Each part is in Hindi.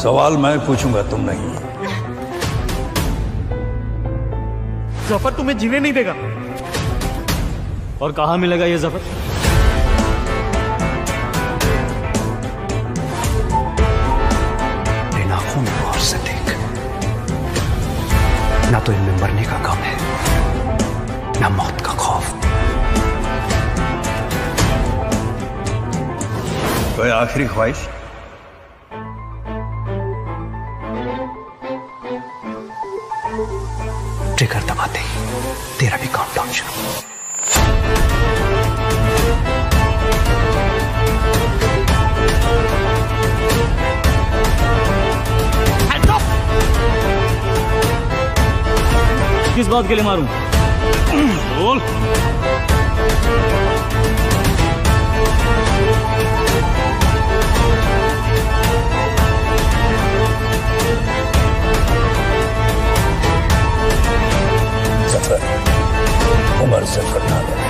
सवाल मैं पूछूंगा, तुम नहीं। जफर तुम्हें जीने नहीं देगा। और कहां मिलेगा ये जफर? इन आंखों में गौर से देख, ना तो इनमें मरने का गम है, ना मौत का खौफ। कोई आखिरी ख्वाहिश? ट्रिगर दबाते ही तेरा भी काउंटडाउन शुरू। किस बात के लिए मारूं? बोल। सफर उमर से करना लगा।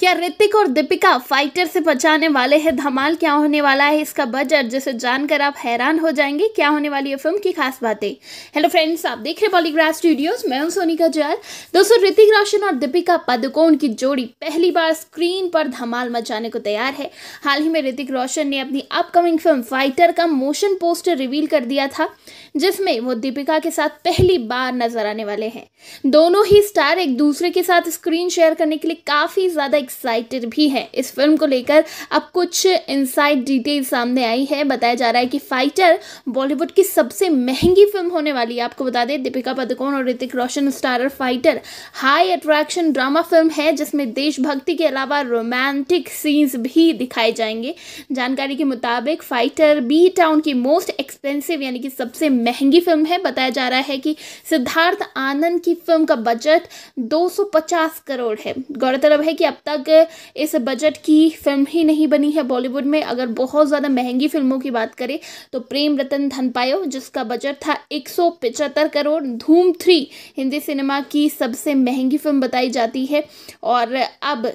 क्या ऋतिक और दीपिका फाइटर से बचाने वाले हैं धमाल? क्या होने वाला है इसका बजट, जिसे जानकर आप हैरान हो जाएंगे? क्या होने वाली है फिल्म की खास बातें? हेलो फ्रेंड्स, आप देख रहे हैं पॉलीग्राफ स्टूडियोज, मैं हूं सोनिका जाल। दोस्तों, ऋतिक रोशन और दीपिका पादुकोण की जोड़ी पहली बार स्क्रीन पर धमाल मचाने को तैयार है। हाल ही में ऋतिक रोशन ने अपनी अपकमिंग फिल्म फाइटर का मोशन पोस्टर रिवील कर दिया था, जिसमें वो दीपिका के साथ पहली बार नजर आने वाले हैं। दोनों ही स्टार एक दूसरे के साथ स्क्रीन शेयर करने के लिए काफी ज्यादा एक्साइटेड भी है। इस फिल्म को लेकर अब कुछ इनसाइड डिटेल सामने आई है। बताया जा रहा है कि फाइटर बॉलीवुड की सबसे महंगी फिल्म होने वाली है। आपको बता दें, दीपिका पादुकोण और Hrithik Roshan starrer Fighter high attraction drama film है, जिसमें देशभक्ति के अलावा रोमांटिक सीन्स भी दिखाए जाएंगे। जानकारी के मुताबिक फाइटर बी टाउन की मोस्ट एक्सपेंसिव यानी कि सबसे महंगी फिल्म है। बताया जा रहा है कि सिद्धार्थ आनंद की फिल्म का बजट 250 करोड़ है। गौरतलब है कि अब तक इस बजट की फिल्म ही नहीं बनी है बॉलीवुड में। अगर बहुत ज्यादा महंगी फिल्मों की बात करें तो प्रेम रतन धन पायो, जिसका बजट था 175 करोड़, धूम 3 हिंदी सिनेमा की सबसे महंगी फिल्म बताई जाती है, और अब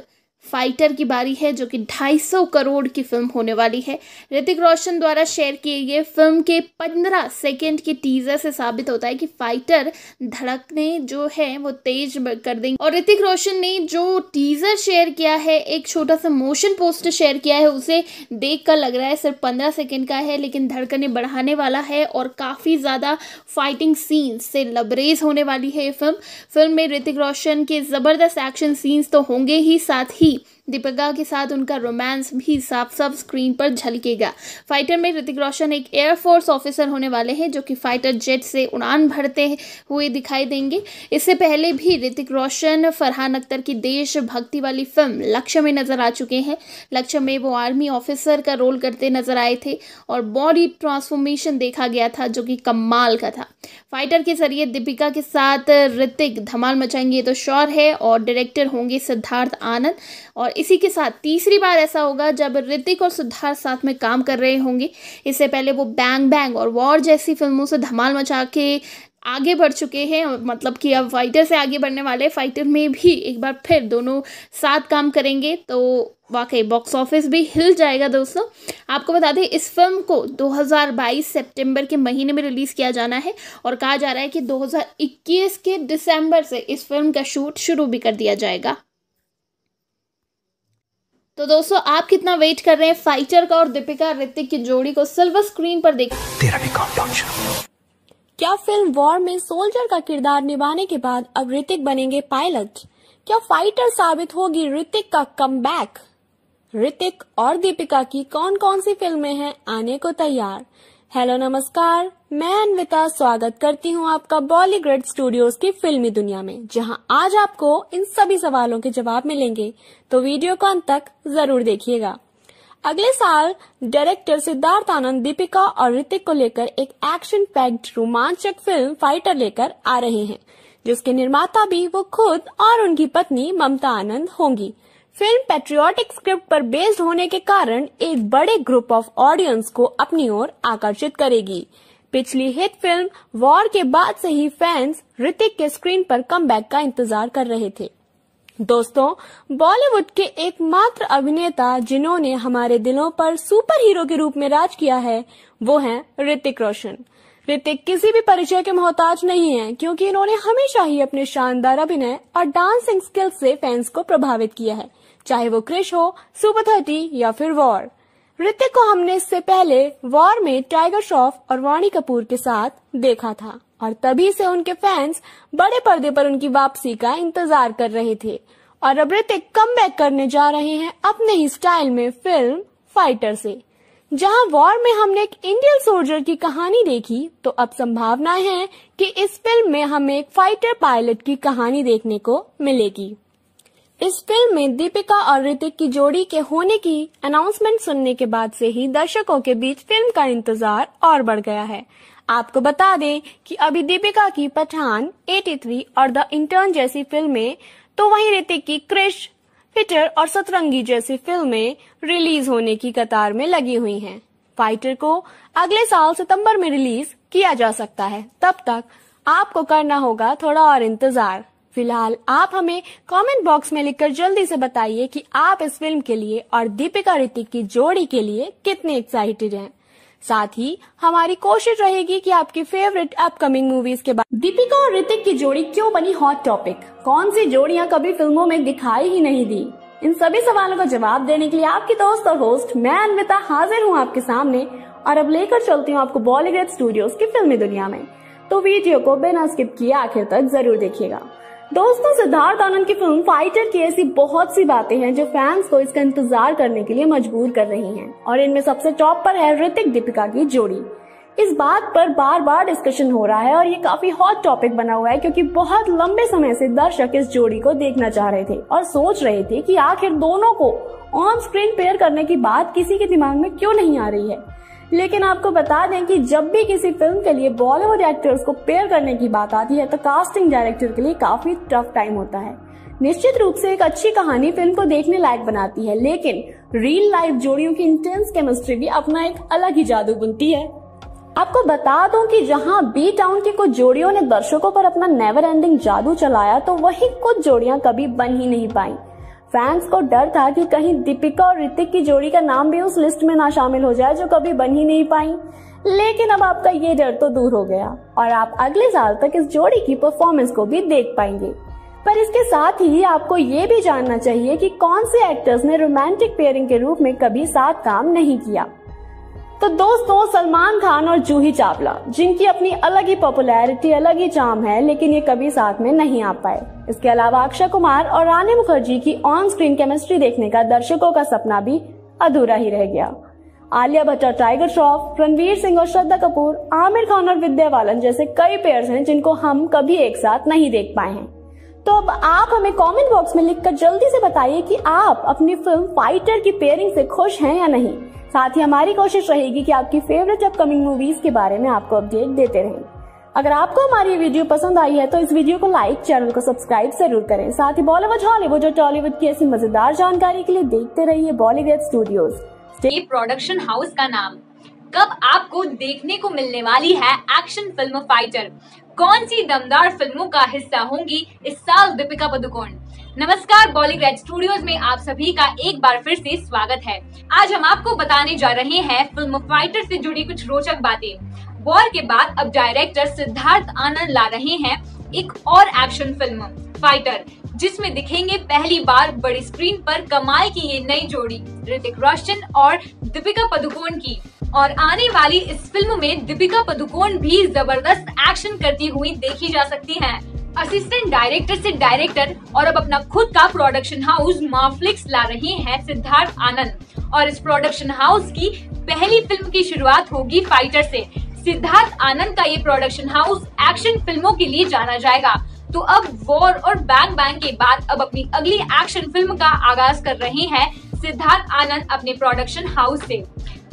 फाइटर की बारी है जो कि 250 करोड़ की फिल्म होने वाली है। ऋतिक रोशन द्वारा शेयर किए गए फिल्म के 15 सेकंड के टीजर से साबित होता है कि फाइटर धड़कने जो है वो तेज कर देंगे। और ऋतिक रोशन ने जो टीजर शेयर किया है, एक छोटा सा मोशन पोस्टर शेयर किया है, उसे देखकर लग रहा है सिर्फ 15 सेकेंड का है, लेकिन धड़कने बढ़ाने वाला है और काफ़ी ज़्यादा फाइटिंग सीन्स से लबरेज होने वाली है ये फिल्म। फिल्म में ऋतिक रोशन के ज़बरदस्त एक्शन सीन्स तो होंगे ही, साथ ही दीपिका के साथ उनका रोमांस भी साफ साफ स्क्रीन पर झलकेगा। फाइटर में ऋतिक रोशन एक एयरफोर्स ऑफिसर होने वाले हैं, जो कि फाइटर जेट से उड़ान भरते हुए दिखाई देंगे। इससे पहले भी ऋतिक रोशन फरहान अख्तर की देशभक्ति वाली फिल्म लक्ष्य में नजर आ चुके हैं। लक्ष्य में वो आर्मी ऑफिसर का रोल करते नजर आए थे और बॉडी ट्रांसफॉर्मेशन देखा गया था, जो कि कमाल का था। फाइटर के जरिए दीपिका के साथ ऋतिक धमाल मचाएंगे तो श्योर है, और डायरेक्टर होंगे सिद्धार्थ आनंद। और इसी के साथ तीसरी बार ऐसा होगा जब ऋतिक और सिद्धार्थ साथ में काम कर रहे होंगे। इससे पहले वो बैंग बैंग और वॉर जैसी फिल्मों से धमाल मचा के आगे बढ़ चुके हैं, मतलब कि अब फाइटर से आगे बढ़ने वाले। फाइटर में भी एक बार फिर दोनों साथ काम करेंगे तो वाकई बॉक्स ऑफिस भी हिल जाएगा। दोस्तों, आपको बता दें, इस फिल्म को 2022 सितंबर के महीने में रिलीज़ किया जाना है, और कहा जा रहा है कि 2021 के दिसंबर से इस फिल्म का शूट शुरू भी कर दिया जाएगा। तो दोस्तों, आप कितना वेट कर रहे हैं फाइटर का और दीपिका ऋतिक की जोड़ी को सिल्वर स्क्रीन पर देख? तेरा भी काउंटडाउन शुरू। क्या फिल्म वॉर में सोल्जर का किरदार निभाने के बाद अब ऋतिक बनेंगे पायलट? क्या फाइटर साबित होगी ऋतिक का कमबैक? ऋतिक और दीपिका की कौन कौन सी फिल्में हैं आने को तैयार? हेलो नमस्कार, मैं अन्विता स्वागत करती हूं आपका बॉलीग्रेड स्टूडियोज की फिल्मी दुनिया में, जहां आज आपको इन सभी सवालों के जवाब मिलेंगे। तो वीडियो को अंत तक जरूर देखिएगा। अगले साल डायरेक्टर सिद्धार्थ आनंद दीपिका और ऋतिक को लेकर एक एक्शन पैक्ड रोमांचक फिल्म फाइटर लेकर आ रहे हैं, जिसके निर्माता भी वो खुद और उनकी पत्नी ममता आनंद होंगी। फिल्म पैट्रियोटिक स्क्रिप्ट पर बेस्ड होने के कारण एक बड़े ग्रुप ऑफ ऑडियंस को अपनी ओर आकर्षित करेगी। पिछली हिट फिल्म वॉर के बाद से ही फैंस ऋतिक के स्क्रीन पर कमबैक का इंतजार कर रहे थे। दोस्तों, बॉलीवुड के एकमात्र अभिनेता जिन्होंने हमारे दिलों पर सुपर हीरो के रूप में राज किया है वो हैं ऋतिक रोशन। ऋतिक किसी भी परिचय के मोहताज नहीं हैं, क्योंकि इन्होंने हमेशा ही अपने शानदार अभिनय और डांसिंग स्किल्स से फैंस को प्रभावित किया है, चाहे वो क्रिश हो, सुपर 30 या फिर वॉर। ऋतिक को हमने इससे पहले वॉर में टाइगर श्रॉफ और वाणी कपूर के साथ देखा था और तभी से उनके फैंस बड़े पर्दे पर उनकी वापसी का इंतजार कर रहे थे। और अब ऋतिक कमबैक करने जा रहे हैं अपने ही स्टाइल में फिल्म फाइटर से। जहां वॉर में हमने एक इंडियन सोल्जर की कहानी देखी, तो अब संभावनाएं हैं कि इस फिल्म में हमें एक फाइटर पायलट की कहानी देखने को मिलेगी। इस फिल्म में दीपिका और ऋतिक की जोड़ी के होने की अनाउंसमेंट सुनने के बाद से ही दर्शकों के बीच फिल्म का इंतजार और बढ़ गया है। आपको बता दें कि अभी दीपिका की पठान, 83 और द इंटर्न जैसी फिल्में, तो वहीं ऋतिक की क्रिश, हिटर और सतरंगी जैसी फिल्में रिलीज होने की कतार में लगी हुई हैं। फाइटर को अगले साल सितंबर में रिलीज किया जा सकता है। तब तक आपको करना होगा थोड़ा और इंतजार। फिलहाल आप हमें कमेंट बॉक्स में लिखकर जल्दी से बताइए कि आप इस फिल्म के लिए और दीपिका ऋतिक की जोड़ी के लिए कितने एक्साइटेड हैं। साथ ही हमारी कोशिश रहेगी कि आपकी फेवरेट अपकमिंग मूवीज के बाद दीपिका और ऋतिक की जोड़ी क्यों बनी हॉट टॉपिक, कौन सी जोड़ियां कभी फिल्मों में दिखाई ही नहीं दी, इन सभी सवालों का जवाब देने के लिए आपकी दोस्त और होस्ट मैं अन्विता हाजिर हूं आपके सामने। और अब लेकर चलती हूं आपको बॉलीवुड स्टूडियोज की फिल्मी दुनिया में, तो वीडियो को बिना स्किप किए आखिर तक जरूर देखिएगा। दोस्तों, सिद्धार्थ आनंद की फिल्म फाइटर की ऐसी बहुत सी बातें हैं जो फैंस को इसका इंतजार करने के लिए मजबूर कर रही हैं और इनमें सबसे टॉप पर है ऋतिक दीपिका की जोड़ी। इस बात पर बार बार डिस्कशन हो रहा है और ये काफी हॉट टॉपिक बना हुआ है, क्योंकि बहुत लंबे समय से दर्शक इस जोड़ी को देखना चाह रहे थे और सोच रहे थे कि आखिर दोनों को ऑन स्क्रीन पेयर करने की बात किसी के दिमाग में क्यों नहीं आ रही है। लेकिन आपको बता दें कि जब भी किसी फिल्म के लिए बॉलीवुड एक्टर्स को पेयर करने की बात आती है तो कास्टिंग डायरेक्टर के लिए काफी टफ टाइम होता है। निश्चित रूप से एक अच्छी कहानी फिल्म को देखने लायक बनाती है, लेकिन रियल लाइफ जोड़ियों की इंटेंस केमिस्ट्री भी अपना एक अलग ही जादू बुनती है। आपको बता दूं कि जहां बी टाउन की कुछ जोड़ियों ने दर्शकों पर अपना नेवर एंडिंग जादू चलाया, तो वही कुछ जोड़ियां कभी बन ही नहीं पाई। फैंस को डर था कि कहीं दीपिका और ऋतिक की जोड़ी का नाम भी उस लिस्ट में ना शामिल हो जाए जो कभी बन ही नहीं पाई, लेकिन अब आपका ये डर तो दूर हो गया और आप अगले साल तक इस जोड़ी की परफॉर्मेंस को भी देख पाएंगे। पर इसके साथ ही आपको ये भी जानना चाहिए कि कौन से एक्टर्स ने रोमांटिक पेयरिंग के रूप में कभी साथ काम नहीं किया। तो दोस्तों, सलमान खान और जूही चावला, जिनकी अपनी अलग ही पॉपुलैरिटी, अलग ही चार्म है, लेकिन ये कभी साथ में नहीं आ पाए। इसके अलावा अक्षय कुमार और रानी मुखर्जी की ऑन स्क्रीन केमिस्ट्री देखने का दर्शकों का सपना भी अधूरा ही रह गया। आलिया भट्ट और टाइगर श्रॉफ, रणवीर सिंह और श्रद्धा कपूर, आमिर खान और विद्या बालन जैसे कई पेयर्स हैं जिनको हम कभी एक साथ नहीं देख पाए हैं। तो अब आप हमें कमेंट बॉक्स में लिखकर जल्दी से बताइए कि आप अपनी फिल्म फाइटर की पेयरिंग से खुश हैं या नहीं। साथ ही हमारी कोशिश रहेगी कि आपकी फेवरेट अपकमिंग मूवीज के बारे में आपको अपडेट देते रहें। अगर आपको हमारी वीडियो पसंद आई है तो इस वीडियो को लाइक, चैनल को सब्सक्राइब जरूर करें। साथ ही बॉलीवुड, हॉलीवुड और टॉलीवुड की ऐसी मजेदार जानकारी के लिए देखते रहिए बॉलीवुड स्टूडियोज। ये प्रोडक्शन हाउस का नाम, कब आपको देखने को मिलने वाली है एक्शन फिल्म फाइटर, कौन सी दमदार फिल्मों का हिस्सा होंगी इस साल दीपिका पादुकोण। नमस्कार, बॉलीवुड स्टूडियोज में आप सभी का एक बार फिर से स्वागत है। आज हम आपको बताने जा रहे हैं फिल्म फाइटर से जुड़ी कुछ रोचक बातें। वॉर के बाद अब डायरेक्टर सिद्धार्थ आनंद ला रहे हैं एक और एक्शन फिल्म फाइटर, जिसमें दिखेंगे पहली बार बड़ी स्क्रीन पर कमाल की ये नई जोड़ी ऋतिक रोशन और दीपिका पादुकोण की। और आने वाली इस फिल्म में दीपिका पादुकोण भी जबरदस्त एक्शन करती हुई देखी जा सकती हैं। असिस्टेंट डायरेक्टर से डायरेक्टर और अब अपना खुद का प्रोडक्शन हाउस माफ्लिक्स ला रहे हैं सिद्धार्थ आनंद, और इस प्रोडक्शन हाउस की पहली फिल्म की शुरुआत होगी फाइटर से। सिद्धार्थ आनंद का ये प्रोडक्शन हाउस एक्शन फिल्मों के लिए जाना जाएगा, तो अब वॉर और बैंग बैंग के बाद अब अपनी अगली एक्शन फिल्म का आगाज कर रहे हैं सिद्धार्थ आनंद अपने प्रोडक्शन हाउस से।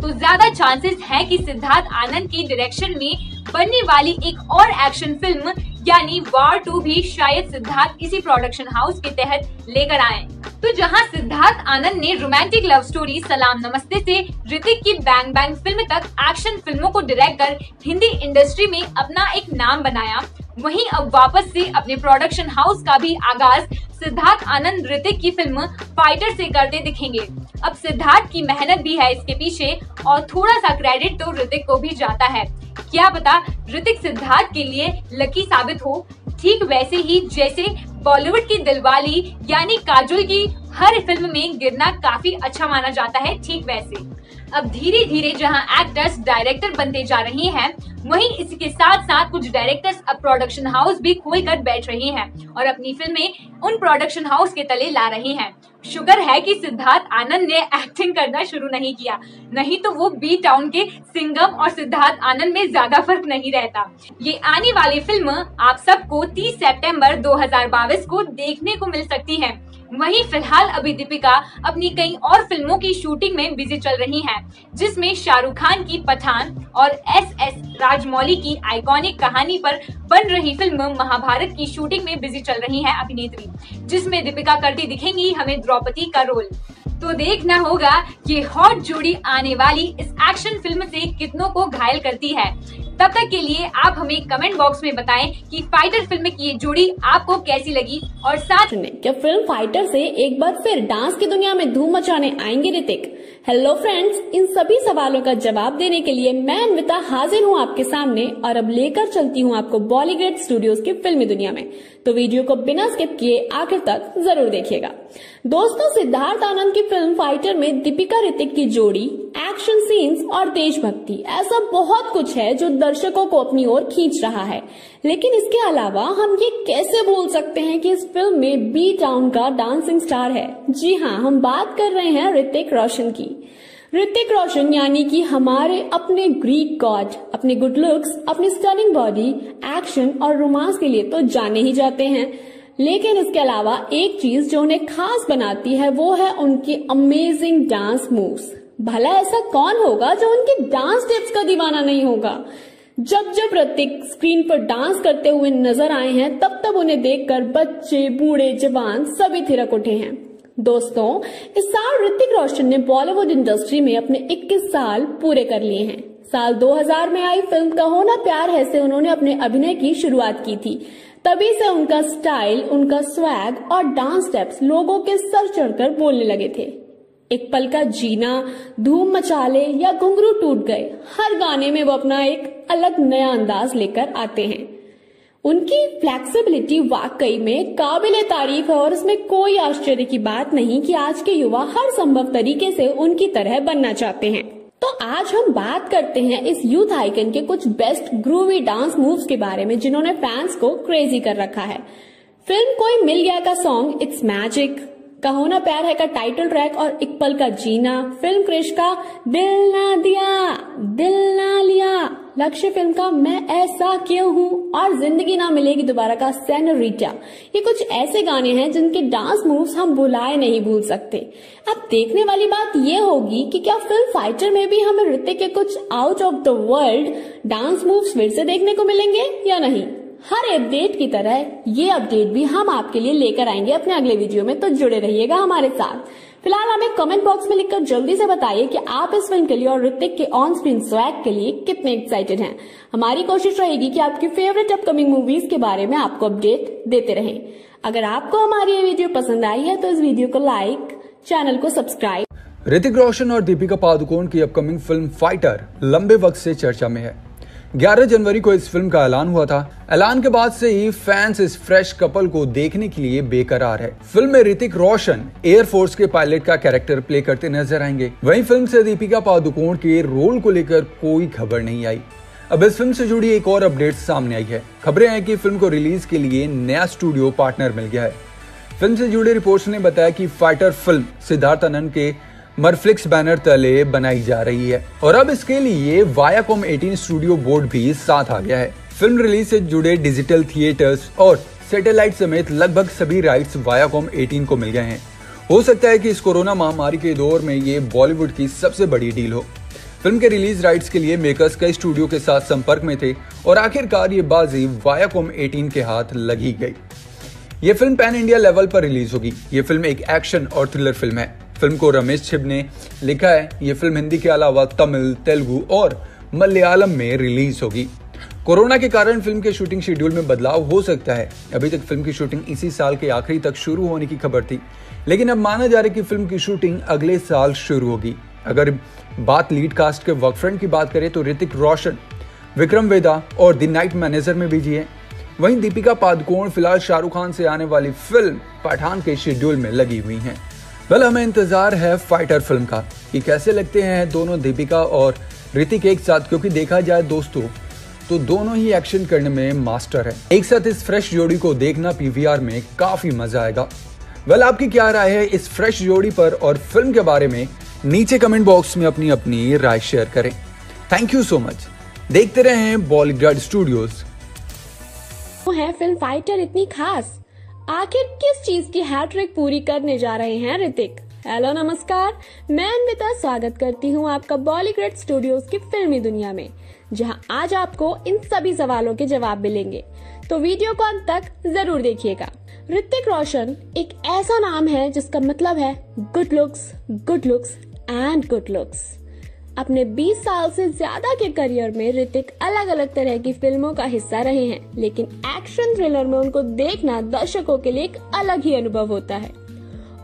तो ज्यादा चांसेस हैं कि सिद्धार्थ आनंद की डायरेक्शन में बनने वाली एक और एक्शन फिल्म यानी वॉर 2 भी शायद सिद्धार्थ इसी प्रोडक्शन हाउस के तहत लेकर आए। तो जहां सिद्धार्थ आनंद ने रोमांटिक लव स्टोरी सलाम नमस्ते से ऋतिक की बैंग बैंग फिल्म तक एक्शन फिल्मों को डायरेक्ट कर हिंदी इंडस्ट्री में अपना एक नाम बनाया, वहीं अब वापस से अपने प्रोडक्शन हाउस का भी आगाज सिद्धार्थ आनंद ऋतिक की फिल्म फाइटर से करते दिखेंगे। अब सिद्धार्थ की मेहनत भी है इसके पीछे और थोड़ा सा क्रेडिट तो ऋतिक को भी जाता है। क्या पता ऋतिक सिद्धार्थ के लिए लकी साबित हो, ठीक वैसे ही जैसे बॉलीवुड की दिलवाली यानी काजोल की हर फिल्म में गिरना काफी अच्छा माना जाता है, ठीक वैसे। अब धीरे धीरे जहां एक्टर्स डायरेक्टर बनते जा रहे हैं, वहीं इसके साथ साथ कुछ डायरेक्टर्स अब प्रोडक्शन हाउस भी खोलकर बैठ रहे हैं और अपनी फिल्में उन प्रोडक्शन हाउस के तले ला रहे हैं। शुक्र है कि सिद्धार्थ आनंद ने एक्टिंग करना शुरू नहीं किया, नहीं तो वो बी टाउन के सिंघम और सिद्धार्थ आनंद में ज्यादा फर्क नहीं रहता। ये आने वाली फिल्म आप सबको 30 सितंबर 2022 को देखने को मिल सकती है। वहीं फिलहाल अभी दीपिका अपनी कई और फिल्मों की शूटिंग में बिजी चल रही हैं, जिसमें शाहरुख खान की पठान और एस.एस. राजमौली की आइकॉनिक कहानी पर बन रही फिल्म महाभारत की शूटिंग में बिजी चल रही हैं अभिनेत्री, जिसमें दीपिका करती दिखेंगी हमें द्रौपदी का रोल। तो देखना होगा कि हॉट जोड़ी आने वाली इस एक्शन फिल्म से कितनों को घायल करती है। तब तक के लिए आप हमें कमेंट बॉक्स में बताएं कि फाइटर फिल्म की ये जोड़ी आपको कैसी लगी और साथ में क्या फिल्म फाइटर से एक बार फिर डांस की दुनिया में धूम मचाने आएंगे ऋतिक। हेलो फ्रेंड्स, इन सभी सवालों का जवाब देने के लिए मैं अन्विता हाजिर हूँ आपके सामने और अब लेकर चलती हूँ आपको बॉलीवुड स्टूडियोज की फिल्मी दुनिया में। तो वीडियो को बिना स्किप किए आखिर तक जरूर देखिएगा। दोस्तों, सिद्धार्थ आनंद की फिल्म फाइटर में दीपिका ऋतिक की जोड़ी, एक्शन सीन्स और देशभक्ति ऐसा बहुत कुछ है जो दर्शकों को अपनी ओर खींच रहा है। लेकिन इसके अलावा हम ये कैसे भूल सकते हैं कि इस फिल्म में बी टाउन का डांसिंग स्टार है। जी हाँ, हम बात कर रहे हैं ऋतिक रोशन की। ऋतिक रोशन यानी कि हमारे अपने ग्रीक गॉड अपने गुड लुक्स, अपनी स्टनिंग बॉडी, एक्शन और रोमांस के लिए तो जाने ही जाते हैं। लेकिन इसके अलावा एक चीज जो उन्हें खास बनाती है वो है उनके अमेजिंग डांस मूव्स। भला ऐसा कौन होगा जो उनके डांस स्टेप्स का दीवाना नहीं होगा। जब जब ऋतिक स्क्रीन पर डांस करते हुए नजर आए हैं, तब तब उन्हें देखकर बच्चे बूढ़े जवान सभी थिरक उठे हैं। दोस्तों, इस साल ऋतिक रोशन ने बॉलीवुड इंडस्ट्री में अपने 21 साल पूरे कर लिए हैं। साल 2000 में आई फिल्म कहो ना प्यार है से उन्होंने अपने अभिनय की शुरुआत की थी। तभी से उनका स्टाइल, उनका स्वैग और डांस स्टेप्स लोगों के सर चढ़कर बोलने लगे थे। एक पल का जीना, धूम मचा ले या घुंघरू टूट गए, हर गाने में वो अपना एक अलग नया अंदाज लेकर आते हैं। उनकी फ्लेक्सिबिलिटी वाकई में काबिले तारीफ है और इसमें कोई आश्चर्य की बात नहीं कि आज के युवा हर संभव तरीके से उनकी तरह बनना चाहते हैं। तो आज हम बात करते हैं इस यूथ आइकन के कुछ बेस्ट ग्रूवी डांस मूव्स के बारे में, जिन्होंने फैंस को क्रेजी कर रखा है। फिल्म कोई मिल गया का सॉन्ग इट्स मैजिक, कहो ना प्यार है का टाइटल ट्रैक और एक पल का जीना, फिल्म क्रिश का दिल ना दिया दिल ना लिया, लक्ष्य फिल्म का मैं ऐसा क्यों हूँ और जिंदगी ना मिलेगी दोबारा का सेनोरिटा, ये कुछ ऐसे गाने हैं जिनके डांस मूव्स हम भुलाए नहीं भूल सकते। अब देखने वाली बात ये होगी कि क्या फिल्म फाइटर में भी हमें ऋतिक के कुछ out of the world dance moves फिर से देखने को मिलेंगे या नहीं। हर अपडेट की तरह ये अपडेट भी हम आपके लिए लेकर आएंगे अपने अगले वीडियो में, तो जुड़े रहिएगा हमारे साथ। फिलहाल हमें कमेंट बॉक्स में लिखकर जल्दी से बताइए कि आप इस फिल्म के लिए और ऋतिक के ऑन स्क्रीन स्वैग के लिए कितने एक्साइटेड हैं। हमारी कोशिश रहेगी कि आपकी फेवरेट अपकमिंग मूवीज के बारे में आपको अपडेट देते रहें। अगर आपको हमारी ये वीडियो पसंद आई है तो इस वीडियो को लाइक, चैनल को सब्सक्राइब। ऋतिक रोशन और दीपिका पादुकोण की अपकमिंग फिल्म फाइटर लंबे वक्त से चर्चा में है। 11 जनवरी को इस फिल्म का ऐलान हुआ था। ऐलान के बाद से ही फैंस इस फ्रेश कपल को देखने के लिए बेकरार है। फिल्म में ऋतिक रोशन एयरफोर्स के पायलट का कैरेक्टर प्ले करते नजर आएंगे। वहीं फिल्म से दीपिका पादुकोण के रोल को लेकर कोई खबर नहीं आई। अब इस फिल्म से जुड़ी एक और अपडेट सामने आई है। खबरें हैं कि फिल्म को रिलीज के लिए नया स्टूडियो पार्टनर मिल गया है। फिल्म से जुड़े रिपोर्ट्स ने बताया कि फाइटर फिल्म सिद्धार्थ आनंद के मरफ्लिक्स बैनर तले बनाई जा रही है और अब इसके लिए वायाकॉम 18 स्टूडियो बोर्ड भी साथ आ गया है। फिल्म रिलीज से जुड़े डिजिटल थिएटर्स और सैटेलाइट समेत लगभग सभी राइट्स वायाकॉम 18 को मिल गए हैं। हो सकता है कि इस कोरोना महामारी के दौर में ये बॉलीवुड की सबसे बड़ी डील हो। फिल्म के रिलीज राइट्स के लिए मेकर्स कई स्टूडियो के साथ संपर्क में थे और आखिरकार ये बाजी वायाकॉम 18 के हाथ लगी गई। ये फिल्म पैन इंडिया लेवल पर रिलीज होगी। ये फिल्म एक एक्शन और थ्रिलर फिल्म है। फिल्म को रमेश छिब ने लिखा है। ये फिल्म हिंदी के अलावा तमिल, तेलुगु और मलयालम में रिलीज होगी। कोरोना के कारण फिल्म के शूटिंग शेड्यूल में बदलाव हो सकता है। अभी तक फिल्म की शूटिंग इसी साल के आखिरी तक शुरू होने की खबर थी, लेकिन अब माना जा रहा है कि फिल्म की शूटिंग अगले साल शुरू होगी। अगर बात लीड कास्ट के वर्क फ्रंट की बात करें तो ऋतिक रोशन, विक्रम वेदा और द नाइट मैनेजर में बिजी है। वहीं दीपिका पादुकोण फिलहाल शाहरुख खान से आने वाली फिल्म पठान के शेड्यूल में लगी हुई हैं। वेल, हमें इंतजार है फाइटर फिल्म का कि कैसे लगते हैं दोनों दीपिका और ऋतिक एक साथ, क्योंकि देखा जाए दोस्तों तो दोनों ही एक्शन करने में मास्टर है। एक साथ इस फ्रेश जोड़ी को देखना पीवीआर में काफी मजा आएगा। वेल, आपकी क्या राय है इस फ्रेश जोड़ी पर और फिल्म के बारे में? नीचे कमेंट बॉक्स में अपनी अपनी राय शेयर करें। Thank you so much. देखते रहें बॉलीवुड स्टूडियोज। है फिल्म फाइटर इतनी खास, आखिर किस चीज की हैट्रिक पूरी करने जा रहे हैं ऋतिक? हेलो नमस्कार, मैं अन्विता स्वागत करती हूं आपका बॉलीवुड स्टूडियोज की फिल्मी दुनिया में, जहां आज आपको इन सभी सवालों के जवाब मिलेंगे, तो वीडियो को अंत तक जरूर देखिएगा। ऋतिक रोशन एक ऐसा नाम है जिसका मतलब है good looks and good looks. अपने 20 साल से ज्यादा के करियर में ऋतिक अलग अलग तरह की फिल्मों का हिस्सा रहे हैं, लेकिन एक्शन थ्रिलर में उनको देखना दर्शकों के लिए एक अलग ही अनुभव होता है।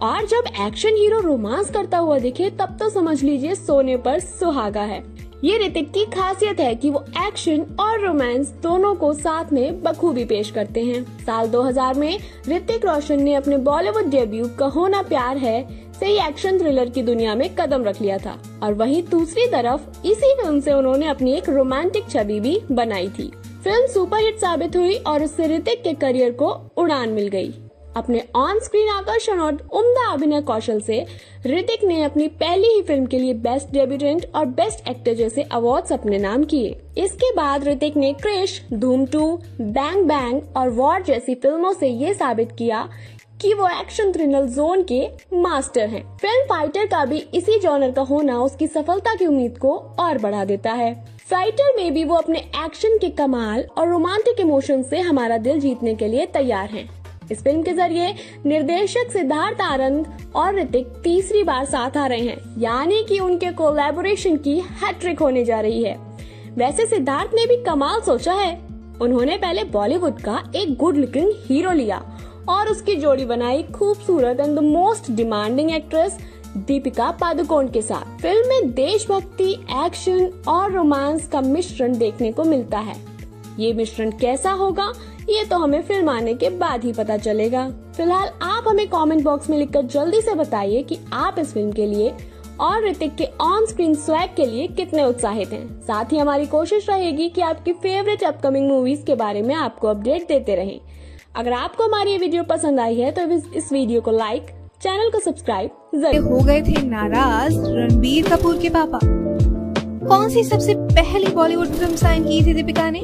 और जब एक्शन हीरो रोमांस करता हुआ दिखे तब तो समझ लीजिए सोने पर सुहागा है। ये ऋतिक की खासियत है कि वो एक्शन और रोमांस दोनों को साथ में बखूबी पेश करते हैं। साल 2000 में ऋतिक रोशन ने अपने बॉलीवुड डेब्यू कहो ना प्यार है से ही एक्शन थ्रिलर की दुनिया में कदम रख लिया था, और वहीं दूसरी तरफ इसी फिल्म से उन्होंने अपनी एक रोमांटिक छवि भी बनाई थी। फिल्म सुपरहिट साबित हुई और उससे ऋतिक के करियर को उड़ान मिल गई। अपने ऑन स्क्रीन आकर्षण और उम्दा अभिनय कौशल से ऋतिक ने अपनी पहली ही फिल्म के लिए बेस्ट डेब्यूटेंट और बेस्ट एक्टर जैसे अवार्ड्स अपने नाम किए। इसके बाद ऋतिक ने क्रिश, धूम 2, बैंग बैंग और वॉर जैसी फिल्मों से ये साबित किया कि वो एक्शन थ्रिलर जोन के मास्टर हैं। फिल्म फाइटर का भी इसी जॉनर का होना उसकी सफलता की उम्मीद को और बढ़ा देता है। फाइटर में भी वो अपने एक्शन के कमाल और रोमांटिक इमोशन से हमारा दिल जीतने के लिए तैयार हैं। इस फिल्म के जरिए निर्देशक सिद्धार्थ आनंद और ऋतिक तीसरी बार साथ आ रहे हैं, यानी कि उनके कोलैबोरेशन की हैट्रिक होने जा रही है। वैसे सिद्धार्थ ने भी कमाल सोचा है। उन्होंने पहले बॉलीवुड का एक गुड लुकिंग हीरो लिया और उसकी जोड़ी बनाई खूबसूरत and the most demanding actress Deepika Padukone के साथ। फिल्म में देशभक्ति, एक्शन और रोमांस का मिश्रण देखने को मिलता है। ये मिश्रण कैसा होगा ये तो हमें फिल्म आने के बाद ही पता चलेगा। फिलहाल आप हमें कमेंट बॉक्स में लिखकर जल्दी से बताइए कि आप इस फिल्म के लिए और ऋतिक के ऑन स्क्रीन स्वैग के लिए कितने उत्साहित हैं। साथ ही हमारी कोशिश रहेगी कि आपकी फेवरेट अपकमिंग मूवीज के बारे में आपको अपडेट देते रहें। अगर आपको हमारी ये वीडियो पसंद आई है तो इस वीडियो को लाइक, चैनल को सब्सक्राइब जरूर। हो गए थे नाराज रणबीर कपूर के पापा। कौन सी सबसे पहली बॉलीवुड फिल्म साइन की थी दीपिका ने?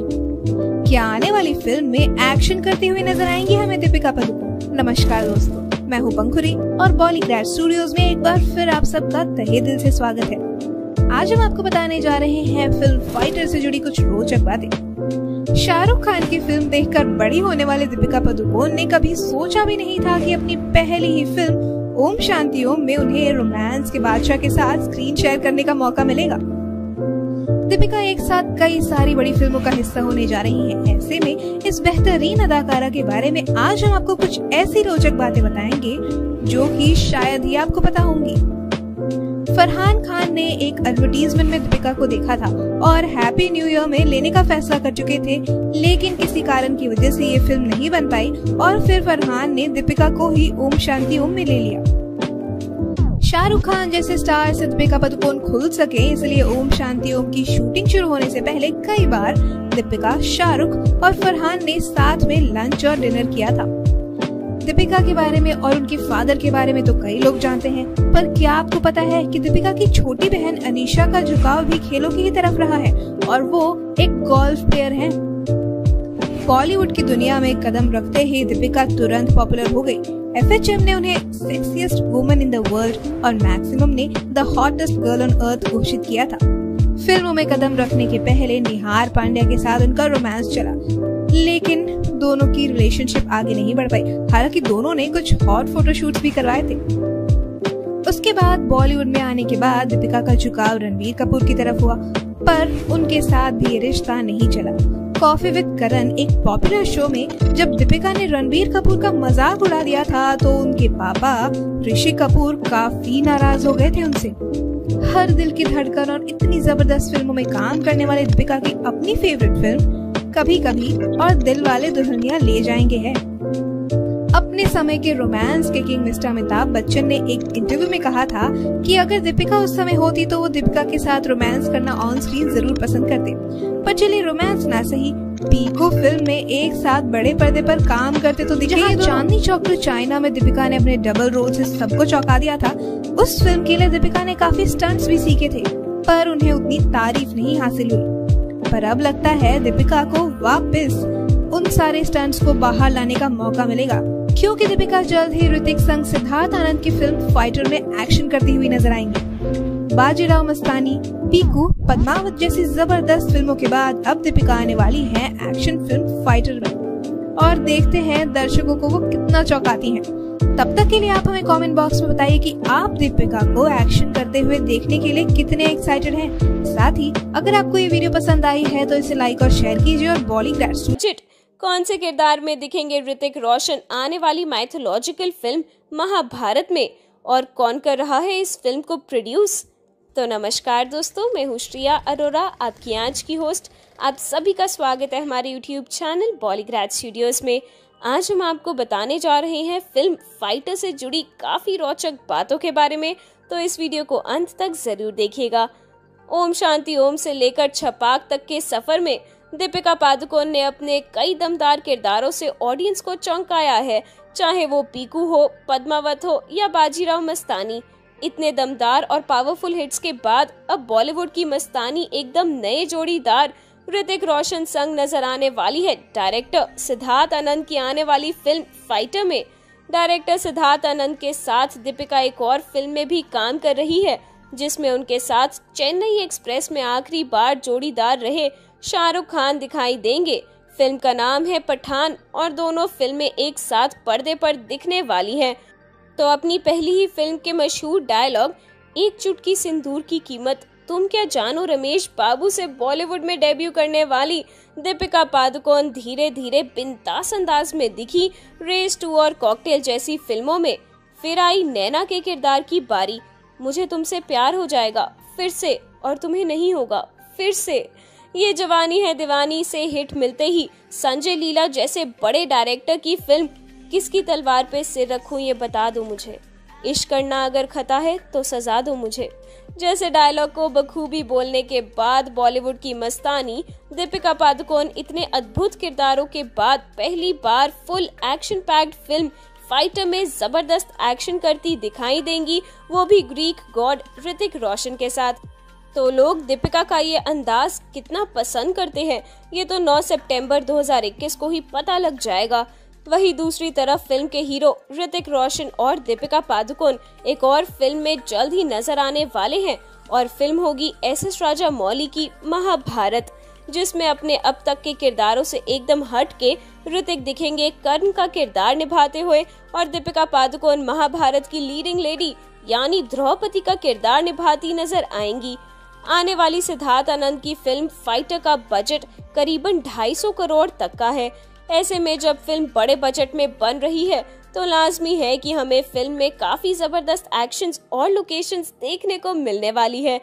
क्या आने वाली फिल्म में एक्शन करते हुए नजर आएंगी हमें दीपिका पादुकोण? नमस्कार दोस्तों, मैं हूँ पंखुरी और बॉलीग्राड स्टूडियोज में एक बार फिर आप सबका तहे दिल से स्वागत है। आज हम आपको बताने जा रहे हैं फिल्म फाइटर से जुड़ी कुछ रोचक बातें। शाहरुख खान की फिल्म देखकर बड़ी होने वाले दीपिका पादुकोण ने कभी सोचा भी नहीं था कि अपनी पहली ही फिल्म ओम शांति ओम में उन्हें रोमांस के बादशाह के साथ स्क्रीन शेयर करने का मौका मिलेगा। दीपिका एक साथ कई सारी बड़ी फिल्मों का हिस्सा होने जा रही हैं। ऐसे में इस बेहतरीन अदाकारा के बारे में आज हम आपको कुछ ऐसी रोचक बातें बताएंगे जो कि शायद ही आपको पता होंगी। फरहान खान ने एक एडवर्टीजमेंट में दीपिका को देखा था और हैप्पी न्यू ईयर में लेने का फैसला कर चुके थे, लेकिन किसी कारण की वजह से ये फिल्म नहीं बन पाई और फिर फरहान ने दीपिका को ही ओम शांति ओम में ले लिया। शाहरुख खान जैसे स्टार से दीपिका पादुकोण खुल सके इसलिए ओम शांति ओम की शूटिंग शुरू होने से पहले कई बार दीपिका, शाहरुख और फरहान ने साथ में लंच और डिनर किया था। दीपिका के बारे में और उनके फादर के बारे में तो कई लोग जानते हैं, पर क्या आपको पता है कि दीपिका की छोटी बहन अनीशा का झुकाव भी खेलों की ही तरफ रहा है और वो एक गोल्फ प्लेयर हैं। बॉलीवुड की दुनिया में कदम रखते ही दीपिका तुरंत पॉपुलर हो गई। एफएचएम ने उन्हें sexiest woman in the world और मैक्सिमम ने the hottest girl on earth घोषित किया था। फिल्मों में कदम रखने के पहले निहार पांड्या के साथ उनका रोमांस चला, लेकिन दोनों की रिलेशनशिप आगे नहीं बढ़ पाई। हालांकि दोनों ने कुछ हॉट फोटोशूट्स भी करवाए थे। उसके बाद बॉलीवुड में आने के बाद दीपिका का झुकाव रणबीर कपूर की तरफ हुआ, पर उनके साथ भी रिश्ता नहीं चला। कॉफी विद करण एक पॉपुलर शो में जब दीपिका ने रणबीर कपूर का मजाक उड़ा दिया था तो उनके पापा ऋषि कपूर काफी नाराज हो गए थे उनसे। हर दिल की धड़कन और इतनी जबरदस्त फिल्मों में काम करने वाले दीपिका की अपनी फेवरेट फिल्म कभी कभी और दिल वाले दुल्हनिया ले जाएंगे है। अपने समय के रोमांस के किंग मिस्टर अमिताभ बच्चन ने एक इंटरव्यू में कहा था कि अगर दीपिका उस समय होती तो वो दीपिका के साथ रोमांस करना ऑन स्क्रीन जरूर पसंद करते, पर चलिए रोमांस ना सही, पीको फिल्म में एक साथ बड़े पर्दे पर काम करते तो दिखाई। चांदनी चौक टू चाइना में दीपिका ने अपने डबल रोल से सबको चौंका दिया था। उस फिल्म के लिए दीपिका ने काफी स्टंट्स भी सीखे थे, पर उन्हें उतनी तारीफ नहीं हासिल हुई। पर अब लगता है दीपिका को वापस उन सारे स्टंट्स को बाहर लाने का मौका मिलेगा, क्योंकि दीपिका जल्द ही ऋतिक संग सिद्धार्थ आनंद की फिल्म फाइटर में एक्शन करती हुई नजर आएंगी। बाजीराव मस्तानी, पीकू, पद्मावत जैसी जबरदस्त फिल्मों के बाद अब दीपिका आने वाली हैं एक्शन फिल्म फाइटर में, और देखते हैं दर्शकों को वो कितना चौंकाती हैं। तब तक के लिए आप हमें कमेंट बॉक्स में बताइए कि आप दीपिका को एक्शन करते हुए देखने के लिए कितने एक्साइटेड हैं। साथ ही अगर आपको ये वीडियो पसंद आई है तो इसे लाइक और शेयर कीजिए। और बॉलीवुड कौन से किरदार में दिखेंगे ऋतिक रोशन आने वाली माइथोलॉजिकल फिल्म महाभारत में, और कौन कर रहा है इस फिल्म को प्रोड्यूस? तो नमस्कार दोस्तों, मैं हूं श्रिया अरोरा, आपकी आज की होस्ट। आप सभी का स्वागत है हमारे यूट्यूब चैनल बॉलीग्रैड स्टूडियोज में। आज हम आपको बताने जा रहे हैं फिल्म फाइटर से जुड़ी काफी रोचक बातों के बारे में, तो इस वीडियो को अंत तक जरूर देखिएगा। ओम शांति ओम से लेकर छपाक तक के सफर में दीपिका पादुकोण ने अपने कई दमदार किरदारों से ऑडियंस को चौंकाया है, चाहे वो पीकू हो, पद्मावत हो या बाजीराव मस्तानी। इतने दमदार और पावरफुल हिट्स के बाद अब बॉलीवुड की मस्तानी एकदम नए जोड़ीदार ऋतिक रोशन संग नजर आने वाली है डायरेक्टर सिद्धार्थ आनंद की आने वाली फिल्म फाइटर में। डायरेक्टर सिद्धार्थ आनंद के साथ दीपिका एक और फिल्म में भी काम कर रही है, जिसमें उनके साथ चेन्नई एक्सप्रेस में आखिरी बार जोड़ीदार रहे शाहरुख खान दिखाई देंगे। फिल्म का नाम है पठान और दोनों फिल्में एक साथ पर्दे पर दिखने वाली हैं। तो अपनी पहली ही फिल्म के मशहूर डायलॉग एक चुटकी सिंदूर की कीमत तुम क्या जानो रमेश बाबू से बॉलीवुड में डेब्यू करने वाली दीपिका पादुकोण धीरे धीरे बिंदास अंदाज में दिखी रेस टू और कॉकटेल जैसी फिल्मों में। फिर आई नैना के किरदार की बारी, मुझे तुमसे प्यार हो जाएगा फिर से और तुम्हें नहीं होगा फिर से, ये जवानी है दीवानी से हिट मिलते ही संजय लीला जैसे बड़े डायरेक्टर की फिल्म किसकी तलवार पे सिर रखूं ये बता दो मुझे, इश्क करना अगर खता है तो सजा दो मुझे जैसे डायलॉग को बखूबी बोलने के बाद बॉलीवुड की मस्तानी दीपिका पादुकोण इतने अद्भुत किरदारों के बाद पहली बार full action packed film Fighter में जबरदस्त एक्शन करती दिखाई देंगी, वो भी ग्रीक गॉड ऋतिक रोशन के साथ। तो लोग दीपिका का ये अंदाज कितना पसंद करते हैं ये तो 9 सितंबर 2021 को ही पता लग जाएगा। वहीं दूसरी तरफ फिल्म के हीरो ऋतिक रोशन और दीपिका पादुकोण एक और फिल्म में जल्द ही नजर आने वाले हैं, और फिल्म होगी एसएस राजा मौली की महाभारत, जिसमें अपने अब तक के किरदारों से एकदम हट के ऋतिक दिखेंगे कर्ण का किरदार निभाते हुए, और दीपिका पादुकोण महाभारत की लीडिंग लेडी यानी द्रौपदी का किरदार निभाती नजर आएंगी। आने वाली सिद्धार्थ आनंद की फिल्म फाइटर का बजट करीबन 250 करोड़ तक का है। ऐसे में जब फिल्म बड़े बजट में बन रही है तो लाजमी है कि हमें फिल्म में काफी जबरदस्त एक्शंस और लोकेशंस देखने को मिलने वाली है।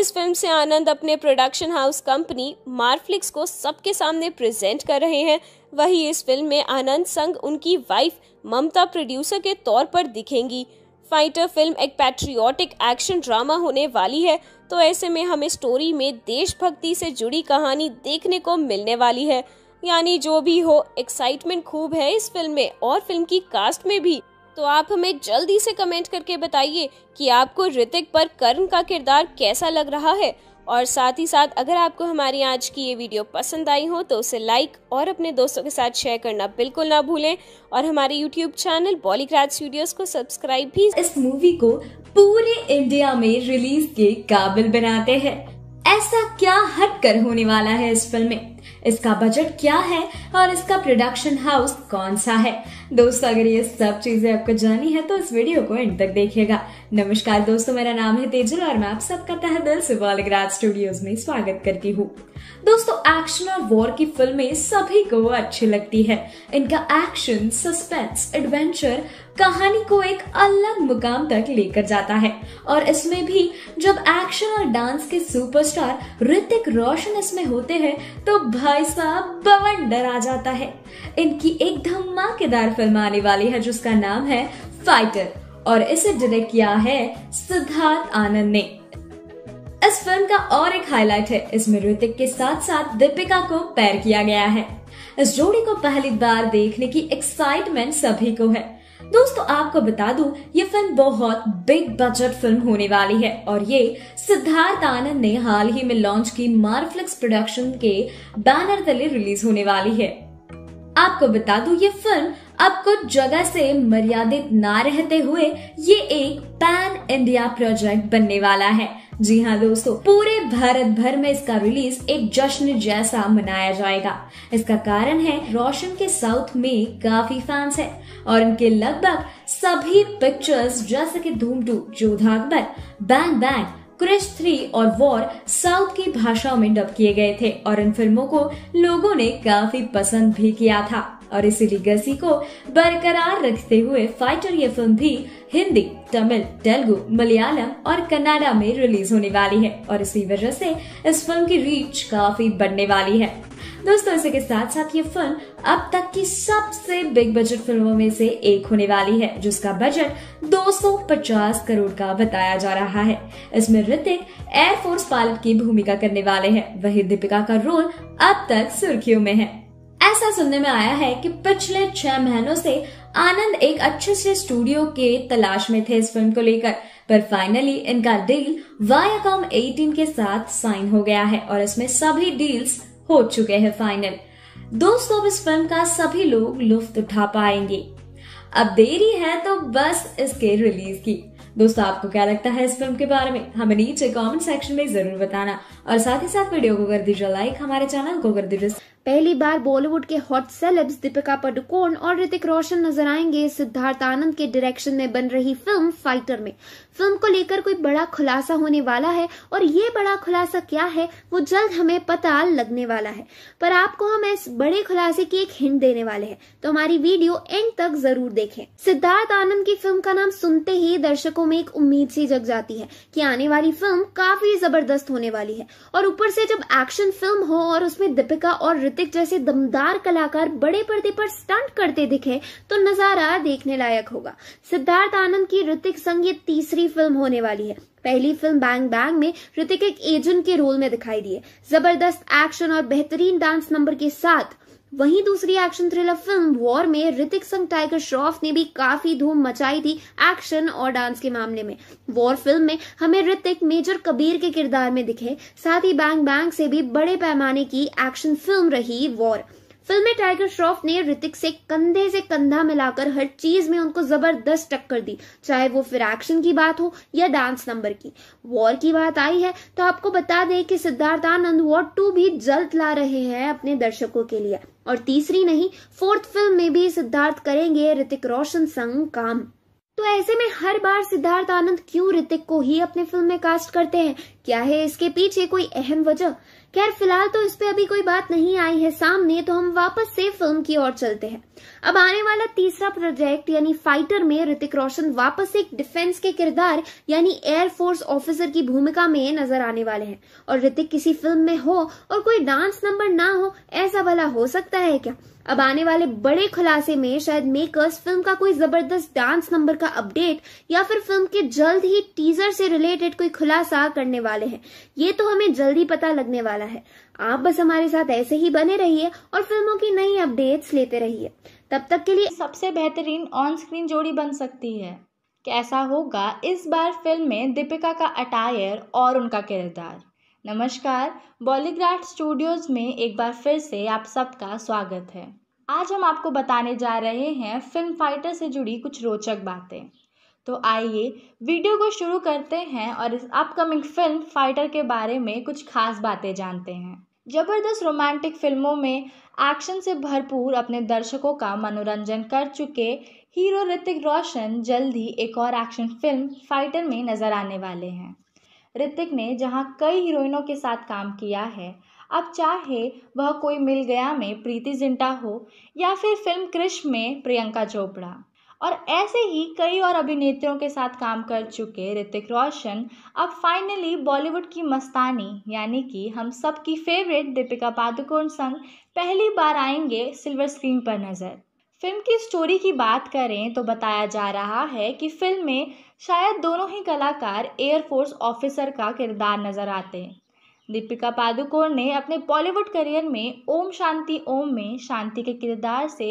इस फिल्म से आनंद अपने प्रोडक्शन हाउस कंपनी मार्फ्लिक्स को सबके सामने प्रेजेंट कर रहे हैं। वहीं इस फिल्म में आनंद संग उनकी वाइफ ममता प्रोड्यूसर के तौर पर दिखेंगी। फाइटर फिल्म एक पैट्रियोटिक एक्शन ड्रामा होने वाली है, तो ऐसे में हमें स्टोरी में देशभक्ति से जुड़ी कहानी देखने को मिलने वाली है। यानी जो भी हो एक्साइटमेंट खूब है इस फिल्म में और फिल्म की कास्ट में भी। तो आप हमें जल्दी से कमेंट करके बताइए कि आपको ऋतिक पर कर्ण का किरदार कैसा लग रहा है, और साथ ही साथ अगर आपको हमारी आज की ये वीडियो पसंद आई हो तो उसे लाइक और अपने दोस्तों के साथ शेयर करना बिल्कुल ना भूलें, और हमारे यूट्यूब चैनल बॉलीग्रैड स्टूडियोज को सब्सक्राइब भी। इस मूवी को पूरे इंडिया में रिलीज के काबिल बनाते हैं, ऐसा क्या हटकर होने वाला है इस फिल्म में, इसका बजट क्या है और इसका प्रोडक्शन हाउस कौन सा है। दोस्तों अगर ये सब चीजें आपको जाननी है तो इस वीडियो को एंड तक देखिएगा। नमस्कार दोस्तों, मेरा नाम है तेजल और मैं आप सबका तहे दिल से बॉलीग्रैड स्टूडियोज में स्वागत करती हूँ। दोस्तों एक्शन और वॉर की फिल्में सभी को अच्छी लगती है। इनका एक्शन, सस्पेंस, एडवेंचर कहानी को एक अलग मुकाम तक लेकर जाता है। और इसमें भी जब एक्शन और डांस के सुपरस्टार ऋतिक रोशन इसमें होते हैं तो भाई साहब बवन डर आ जाता है। इनकी एक धमाकेदार फिल्म आने वाली है जिसका नाम है फाइटर और इसे डायरेक्ट किया है सिद्धार्थ आनंद ने। इस फिल्म का और एक हाईलाइट है, इसमें ऋतिक के साथ साथ दीपिका को पेयर किया गया है। इस जोड़ी को पहली बार देखने की एक्साइटमेंट सभी को है। दोस्तों आपको बता दूं, ये फिल्म बहुत बिग बजट फिल्म होने वाली है और ये सिद्धार्थ आनंद ने हाल ही में लॉन्च की मार्वल्स प्रोडक्शन के बैनर तले रिलीज होने वाली है। आपको बता दूं, ये फिल्म अब कुछ जगह से मर्यादित ना रहते हुए ये एक पैन इंडिया प्रोजेक्ट बनने वाला है। जी हाँ दोस्तों, पूरे भारत भर में इसका रिलीज एक जश्न जैसा मनाया जाएगा। इसका कारण है रोशन के साउथ में काफी फैंस हैं और उनके लगभग सभी पिक्चर्स जैसे कि धूम 2, जोधा अकबर, बैंग बैंग, क्रिश 3 और वॉर साउथ की भाषाओं में डब किए गए थे और इन फिल्मों को लोगों ने काफी पसंद भी किया था। और इसी लेगेसी को बरकरार रखते हुए फाइटर ये फिल्म भी हिंदी, तमिल, तेलुगु, मलयालम और कन्नड़ा में रिलीज होने वाली है और इसी वजह से इस फिल्म की रीच काफी बढ़ने वाली है। दोस्तों इसके साथ साथ ये फिल्म अब तक की सबसे बिग बजट फिल्मों में से एक होने वाली है जिसका बजट 250 करोड़ का बताया जा रहा है। इसमें ऋतिक एयरफोर्स पायलट की भूमिका करने वाले हैं, वहीं दीपिका का रोल अब तक सुर्खियों में है। ऐसा सुनने में आया है कि पिछले 6 महीनों से आनंद एक अच्छे से स्टूडियो के तलाश में थे इस फिल्म को लेकर, पर फाइनली इनका डील वायाकॉम 18 के साथ साइन हो गया है और इसमें सभी डील्स हो चुके हैं फाइनल। दोस्तों अब इस फिल्म का सभी लोग लुफ्त उठा पाएंगे, अब देरी है तो बस इसके रिलीज की। दोस्तों आपको क्या लगता है इस फिल्म के बारे में, हमें नीचे कमेंट सेक्शन में जरूर बताना और साथ ही साथ वीडियो को कर दीजिए लाइक, हमारे चैनल को कर दीजिए। पहली बार बॉलीवुड के हॉट सेलेब्स दीपिका पादुकोण और ऋतिक रोशन नजर आएंगे सिद्धार्थ आनंद के डायरेक्शन में बन रही फिल्म फाइटर में। फिल्म को लेकर कोई बड़ा खुलासा होने वाला है और ये बड़ा खुलासा क्या है वो जल्द हमें पता लगने वाला है, पर आपको हम इस बड़े खुलासे की एक हिंट देने वाले हैं, तो हमारी वीडियो एंड तक जरूर देखें। सिद्धार्थ आनंद की फिल्म का नाम सुनते ही दर्शकों में एक उम्मीद सी जग जाती है कि आने वाली फिल्म काफी जबरदस्त होने वाली है और ऊपर से जब एक्शन फिल्म हो और उसमें दीपिका और ऋतिक जैसे दमदार कलाकार बड़े पर्दे पर स्टंट करते दिखे तो नजारा देखने लायक होगा। सिद्धार्थ आनंद की ऋतिक संग ये तीसरी फिल्म होने वाली है। पहली फिल्म बैंग बैंग में ऋतिक एक एजेंट के रोल में दिखाई दिए, जबरदस्त एक्शन और बेहतरीन डांस नंबर के साथ। वहीं दूसरी एक्शन थ्रिलर फिल्म वॉर में ऋतिक संग टाइगर श्रॉफ ने भी काफी धूम मचाई थी एक्शन और डांस के मामले में। वॉर फिल्म में हमें ऋतिक मेजर कबीर के किरदार में दिखे, साथ ही बैंग बैंग से भी बड़े पैमाने की एक्शन फिल्म रही वॉर। फिल्म में टाइगर श्रॉफ ने ऋतिक से कंधा मिलाकर हर चीज में उनको जबरदस्त टक्कर दी, चाहे वो फिर एक्शन की बात हो या डांस नंबर की। वॉर की बात आई है तो आपको बता दें कि सिद्धार्थ आनंद वॉर 2 भी जल्द ला रहे हैं अपने दर्शकों के लिए और तीसरी नहीं 4th फिल्म में भी सिद्धार्थ करेंगे ऋतिक रोशन संग काम। तो ऐसे में हर बार सिद्धार्थ आनंद क्यों ऋतिक को ही अपने फिल्म में कास्ट करते हैं, क्या है इसके पीछे कोई अहम वजह? खैर फिलहाल तो इस पे अभी कोई बात नहीं आई है सामने, तो हम वापस से फिल्म की ओर चलते हैं। अब आने वाला तीसरा प्रोजेक्ट यानी फाइटर में ऋतिक रोशन वापस एक डिफेंस के किरदार यानी एयरफोर्स ऑफिसर की भूमिका में नजर आने वाले हैं और ऋतिक किसी फिल्म में हो और कोई डांस नंबर ना हो, ऐसा भला हो सकता है क्या? अब आने वाले बड़े खुलासे में शायद मेकर्स फिल्म का कोई जबरदस्त डांस नंबर का अपडेट या फिर फिल्म के जल्द ही टीजर से रिलेटेड कोई खुलासा करने वाले हैं, ये तो हमें जल्दी पता लगने वाला है। आप बस हमारे साथ ऐसे ही बने रहिए और फिल्मों की नई अपडेट्स लेते रहिए। तब तक के लिए सबसे बेहतरीन ऑन स्क्रीन जोड़ी बन सकती है, कैसा होगा इस बार फिल्म में दीपिका का अटायर और उनका किरदार? नमस्कार, बॉलीग्राफ स्टूडियोज में एक बार फिर से आप सबका स्वागत है। आज हम आपको बताने जा रहे हैं फिल्म फाइटर से जुड़ी कुछ रोचक बातें। तो आइए वीडियो को शुरू करते हैं और इस अपकमिंग फिल्म फाइटर के बारे में कुछ खास बातें जानते हैं। जबरदस्त रोमांटिक फिल्मों में एक्शन से भरपूर अपने दर्शकों का मनोरंजन कर चुके हीरो ऋतिक रोशन जल्द ही एक और एक्शन फिल्म फाइटर में नजर आने वाले हैं। ऋतिक ने जहां कई हीरोइनों के साथ काम किया है, अब चाहे वह कोई मिल गया में प्रीति जिंटा हो या फिर फिल्म कृष में प्रियंका चोपड़ा, और ऐसे ही कई और अभिनेत्रियों के साथ काम कर चुके ऋतिक रोशन अब फाइनली बॉलीवुड की मस्तानी यानी कि हम सब की फेवरेट दीपिका पादुकोण संग पहली बार आएंगे सिल्वर स्क्रीन पर नज़र। फिल्म की स्टोरी की बात करें तो बताया जा रहा है कि फिल्म में शायद दोनों ही कलाकार एयरफोर्स ऑफिसर का किरदार नज़र आते। दीपिका पादुकोण ने अपने बॉलीवुड करियर में ओम शांति ओम में शांति के किरदार से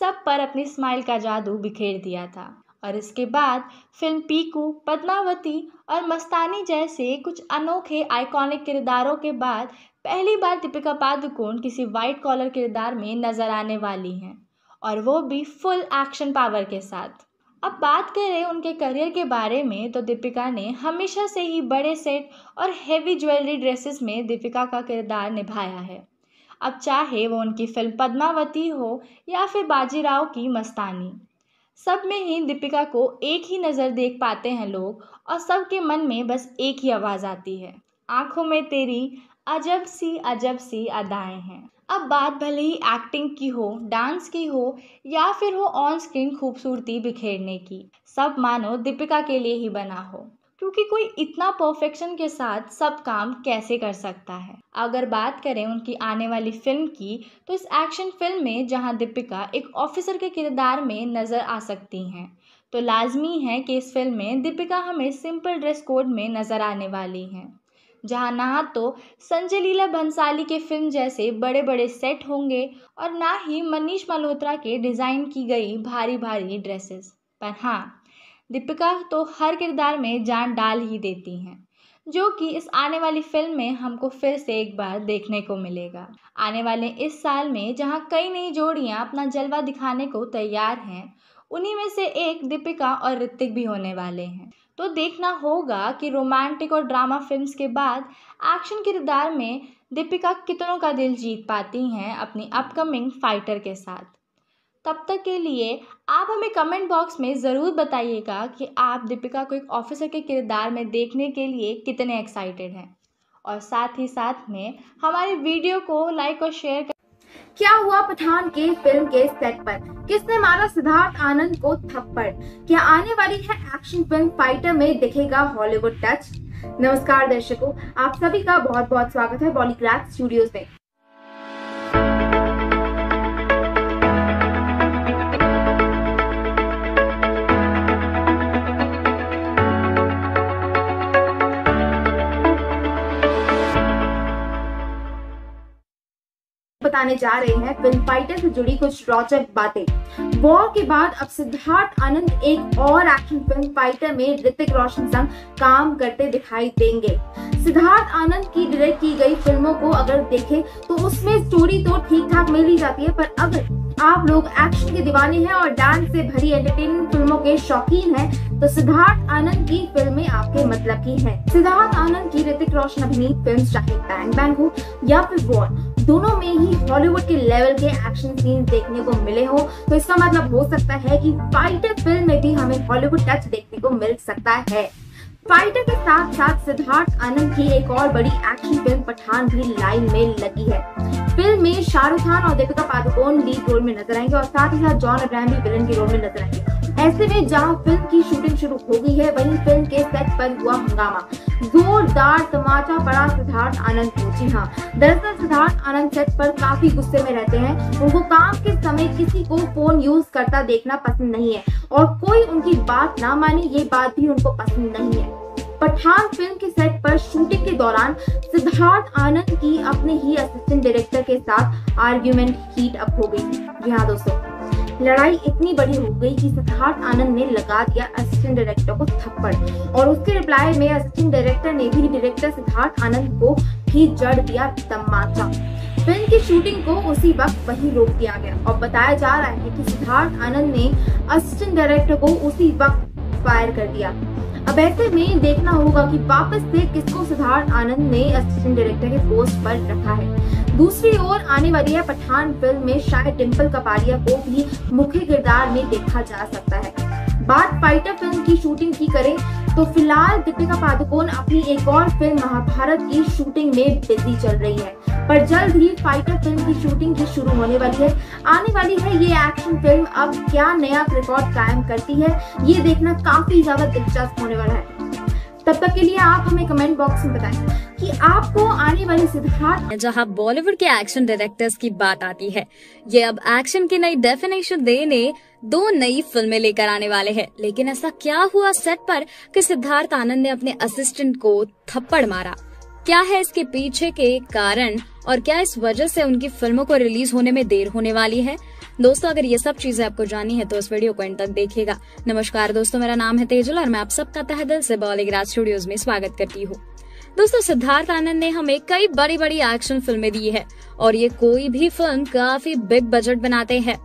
सब पर अपनी स्माइल का जादू बिखेर दिया था, और इसके बाद फिल्म पीकू, पद्मावती और मस्तानी जैसे कुछ अनोखे आइकॉनिक किरदारों के बाद पहली बार दीपिका पादुकोण किसी वाइट कॉलर किरदार में नज़र आने वाली हैं, और वो भी फुल एक्शन पावर के साथ। अब बात करें उनके करियर के बारे में तो दीपिका ने हमेशा से ही बड़े सेट और हेवी ज्वेलरी ड्रेसेस में दीपिका का किरदार निभाया है। अब चाहे वो उनकी फिल्म पद्मावती हो या फिर बाजीराव की मस्तानी, सब में ही दीपिका को एक ही नज़र देख पाते हैं लोग, और सबके मन में बस एक ही आवाज़ आती है, आँखों में तेरी अजब सी अदाएँ हैं। अब बात भले ही एक्टिंग की हो, डांस की हो या फिर हो ऑन स्क्रीन खूबसूरती बिखेरने की, सब मानो दीपिका के लिए ही बना हो, क्योंकि कोई इतना परफेक्शन के साथ सब काम कैसे कर सकता है। अगर बात करें उनकी आने वाली फिल्म की तो इस एक्शन फिल्म में जहां दीपिका एक ऑफिसर के किरदार में नज़र आ सकती हैं, तो लाजमी है कि इस फिल्म में दीपिका हमें सिंपल ड्रेस कोड में नज़र आने वाली हैं, जहाँ ना तो संजय लीला भंसाली के फिल्म जैसे बड़े बड़े सेट होंगे और ना ही मनीष मल्होत्रा के डिज़ाइन की गई भारी भारी ड्रेसेस, पर हाँ दीपिका तो हर किरदार में जान डाल ही देती हैं, जो कि इस आने वाली फिल्म में हमको फिर से एक बार देखने को मिलेगा। आने वाले इस साल में जहाँ कई नई जोड़ियाँ अपना जलवा दिखाने को तैयार हैं, उन्हीं में से एक दीपिका और ऋतिक भी होने वाले हैं, तो देखना होगा कि रोमांटिक और ड्रामा फिल्म्स के बाद एक्शन किरदार में दीपिका कितनों का दिल जीत पाती हैं अपनी अपकमिंग फाइटर के साथ। तब तक के लिए आप हमें कमेंट बॉक्स में ज़रूर बताइएगा कि आप दीपिका को एक ऑफिसर के किरदार में देखने के लिए कितने एक्साइटेड हैं, और साथ ही साथ में हमारे वीडियो को लाइक और शेयर कर। क्या हुआ पठान के फिल्म के सेट पर, किसने मारा सिद्धार्थ आनंद को थप्पड़, क्या आने वाली है एक्शन फिल्म फाइटर में दिखेगा हॉलीवुड टच? नमस्कार दर्शकों, आप सभी का बहुत बहुत स्वागत है बॉलीग्राफ स्टूडियोज में। बताने जा रहे हैं फिल्म फाइटर से जुड़ी कुछ रोचक बातें। वॉर के बाद अब सिद्धार्थ आनंद एक और एक्शन फिल्म फाइटर में ऋतिक रोशन संग काम करते दिखाई देंगे। सिद्धार्थ आनंद की डायरेक्ट की गई फिल्मों को अगर देखें तो उसमें स्टोरी तो ठीक ठाक मिल ही जाती है, पर अगर आप लोग एक्शन के दीवाने हैं और डांस से भरी एंटरटेनमेंट फिल्मों के शौकीन हैं तो सिद्धार्थ आनंद की फिल्में आपके मतलब की हैं। सिद्धार्थ आनंद की ऋतिक रोशन अभिनीत फिल्म चाहे बैंग बैंग हो या फिर वॉर, दोनों में ही हॉलीवुड के लेवल के एक्शन सीन देखने को मिले हो, तो इसका मतलब हो सकता है कि फाइटर फिल्म में भी हमें हॉलीवुड टच देखने को मिल सकता है। फाइटर के साथ साथ सिद्धार्थ आनंद की एक और बड़ी एक्शन फिल्म पठान भी लाइन में लगी है। फिल्म में शाहरुख खान और दीपिका पादुकोण लीड रोल में नजर आएंगे और साथ ही साथ जॉन अब्राहम भी विलन के रोल में नजर आएंगे। ऐसे में जहाँ फिल्म की शूटिंग शुरू हो गई है, वहीं फिल्म के सेट पर हुआ हंगामा, जोरदार तमाचा पड़ा सिद्धार्थ आनंद को। जी हाँ, दरअसल सिद्धार्थ आनंद सेट पर काफी गुस्से में रहते हैं। उनको काम के समय किसी को फोन यूज करता देखना पसंद नहीं है और कोई उनकी बात ना माने ये बात भी उनको पसंद नहीं है। पठान फिल्म के सेट पर शूटिंग के दौरान सिद्धार्थ आनंद की अपने ही असिस्टेंट डायरेक्टर के साथ आर्ग्यूमेंट हीट अप हो गई। जी हाँ दोस्तों, लड़ाई इतनी बड़ी हो गई कि सिद्धार्थ आनंद ने लगा दिया असिस्टेंट डायरेक्टर को थप्पड़, और उसके रिप्लाई में असिस्टेंट डायरेक्टर ने भी डायरेक्टर सिद्धार्थ आनंद को भी जड़ दिया तमाचा। फिल्म की शूटिंग को उसी वक्त वहीं रोक दिया गया और बताया जा रहा है कि सिद्धार्थ आनंद ने असिस्टेंट डायरेक्टर को उसी वक्त फायर कर दिया। अब ऐसे में देखना होगा कि वापस से किसको सिद्धार्थ आनंद ने असिस्टेंट डायरेक्टर के पोस्ट पर रखा है। दूसरी ओर आने वाली है पठान फिल्म में शायद डिम्पल कपाड़िया को भी मुख्य किरदार में देखा जा सकता है। बात फाइटर फिल्म की शूटिंग की करें तो फिलहाल दीपिका पादुकोण अपनी एक और फिल्म महाभारत की शूटिंग में बिजी चल रही है, पर जल्द ही फाइटर फिल्म की शूटिंग भी शुरू होने वाली है। आने वाली है ये एक्शन फिल्म, अब क्या नया रिकॉर्ड कायम करती है ये देखना काफी ज्यादा दिलचस्प होने वाला है। तब तक के लिए आप हमें कमेंट बॉक्स में बताएं कि आपको आने वाली सिद्धार्थ, जहां बॉलीवुड के एक्शन डायरेक्टर्स की बात आती है, ये अब एक्शन की नई डेफिनेशन देने दो नई फिल्में लेकर आने वाले हैं। लेकिन ऐसा क्या हुआ सेट पर कि सिद्धार्थ आनंद ने अपने असिस्टेंट को थप्पड़ मारा? क्या है इसके पीछे के कारण और क्या इस वजह से उनकी फिल्मों को रिलीज होने में देर होने वाली है? दोस्तों, अगर ये सब चीजें आपको जाननी है तो इस वीडियो को एंड तक देखिएगा। नमस्कार दोस्तों, मेरा नाम है तेजल और मैं आप सबका तहे दिल से बॉलीग्राज स्टूडियोज में स्वागत करती हूँ। दोस्तों, सिद्धार्थ आनंद ने हमें कई बड़ी बड़ी एक्शन फिल्में दी है और ये कोई भी फिल्म काफी बिग बजट बनाते हैं।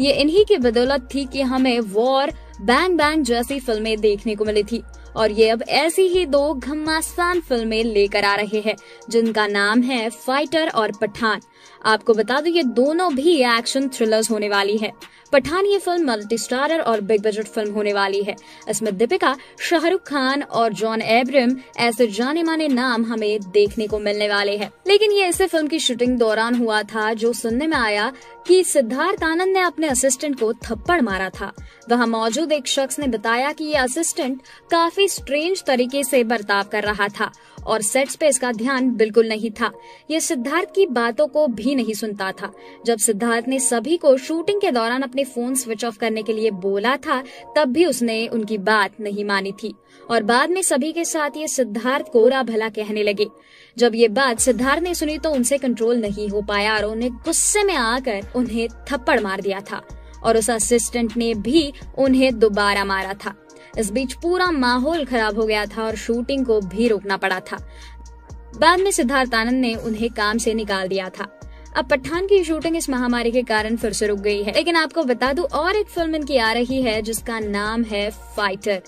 ये इन्हीं की बदौलत थी कि हमें वॉर, बैंग बैंग जैसी फिल्में देखने को मिली थी और ये अब ऐसी ही दो घमासान फिल्में लेकर आ रहे हैं जिनका नाम है फाइटर और पठान। आपको बता दूं, ये दोनों भी एक्शन थ्रिलर्स होने वाली है। पठान ये फिल्म मल्टी स्टारर और बिग बजट फिल्म होने वाली है। इसमें दीपिका, शाहरुख खान और जॉन एब्राहम ऐसे जाने माने नाम हमें देखने को मिलने वाले हैं। लेकिन ये ऐसे फिल्म की शूटिंग दौरान हुआ था जो सुनने में आया कि सिद्धार्थ आनंद ने अपने असिस्टेंट को थप्पड़ मारा था। वहाँ मौजूद एक शख्स ने बताया कि ये असिस्टेंट काफी स्ट्रेंज तरीके से बर्ताव कर रहा था और सेट्स पे इसका ध्यान बिल्कुल नहीं था। ये सिद्धार्थ की बातों को भी नहीं सुनता था। जब सिद्धार्थ ने सभी को शूटिंग के दौरान अपने फोन स्विच ऑफ करने के लिए बोला था तब भी उसने उनकी बात नहीं मानी थी और बाद में सभी के साथ ये सिद्धार्थ को बुरा भला कहने लगे। जब ये बात सिद्धार्थ ने सुनी तो उनसे कंट्रोल नहीं हो पाया और उन्हें गुस्से में आकर उन्हें थप्पड़ मार दिया था और उस असिस्टेंट ने भी उन्हें दोबारा मारा था। इस बीच पूरा माहौल खराब हो गया था और शूटिंग को भी रोकना पड़ा था। बाद में सिद्धार्थ आनंद ने उन्हें काम से निकाल दिया था। अब पठान की शूटिंग इस महामारी के कारण फिर से रुक गई है। लेकिन आपको बता दूं, और एक फिल्म इनकी आ रही है जिसका नाम है फाइटर।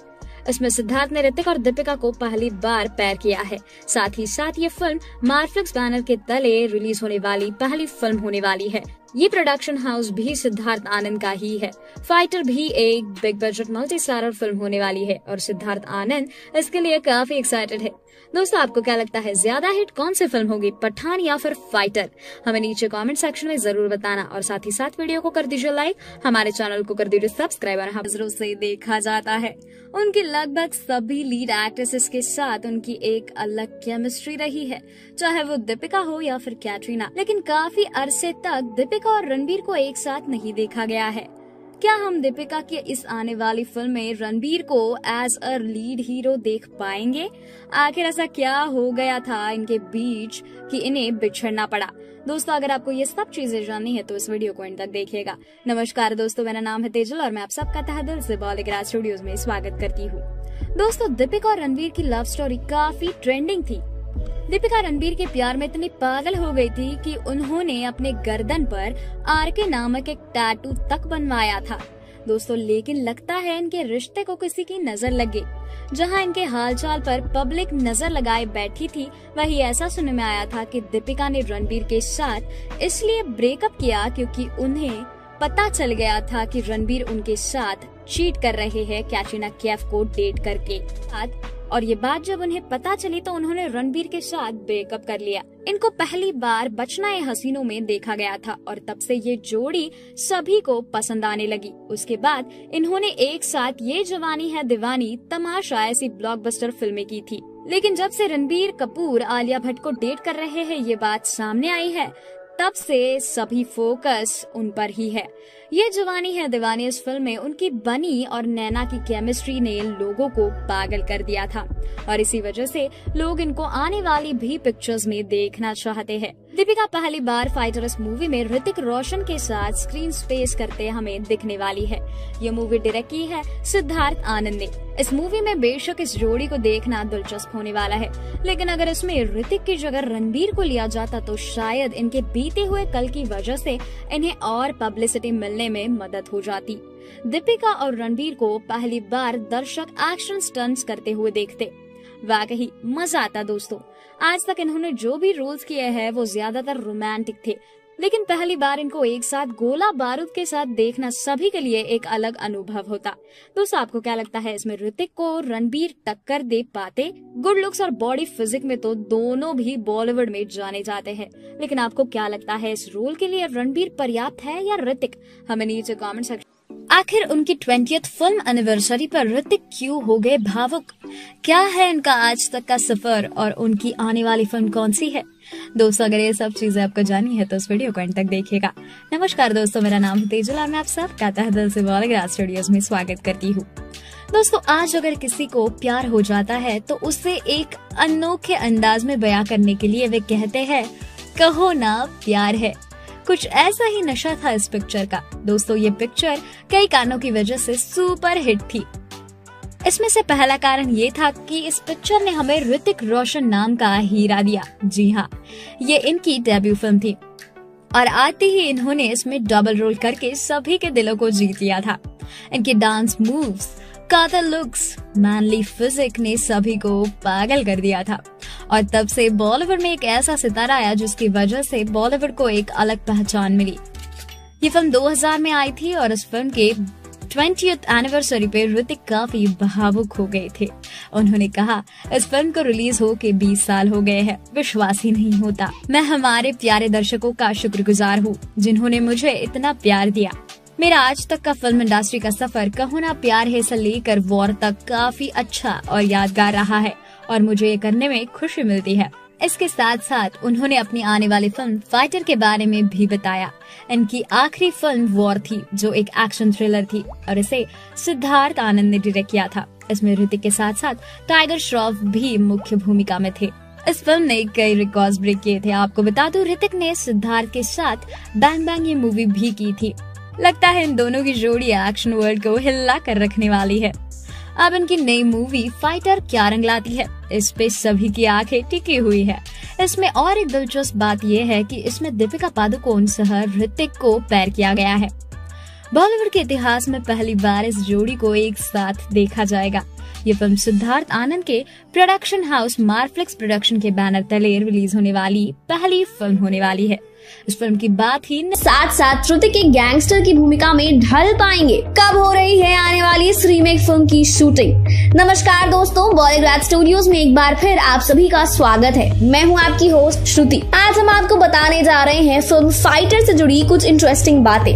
इसमें सिद्धार्थ ने ऋतिक और दीपिका को पहली बार पैर किया है। साथ ही साथ ये फिल्म मार्फिक्स बैनर के तले रिलीज होने वाली पहली फिल्म होने वाली है। ये प्रोडक्शन हाउस भी सिद्धार्थ आनंद का ही है। फाइटर भी एक big budget multi starrer film होने वाली है और सिद्धार्थ आनंद इसके लिए काफी एक्साइटेड है। दोस्तों, आपको क्या लगता है, ज्यादा हिट कौन सी फिल्म होगी, पठान या फिर फाइटर? हमें नीचे कमेंट सेक्शन में जरूर बताना और साथ ही साथ वीडियो को कर दीजिए लाइक, हमारे चैनल को कर दीजिए सब्सक्राइब। और नजरों से देखा जाता है उनकी लगभग सभी लीड एक्ट्रेसेस के साथ उनकी एक अलग केमिस्ट्री रही है, चाहे वो दीपिका हो या फिर कैटरीना। लेकिन काफी अरसे तक दीपिका और रणबीर को एक साथ नहीं देखा गया है। क्या हम दीपिका के इस आने वाली फिल्म में रणबीर को एज अ लीड हीरो देख पाएंगे? आखिर ऐसा क्या हो गया था इनके बीच कि इन्हें बिछड़ना पड़ा? दोस्तों, अगर आपको ये सब चीजें जाननी है तो इस वीडियो को एंड तक देखिएगा। नमस्कार दोस्तों, मेरा नाम है तेजल और मैं आप सबका तहे दिल से बॉलीग्राज स्टूडियोज में स्वागत करती हूँ। दोस्तों, दीपिका और रणबीर की लव स्टोरी काफी ट्रेंडिंग थी। दीपिका रणबीर के प्यार में इतनी पागल हो गई थी कि उन्होंने अपने गर्दन पर आरके नामक एक टैटू तक बनवाया था। दोस्तों, लेकिन लगता है इनके रिश्ते को किसी की नजर लगी। जहां इनके हालचाल पर पब्लिक नजर लगाए बैठी थी, वही ऐसा सुनने में आया था कि दीपिका ने रणबीर के साथ इसलिए ब्रेकअप किया क्योंकि उन्हें पता चल गया था कि रणबीर उनके साथ चीट कर रहे हैं कैटरीना कैफ को डेट करके। और ये बात जब उन्हें पता चली तो उन्होंने रणबीर के साथ ब्रेकअप कर लिया। इनको पहली बार बचना-ए हसीनों में देखा गया था और तब से ये जोड़ी सभी को पसंद आने लगी। उसके बाद इन्होंने एक साथ ये जवानी है दीवानी, तमाशा ऐसी ब्लॉकबस्टर फिल्में की थी। लेकिन जब से रणबीर कपूर आलिया भट्ट को डेट कर रहे हैं ये बात सामने आई है, तब से सभी फोकस उन पर ही है। ये जवानी है दीवानी इस फिल्म में उनकी बनी और नैना की केमिस्ट्री ने लोगों को पागल कर दिया था और इसी वजह से लोग इनको आने वाली भी पिक्चर्स में देखना चाहते हैं। दीपिका पहली बार फाइटर्स मूवी में ऋतिक रोशन के साथ स्क्रीन स्पेस करते हमें दिखने वाली है। ये मूवी डायरेक्ट की है सिद्धार्थ आनंद ने। इस मूवी में बेशक इस जोड़ी को देखना दिलचस्प होने वाला है, लेकिन अगर इसमें ऋतिक की जगह रणबीर को लिया जाता तो शायद इनके बीते हुए कल की वजह से इन्हें और पब्लिसिटी मिलने में मदद हो जाती। दीपिका और रणबीर को पहली बार दर्शक एक्शन स्टंट्स करते हुए देखते, वाकई मजा आता। दोस्तों, आज तक इन्होंने जो भी रोल्स किए हैं वो ज्यादातर रोमांटिक थे, लेकिन पहली बार इनको एक साथ गोला बारूद के साथ देखना सभी के लिए एक अलग अनुभव होता। दोस्तों आपको क्या लगता है, इसमें ऋतिक को रणबीर टक्कर दे पाते? गुड लुक्स और बॉडी फिजिक में तो दोनों भी बॉलीवुड में जाने जाते हैं, लेकिन आपको क्या लगता है इस रोल के लिए रणबीर पर्याप्त है या ऋतिक? हमें नीचे कमेंट सेक्शन। आखिर उनकी 20th फिल्म एनिवर्सरी पर ऋतिक क्यों हो गए भावुक? क्या है इनका आज तक का सफर और उनकी आने वाली फिल्म कौन सी है? दोस्तों अगर ये सब चीजें आपको जाननी है तो इस वीडियो को अंत तक देखिएगा। नमस्कार दोस्तों, मेरा नाम है तेजल और मैं आप सबका तहे दिल से बॉलीग्राज स्टूडियोज में स्वागत करती हूँ। दोस्तों आज अगर किसी को प्यार हो जाता है तो उसे एक अनोखे अंदाज में बयां करने के लिए वे कहते हैं कहो ना प्यार है। कुछ ऐसा ही नशा था इस पिक्चर का। दोस्तों ये पिक्चर कई कारणों की वजह से सुपर हिट थी। इसमें से पहला कारण ये था कि इस पिक्चर ने हमें ऋतिक रोशन नाम का हीरा दिया। जी हाँ, ये इनकी डेब्यू फिल्म थी और आते ही इन्होंने इसमें डबल रोल करके सभी के दिलों को जीत लिया था। इनके डांस मूव्स, कातिल लुक्स, मैनली फिजिक ने सभी को पागल कर दिया था और तब से बॉलीवुड में एक ऐसा सितारा आया जिसकी वजह से बॉलीवुड को एक अलग पहचान मिली। ये फिल्म 2000 में आई थी और इस फिल्म के 20th एनिवर्सरी पे ऋतिक काफी भावुक हो गए थे। उन्होंने कहा इस फिल्म को रिलीज हो के 20 साल हो गए हैं, विश्वास ही नहीं होता। मैं हमारे प्यारे दर्शकों का शुक्रगुजार हूँ जिन्होंने मुझे इतना प्यार दिया। मेरा आज तक का फिल्म इंडस्ट्री का सफर कहो ना प्यार है से लेकर वॉर तक काफी अच्छा और यादगार रहा है और मुझे ये करने में खुशी मिलती है। इसके साथ साथ उन्होंने अपनी आने वाली फिल्म फाइटर के बारे में भी बताया। इनकी आखिरी फिल्म वॉर थी जो एक एक्शन थ्रिलर थी और इसे सिद्धार्थ आनंद ने डायरेक्ट किया था। इसमें ऋतिक के साथ साथ टाइगर श्रॉफ भी मुख्य भूमिका में थे। इस फिल्म ने कई रिकॉर्ड ब्रेक किए थे। आपको बता दूं ऋतिक ने सिद्धार्थ के साथ बैंग बैंग ये मूवी भी की थी। लगता है इन दोनों की जोड़ी एक्शन वर्ल्ड को हिला कर रखने वाली है। अब इनकी नई मूवी फाइटर क्या रंग लाती है, इस पे सभी की आंखें टिकी हुई है। इसमें और एक दिलचस्प बात यह है कि इसमें दीपिका पादुकोण सह ऋतिक को पैर किया गया है। बॉलीवुड के इतिहास में पहली बार इस जोड़ी को एक साथ देखा जाएगा। ये फिल्म सिद्धार्थ आनंद के प्रोडक्शन हाउस मार्फ्लिक्स प्रोडक्शन के बैनर तले रिलीज होने वाली पहली फिल्म होने वाली है। इस फिल्म की बात ही साथ साथ ऋतिक के गैंगस्टर की भूमिका में ढल पाएंगे। कब हो रही है आने वाली इस रीमेक फिल्म की शूटिंग? नमस्कार दोस्तों, बॉलीग्राज स्टूडियोज में एक बार फिर आप सभी का स्वागत है। मैं हूं आपकी होस्ट श्रुति। आज हम आपको बताने जा रहे हैं फिल्म फाइटर से जुड़ी कुछ इंटरेस्टिंग बातें।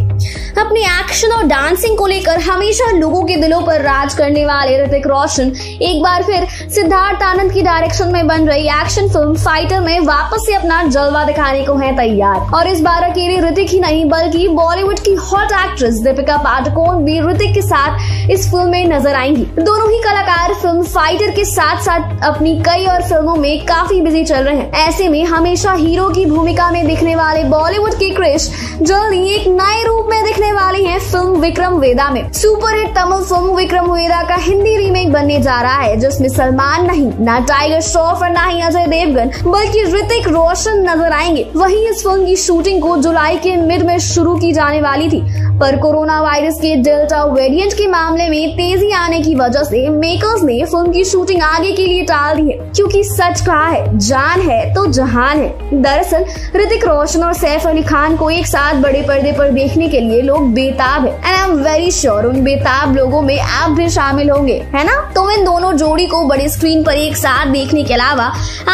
अपने एक्शन और डांसिंग को लेकर हमेशा लोगों के दिलों पर राज करने वाले ऋतिक रोशन एक बार फिर सिद्धार्थ आनंद की डायरेक्शन में बन रही एक्शन फिल्म फाइटर में वापस से अपना जलवा दिखाने को है तैयार। और इस बार अकेले ऋतिक ही नहीं बल्कि बॉलीवुड की हॉट एक्ट्रेस दीपिका पादुकोण भी ऋतिक के साथ इस फिल्म में नजर आएंगी। दोनों ही कलाकार फिल्म फाइटर के साथ साथ अपनी कई और फिल्मों में काफी बिजी चल रहे हैं। ऐसे में हमेशा हीरो की भूमिका में दिखने वाले बॉलीवुड के क्रिश जल्दी एक नए रूप में दिखने वाले हैं फिल्म विक्रम वेदा में। सुपरहिट तमिल फिल्म विक्रम वेदा का हिंदी रीमेक बनने जा रहा है जिसमें सलमान नहीं, ना टाइगर श्रॉफ और ना ही अजय देवगन बल्कि ऋतिक रोशन नजर आएंगे। वही इस फिल्म की शूटिंग को जुलाई के मिड में शुरू की जाने वाली थी पर कोरोना वायरस के डेल्टा वेरिएंट के मामले में तेजी आने की वजह से मेकर्स ने फिल्म की शूटिंग आगे के लिए टाल दी है। क्योंकि सच कहा है जान है तो जहान है। दरअसल ऋतिक रोशन और सैफ अली खान को एक साथ बड़े पर्दे पर देखने के लिए लोग बेताब है। And I am very sure उन बेताब लोगों में आप भी शामिल होंगे, है ना? तो इन दोनों जोड़ी को बड़े स्क्रीन पर एक साथ देखने के अलावा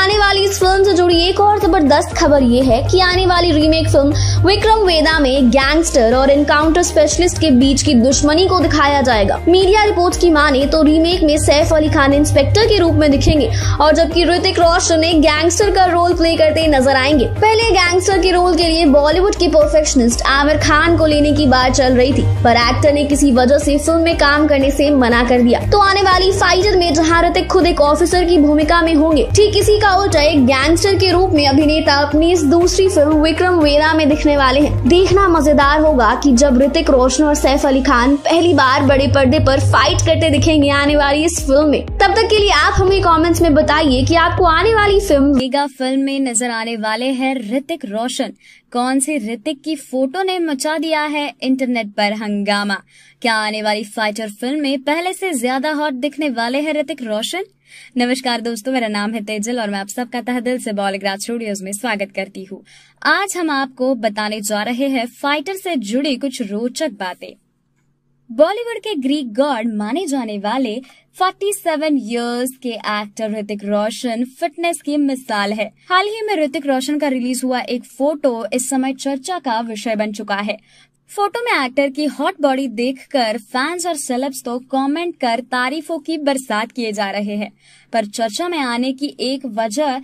आने वाली इस फिल्म से जुड़ी एक और जबरदस्त खबर ये है कि आने वाली रीमेक फिल्म विक्रम वेदा में गैंगस्टर और एनकाउंटर स्पेशलिस्ट के बीच की दुश्मनी को दिखाया जाएगा। मीडिया रिपोर्ट्स की माने तो रीमेक में सैफ अली खान इंस्पेक्टर के रूप में दिखेंगे और जबकि ऋतिक रोशन ने गैंगस्टर का रोल प्ले करते नजर आएंगे। पहले गैंगस्टर के रोल के लिए बॉलीवुड के परफेक्शनिस्ट आमिर खान को लेने की बात चल रही थी पर एक्टर ने किसी वजह से फिल्म में काम करने से मना कर दिया। तो आने वाली फाइटर में जहाँ ऋतिक खुद एक ऑफिसर की भूमिका में होंगे, ठीक इसी का उल्टा एक गैंगस्टर के रूप में अभिनेता अपनी इस दूसरी फिल्म विक्रम वेदा में दिखने वाले हैं। देखना मजेदार होगा कि जब ऋतिक रोशन और सैफ अली खान पहली बार बड़े पर्दे पर फाइट करते दिखेंगे आने वाली इस फिल्म में। तब तक के लिए आप हमें कमेंट्स में बताइए कि आपको आने वाली फिल्म मेगा फिल्म में नजर आने वाले हैं ऋतिक रोशन। कौन से ऋतिक की फोटो ने मचा दिया है इंटरनेट पर हंगामा? क्या आने वाली फाइटर फिल्म में पहले से ज्यादा हॉट दिखने वाले हैं ऋतिक रोशन? नमस्कार दोस्तों, मेरा नाम है तेजल और मैं आप सबका तहे दिल से बॉलीग्राज स्टूडियोज में स्वागत करती हूँ। आज हम आपको बताने जा रहे हैं फाइटर से जुड़ी कुछ रोचक बातें। बॉलीवुड के ग्रीक गॉड माने जाने वाले 47 इयर्स के एक्टर ऋतिक रोशन फिटनेस की मिसाल है। हाल ही में ऋतिक रोशन का रिलीज हुआ एक फोटो इस समय चर्चा का विषय बन चुका है। फोटो में एक्टर की हॉट बॉडी देखकर फैंस और सेलेब्स तो कमेंट कर तारीफों की बरसात किए जा रहे हैं, पर चर्चा में आने की एक वजह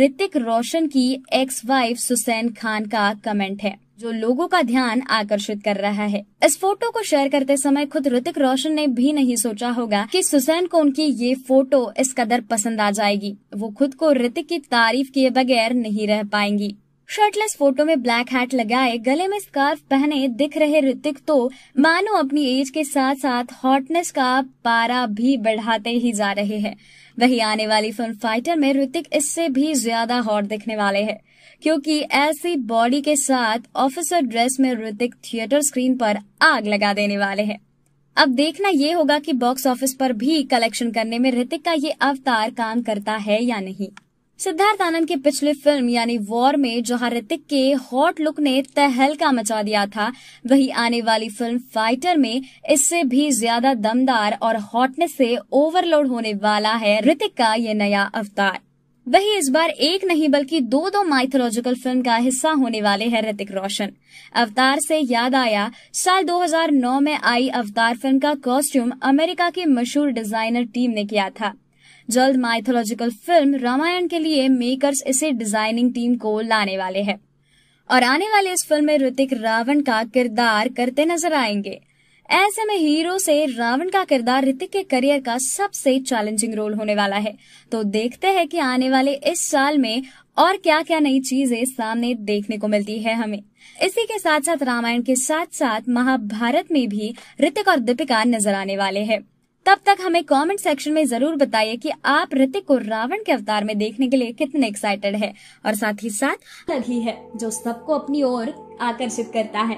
ऋतिक रोशन की एक्स वाइफ सुसैन खान का कमेंट है, जो लोगों का ध्यान आकर्षित कर रहा है। इस फोटो को शेयर करते समय खुद ऋतिक रोशन ने भी नहीं सोचा होगा कि सुसैन को उनकी ये फोटो इस कदर पसंद आ जाएगी। वो खुद को ऋतिक की तारीफ किए बगैर नहीं रह पाएंगी। शर्टलेस फोटो में ब्लैक हैट लगाए, गले में स्कार्फ पहने दिख रहे ऋतिक तो मानो अपनी एज के साथ साथ हॉटनेस का पारा भी बढ़ाते ही जा रहे हैं। वहीं आने वाली फिल्म फाइटर में ऋतिक इससे भी ज्यादा हॉट दिखने वाले हैं, क्योंकि ऐसी बॉडी के साथ ऑफिसर ड्रेस में ऋतिक थिएटर स्क्रीन पर आग लगा देने वाले हैं। अब देखना ये होगा कि बॉक्स ऑफिस पर भी कलेक्शन करने में ऋतिक का ये अवतार काम करता है या नहीं। सिद्धार्थ आनंद की पिछली फिल्म यानी वॉर में जहां ऋतिक के हॉट लुक ने तहलका मचा दिया था, वहीं आने वाली फिल्म फाइटर में इससे भी ज्यादा दमदार और हॉटनेस से ओवरलोड होने वाला है ऋतिक का ये नया अवतार। वहीं इस बार एक नहीं बल्कि दो माइथोलॉजिकल फिल्म का हिस्सा होने वाले हैं ऋतिक रोशन। अवतार से याद आया, साल 2009 में आई अवतार फिल्म का कॉस्ट्यूम अमेरिका की मशहूर डिजाइनर टीम ने किया था। जल्द माइथोलॉजिकल फिल्म रामायण के लिए मेकर्स इसे डिजाइनिंग टीम को लाने वाले हैं और आने वाले इस फिल्म में ऋतिक रावण का किरदार करते नजर आएंगे। ऐसे में हीरो से रावण का किरदार ऋतिक के करियर का सबसे चैलेंजिंग रोल होने वाला है। तो देखते हैं कि आने वाले इस साल में और क्या क्या नई चीजें सामने देखने को मिलती है हमें। इसी के साथ साथ रामायण के साथ साथ महाभारत में भी ऋतिक और दीपिका नजर आने वाले हैं। तब तक हमें कमेंट सेक्शन में जरूर बताइए कि आप ऋतिक को रावण के अवतार में देखने के लिए कितने एक्साइटेड है और साथ ही साथ लगी है जो सबको अपनी ओर आकर्षित करता है।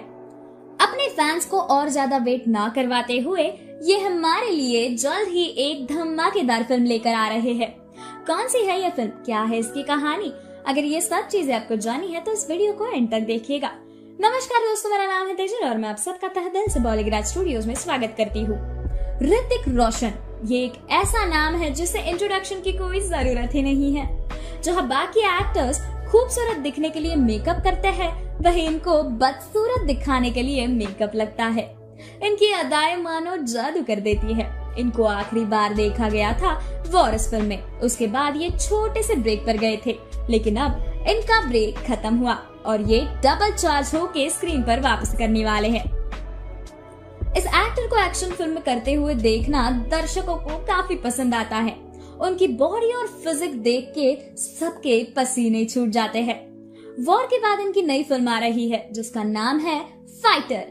अपने फैंस को और ज्यादा वेट ना करवाते हुए ये हमारे लिए जल्द ही एक धमाकेदार फिल्म लेकर आ रहे हैं। कौन सी है ये फिल्म, क्या है इसकी कहानी, अगर ये सब चीजें आपको जानी है तो इस वीडियो को एंड तक देखिएगा। नमस्कार दोस्तों, मेरा नाम है तेजल और मैं आप सबका तहे दिल से बॉलीग्राज स्टूडियोज में स्वागत करती हूँ। ऋतिक रोशन ये एक ऐसा नाम है जिसे इंट्रोडक्शन की कोई जरूरत ही नहीं है। जहाँ बाकी एक्टर्स खूबसूरत दिखने के लिए मेकअप करते हैं, वहीं इनको बदसूरत दिखाने के लिए मेकअप लगता है। इनकी अदाएं मानो जादू कर देती है। इनको आखिरी बार देखा गया था वॉरस फिल्म में, उसके बाद ये छोटे से ब्रेक पर गए थे, लेकिन अब इनका ब्रेक खत्म हुआ और ये डबल चार्ज होके स्क्रीन पर वापस करने वाले है। इस एक्टर को एक्शन फिल्म करते हुए देखना दर्शकों को काफी पसंद आता है। उनकी बॉडी और फिजिक देख के सबके पसीने छूट जाते हैं। वॉर के बाद इनकी नई फिल्म आ रही है जिसका नाम है फाइटर।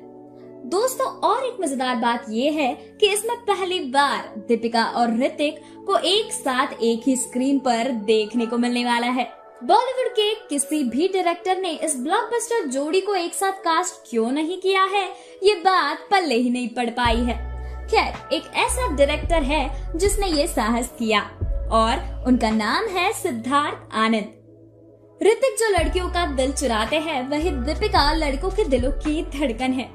दोस्तों, और एक मजेदार बात यह है कि इसमें पहली बार दीपिका और ऋतिक को एक साथ एक ही स्क्रीन पर देखने को मिलने वाला है। बॉलीवुड के किसी भी डायरेक्टर ने इस ब्लॉकबस्टर जोड़ी को एक साथ कास्ट क्यों नहीं किया है, ये बात पल्ले ही नहीं पड़ पाई है। खैर, एक ऐसा डायरेक्टर है जिसने ये साहस किया और उनका नाम है सिद्धार्थ आनंद। ऋतिक जो लड़कियों का दिल चुराते हैं, वही दीपिका लड़कों के दिलों की धड़कन है।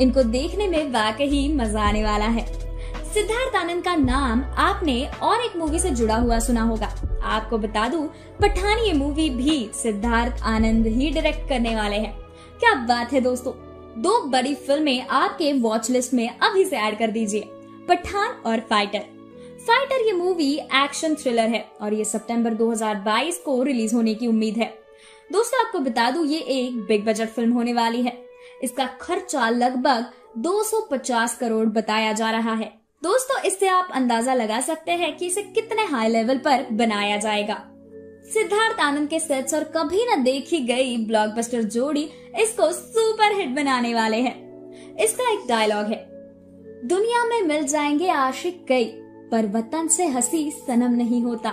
इनको देखने में वाकई मजा आने वाला है। सिद्धार्थ आनंद का नाम आपने और एक मूवी से जुड़ा हुआ सुना होगा। आपको बता दूं, पठान ये मूवी भी सिद्धार्थ आनंद ही डायरेक्ट करने वाले हैं। क्या बात है दोस्तों, दो बड़ी फिल्में आपके वॉच लिस्ट में अभी से ऐड कर दीजिए, पठान और फाइटर। फाइटर ये मूवी एक्शन थ्रिलर है और ये सितंबर 2022 को रिलीज होने की उम्मीद है। दोस्तों, आपको बता दूं, ये एक बिग बजट फिल्म होने वाली है। इसका खर्चा लगभग 250 करोड़ बताया जा रहा है। दोस्तों, इससे आप अंदाजा लगा सकते हैं कि इसे कितने हाई लेवल पर बनाया जाएगा। सिद्धार्थ आनंद के सेट्स और कभी न देखी गई ब्लॉकबस्टर जोड़ी इसको सुपर हिट बनाने वाले हैं। इसका एक डायलॉग है, दुनिया में मिल जाएंगे आशिक कई, पर वतन से हंसी सनम नहीं होता।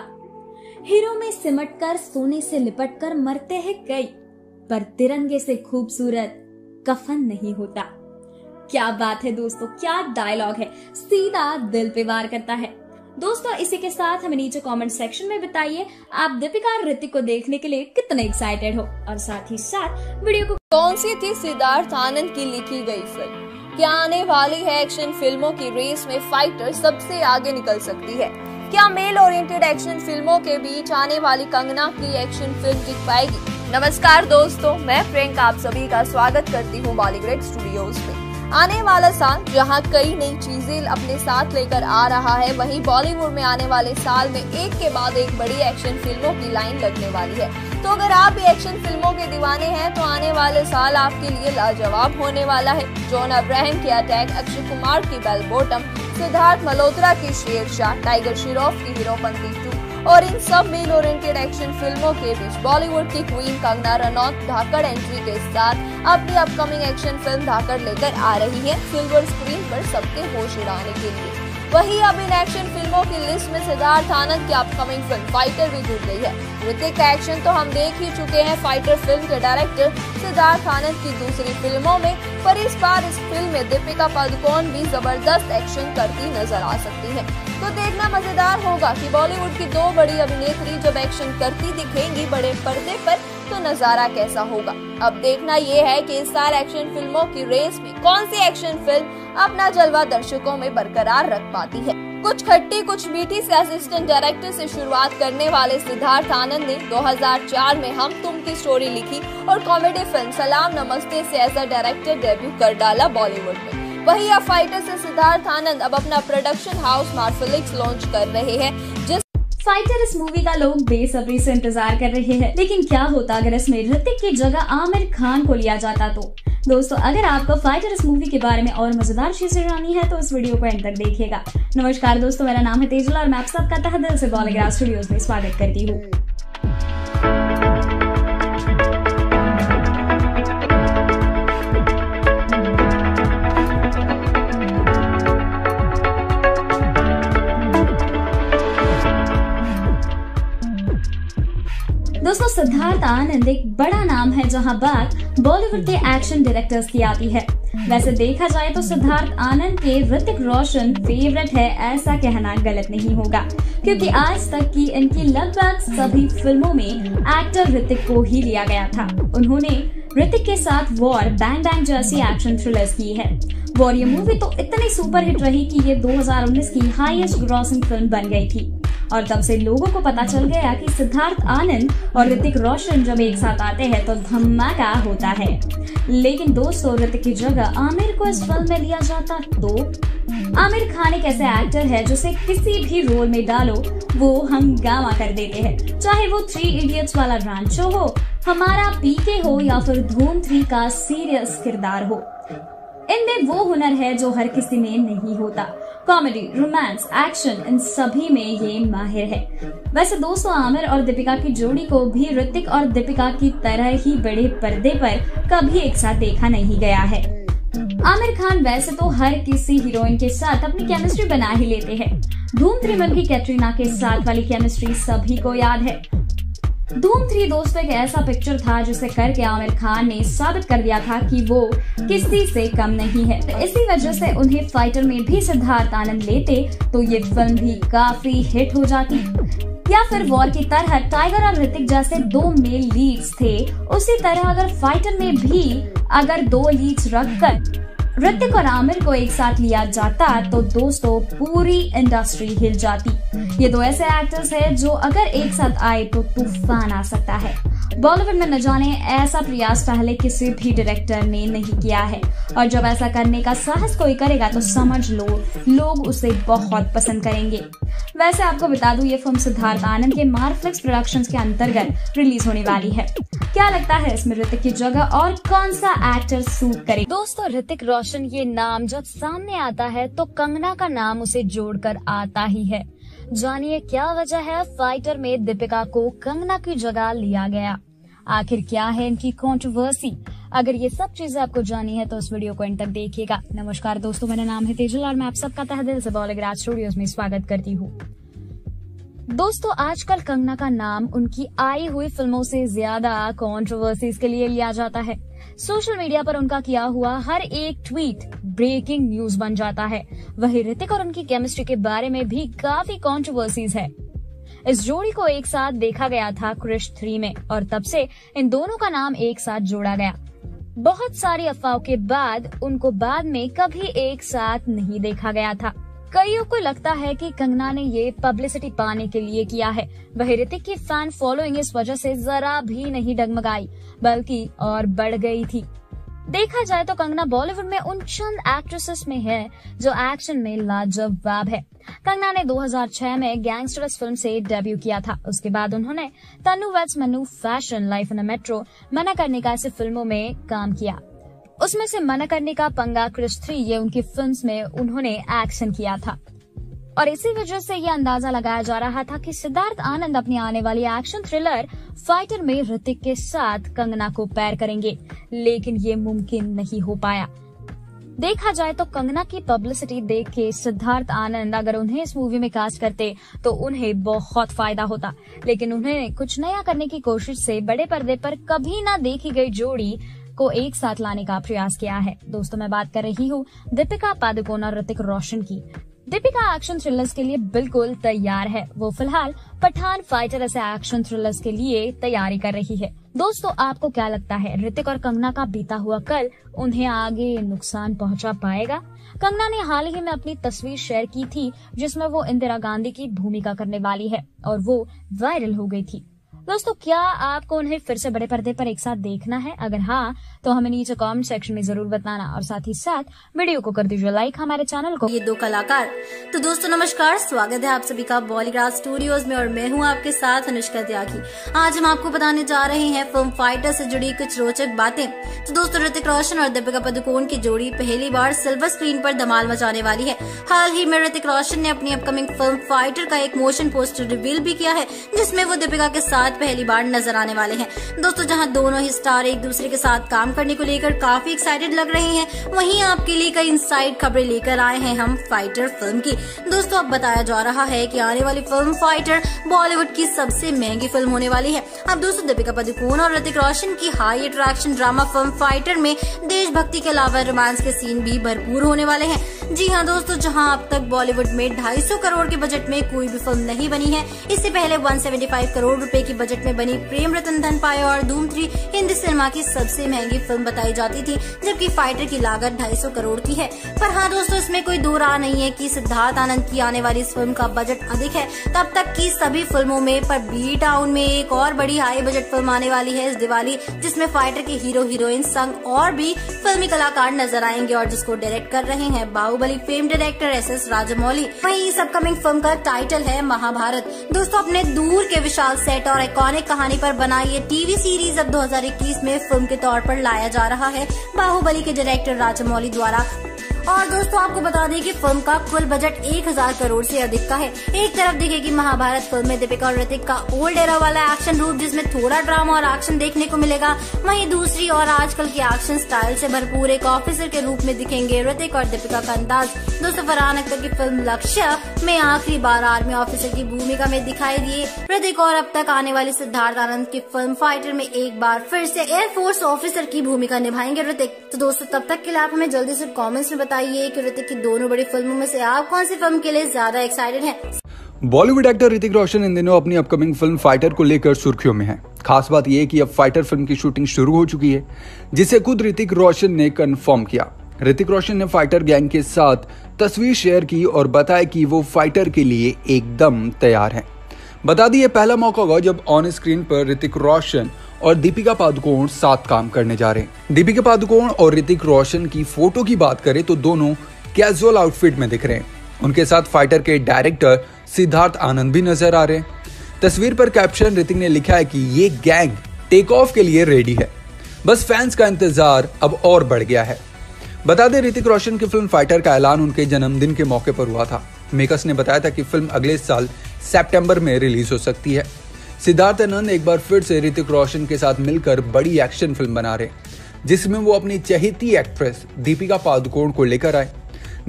हीरो में सिमट कर सोने से लिपट कर मरते हैं कई, पर तिरंगे से खूबसूरत कफन नहीं होता। क्या बात है दोस्तों, क्या डायलॉग है, सीधा दिल पे वार करता है। दोस्तों इसी के साथ हमें नीचे कमेंट सेक्शन में बताइए आप दीपिका और ऋतिक को देखने के लिए कितने एक्साइटेड हो, और साथ ही साथ वीडियो को कौन सी थी सिद्धार्थ आनंद की लिखी गई फिल्म, क्या आने वाली है एक्शन फिल्मों की रेस में फाइटर सबसे आगे निकल सकती है, क्या मेल ओरिएंटेड एक्शन फिल्मों के बीच आने वाली कंगना की एक्शन फिल्म टिक पाएगी। नमस्कार दोस्तों, मैं प्रियंका आप सभी का स्वागत करती हूँ बॉलीवुड स्टूडियोज में। आने वाला साल जहां कई नई चीजें अपने साथ लेकर आ रहा है, वहीं बॉलीवुड में आने वाले साल में एक के बाद एक बड़ी एक्शन फिल्मों की लाइन लगने वाली है। तो अगर आप भी एक्शन फिल्मों के दीवाने हैं तो आने वाले साल आपके लिए लाजवाब होने वाला है। जॉन अब्राहम की अटैक, अक्षय कुमार की बेल बॉटम, सिद्धार्थ मल्होत्रा की शेरशाह, टाइगर श्रॉफ की हीरोपंती 2 और इन सब मेल ओरिएंटेड एक्शन फिल्मों के बीच बॉलीवुड की क्वीन कंगना रनौत धाकड़ एंट्री के साथ अपनी अपकमिंग एक्शन फिल्म धाकड़ लेकर आ रही है सिल्वर स्क्रीन पर सबके होश उड़ाने के लिए। वहीं अब इन एक्शन फिल्मों की लिस्ट में सिद्धार्थ आनंद की अपकमिंग फिल्म फाइटर भी जुड़ गई है। ऋतिक का एक्शन तो हम देख ही चुके हैं फाइटर फिल्म के डायरेक्टर सिद्धार्थ आनंद की दूसरी फिल्मों में, पर इस बार इस फिल्म में दीपिका पादुकोण भी जबरदस्त एक्शन करती नजर आ सकती है। तो देखना मजेदार होगा कि बॉलीवुड की दो बड़ी अभिनेत्री जब एक्शन करती दिखेंगी बड़े पर्दे पर तो नजारा कैसा होगा। अब देखना ये है कि इस साल एक्शन फिल्मों की रेस में कौन सी एक्शन फिल्म अपना जलवा दर्शकों में बरकरार रख पाती है। कुछ खट्टी कुछ मीठी से असिस्टेंट डायरेक्टर से शुरुआत करने वाले सिद्धार्थ आनंद ने 2004 में हम तुम की स्टोरी लिखी और कॉमेडी फिल्म सलाम नमस्ते से एज अ डायरेक्टर डेब्यू कर डाला बॉलीवुड में। वही अब फाइटर से सिद्धार्थ आनंद अब अपना प्रोडक्शन हाउस मार्फिलिक्स लॉन्च कर रहे हैं। फाइटर इस मूवी का लोग बेसब्री से इंतजार कर रहे हैं, लेकिन क्या होता अगर इसमें ऋतिक की जगह आमिर खान को लिया जाता तो। दोस्तों अगर आपको फाइटर इस मूवी के बारे में और मजेदार चीजें जाननी है तो इस वीडियो को एंड तक देखिएगा। नमस्कार दोस्तों, मेरा नाम है तेजला और मैं आप सबका तहे दिल से बॉलीवुड स्टूडियोज में स्वागत करती हूँ। दोस्तों सिद्धार्थ आनंद एक बड़ा नाम है जहां बात बॉलीवुड के एक्शन डायरेक्टर्स की आती है। वैसे देखा जाए तो सिद्धार्थ आनंद के ऋतिक रोशन फेवरेट है, ऐसा कहना गलत नहीं होगा क्योंकि आज तक की इनकी लगभग सभी फिल्मों में एक्टर ऋतिक को ही लिया गया था। उन्होंने ऋतिक के साथ वॉर, बैंग बैंग जैसी एक्शन थ्रिलर्स की है। वॉर ये मूवी तो इतनी सुपरहिट रही कि ये 2019 की हाईएस्ट ग्रॉसिंग फिल्म बन गई थी और तब से लोगों को पता चल गया कि सिद्धार्थ आनंद और ऋतिक रोशन जब एक साथ आते हैं तो धमाका होता है। लेकिन दोस्तों ऋतिक की जगह आमिर को इस फिल्म में लिया जाता तो। आमिर खान एक ऐसे एक्टर है जिसे किसी भी रोल में डालो वो हंगामा कर देते हैं, चाहे वो 3 इडियट्स वाला रांचो हो, हमारा पीके हो या फिर धूम 3 का सीरियस किरदार हो। इनमें वो हुनर है जो हर किसी में नहीं होता। कॉमेडी, रोमांस, एक्शन इन सभी में ये माहिर है। वैसे दोस्तों आमिर और दीपिका की जोड़ी को भी ऋतिक और दीपिका की तरह ही बड़े पर्दे पर कभी एक साथ देखा नहीं गया है। आमिर खान वैसे तो हर किसी हीरोइन के साथ अपनी केमिस्ट्री बना ही लेते हैं। धूम 3 में उनकी कैटरीना के साथ वाली केमिस्ट्री सभी को याद है। धूम 3 दोस्तों एक ऐसा पिक्चर था जिसे करके आमिर खान ने साबित कर दिया था कि वो किसी से कम नहीं है। इसी वजह से उन्हें फाइटर में भी सिद्धार्थ आनंद लेते तो ये फिल्म भी काफी हिट हो जाती, या फिर वॉर की तरह टाइगर और ऋतिक जैसे 2 मेल लीड्स थे, उसी तरह अगर फाइटर में भी अगर 2 लीड्स रखकर ऋतिक और आमिर को एक साथ लिया जाता तो दोस्तों पूरी इंडस्ट्री हिल जाती। ये 2 ऐसे एक्टर्स हैं जो अगर एक साथ आए तो तूफान आ सकता है। बॉलीवुड में न जाने ऐसा प्रयास पहले किसी भी डायरेक्टर ने नहीं किया है और जब ऐसा करने का साहस कोई करेगा तो समझ लो लोग उसे बहुत पसंद करेंगे। वैसे आपको बता दूं ये फिल्म सिद्धार्थ आनंद के मार्फिलिक्स प्रोडक्शंस के अंतर्गत रिलीज होने वाली है। क्या लगता है इसमें ऋतिक की जगह और कौन सा एक्टर सूट करे। दोस्तों ऋतिक रोशन ये नाम जब सामने आता है तो कंगना का नाम उसे जोड़ कर आता ही है। जानिए क्या वजह है फाइटर में दीपिका को कंगना की जगह लिया गया, आखिर क्या है इनकी कंट्रोवर्सी। अगर ये सब चीजें आपको जानी है तो इस वीडियो को एंड तक देखिएगा। नमस्कार दोस्तों, मेरा नाम है तेजल और मैं आप सबका तहे दिल से बॉलीवुड स्टूडियोज में स्वागत करती हूँ। दोस्तों आजकल कंगना का नाम उनकी आई हुई फिल्मों से ज्यादा कंट्रोवर्सीज के लिए लिया जाता है। सोशल मीडिया पर उनका किया हुआ हर एक ट्वीट ब्रेकिंग न्यूज बन जाता है। वहीं ऋतिक और उनकी केमिस्ट्री के बारे में भी काफी कंट्रोवर्सीज है। इस जोड़ी को एक साथ देखा गया था क्रिश 3 में और तब से इन दोनों का नाम एक साथ जोड़ा गया। बहुत सारी अफवाहों के बाद उनको बाद में कभी एक साथ नहीं देखा गया था। कईयों को लगता है कि कंगना ने ये पब्लिसिटी पाने के लिए किया है। वहीं ऋतिक की फैन फॉलोइंग इस वजह से जरा भी नहीं डगमगाई बल्कि और बढ़ गई थी। देखा जाए तो कंगना बॉलीवुड में उन चंद एक्ट्रेसेस में है जो एक्शन में लाजवाब है। कंगना ने 2006 में गैंगस्टर्स फिल्म से डेब्यू किया था। उसके बाद उन्होंने Tanu Weds Manu, Fashion, Life in a Metro, मना करने का ऐसे फिल्मों में काम किया। उसमें से मना करने का पंगा, क्रिश 3 ये उनकी फिल्म्स में उन्होंने एक्शन किया था और इसी वजह से ये अंदाजा लगाया जा रहा था कि सिद्धार्थ आनंद अपनी आने वाली एक्शन थ्रिलर फाइटर में ऋतिक के साथ कंगना को पैर करेंगे, लेकिन ये मुमकिन नहीं हो पाया। देखा जाए तो कंगना की पब्लिसिटी देख के सिद्धार्थ आनंद अगर उन्हें इस मूवी में कास्ट करते तो उन्हें बहुत फायदा होता, लेकिन उन्हें कुछ नया करने की कोशिश से बड़े पर्दे पर कभी ना देखी गई जोड़ी को एक साथ लाने का प्रयास किया है। दोस्तों मैं बात कर रही हूँ दीपिका पादुकोण और ऋतिक रोशन की। दीपिका एक्शन थ्रिलर्स के लिए बिल्कुल तैयार है। वो फिलहाल पठान, फाइटर ऐसे एक्शन थ्रिलर्स के लिए तैयारी कर रही है। दोस्तों आपको क्या लगता है, ऋतिक और कंगना का बीता हुआ कल उन्हें आगे नुकसान पहुंचा पाएगा? कंगना ने हाल ही में अपनी तस्वीर शेयर की थी जिसमें वो इंदिरा गांधी की भूमिका करने वाली है और वो वायरल हो गई थी। दोस्तों क्या आपको उन्हें फिर से बड़े पर्दे पर एक साथ देखना है? अगर हाँ तो हमें नीचे कमेंट सेक्शन में जरूर बताना और साथ ही साथ वीडियो को कर दीजिए लाइक हमारे चैनल को। ये दो कलाकार। तो दोस्तों नमस्कार, स्वागत है आप सभी का बॉलीग्राज स्टूडियोज में और मैं हूँ आपके साथ अनुष्का त्यागी। आज हम आपको बताने जा रहे हैं फिल्म फाइटर से जुड़ी कुछ रोचक बातें। तो दोस्तों ऋतिक रोशन और दीपिका पादुकोण की जोड़ी पहली बार सिल्वर स्क्रीन पर धमाल मचाने वाली है। हाल ही में ऋतिक रोशन ने अपनी अपकमिंग फिल्म फाइटर का एक मोशन पोस्टर रिवील भी किया है जिसमें वो दीपिका के साथ पहली बार नजर आने वाले हैं। दोस्तों जहां दोनों ही स्टार एक दूसरे के साथ काम करने को लेकर काफी एक्साइटेड लग रहे हैं, वहीं आपके लिए कई इनसाइड खबरें लेकर आए हैं हम फाइटर फिल्म की। दोस्तों अब बताया जा रहा है कि आने वाली फिल्म फाइटर बॉलीवुड की सबसे महंगी फिल्म होने वाली है। अब दोस्तों दीपिका पादुकोण और ऋतिक रोशन की high attraction drama film Fighter में देशभक्ति के अलावा रोमांस के सीन भी भरपूर होने वाले हैं। जी हाँ दोस्तों, जहाँ अब तक बॉलीवुड में 250 करोड़ के बजट में कोई भी फिल्म नहीं बनी है। इससे पहले 175 करोड़ रूपए की बजट में बनी प्रेम रतन धन पायो और धूम 3 हिंदी सिनेमा की सबसे महंगी फिल्म बताई जाती थी, जबकि फाइटर की लागत 250 करोड़ की है। पर हाँ दोस्तों, इसमें कोई दो राय नहीं है कि सिद्धार्थ आनंद की आने वाली इस फिल्म का बजट अधिक है तब तक की सभी फिल्मों में। पर बी टाउन में एक और बड़ी हाई बजट फिल्म आने वाली है इस दिवाली, जिसमें फाइटर के हीरो हीरोइन संग और भी फिल्मी कलाकार नजर आएंगे और जिसको डायरेक्ट कर रहे हैं Baahubali fame director SS Rajamouli. वहीं इस अपकमिंग फिल्म का टाइटल है महाभारत। दोस्तों अपने दूर के विशाल सेट और आइकॉनिक कहानी पर बना ये टीवी सीरीज अब 2021 में फिल्म के तौर पर लाया जा रहा है बाहुबली के डायरेक्टर राजमौली द्वारा। और दोस्तों आपको बता दें कि फिल्म का कुल बजट 1000 करोड़ से अधिक का है। एक तरफ दिखेगी महाभारत फिल्म में दीपिका और ऋतिक का ओल्ड एरा वाला एक्शन रूप, जिसमें थोड़ा ड्रामा और एक्शन देखने को मिलेगा। वहीं दूसरी और आजकल के एक्शन स्टाइल से भरपूर एक ऑफिसर के रूप में दिखेंगे ऋतिक और दीपिका का अंदाज। दोस्तों फरहान अख्तर की फिल्म लक्ष्य में आखिरी बार आर्मी ऑफिसर की भूमिका में दिखाई दिए ऋतिक और अब तक आने वाले सिद्धार्थ आनंद की फिल्म फाइटर में एक बार फिर से एयरफोर्स ऑफिसर की भूमिका निभाएंगे ऋतिक। तो दोस्तों तब तक के लिए आप हमें जल्दी से कॉमेंट्स में बताइए कि ऋतिक की दोनों बड़ी फिल्मों में से आप कौन सी फिल्म के लिए ज्यादा एक्साइटेड हैं? बॉलीवुड एक्टर ऋतिक रोशन इन दिनों अपनी अपकमिंग फिल्म फाइटर को लेकर सुर्खियों में है। खास बात यह कि अब फाइटर फिल्म की शूटिंग शुरू हो चुकी है, जिसे खुद ऋतिक रोशन ने कंफर्म किया। ऋतिक रोशन ने फाइटर गैंग के साथ तस्वीर शेयर की और बताया कि वो फाइटर के लिए एकदम तैयार है। बता दी ये पहला मौका होगा जब ऑन स्क्रीन पर ऋतिक रोशन और दीपिका पादुकोण साथ काम करने जा रहे हैं। दीपिका पादुकोण और ऋतिक रोशन की फोटो की बात करें तो दोनों कैजुअल आउटफिट में दिख रहे हैं। उनके साथ फाइटर के डायरेक्टर सिद्धार्थ आनंद भी नजर आ रहे हैं। तस्वीर पर कैप्शन ऋतिक ने लिखा है कि ये गैंग टेक ऑफ के लिए रेडी है, बस फैंस का इंतजार अब और बढ़ गया है। बता दें ऋतिक रोशन की फिल्म फाइटर का ऐलान उनके जन्मदिन के मौके पर हुआ था। मेकर्स ने बताया था कि फिल्म अगले साल सितंबर में रिलीज हो सकती है। सिद्धार्थ आनंद एक बार फिर से ऋतिक रोशन के साथ मिलकर बड़ी एक्शन फिल्म बना रहे, जिसमें वो अपनी चहेती एक्ट्रेस दीपिका पादुकोण को लेकर आए।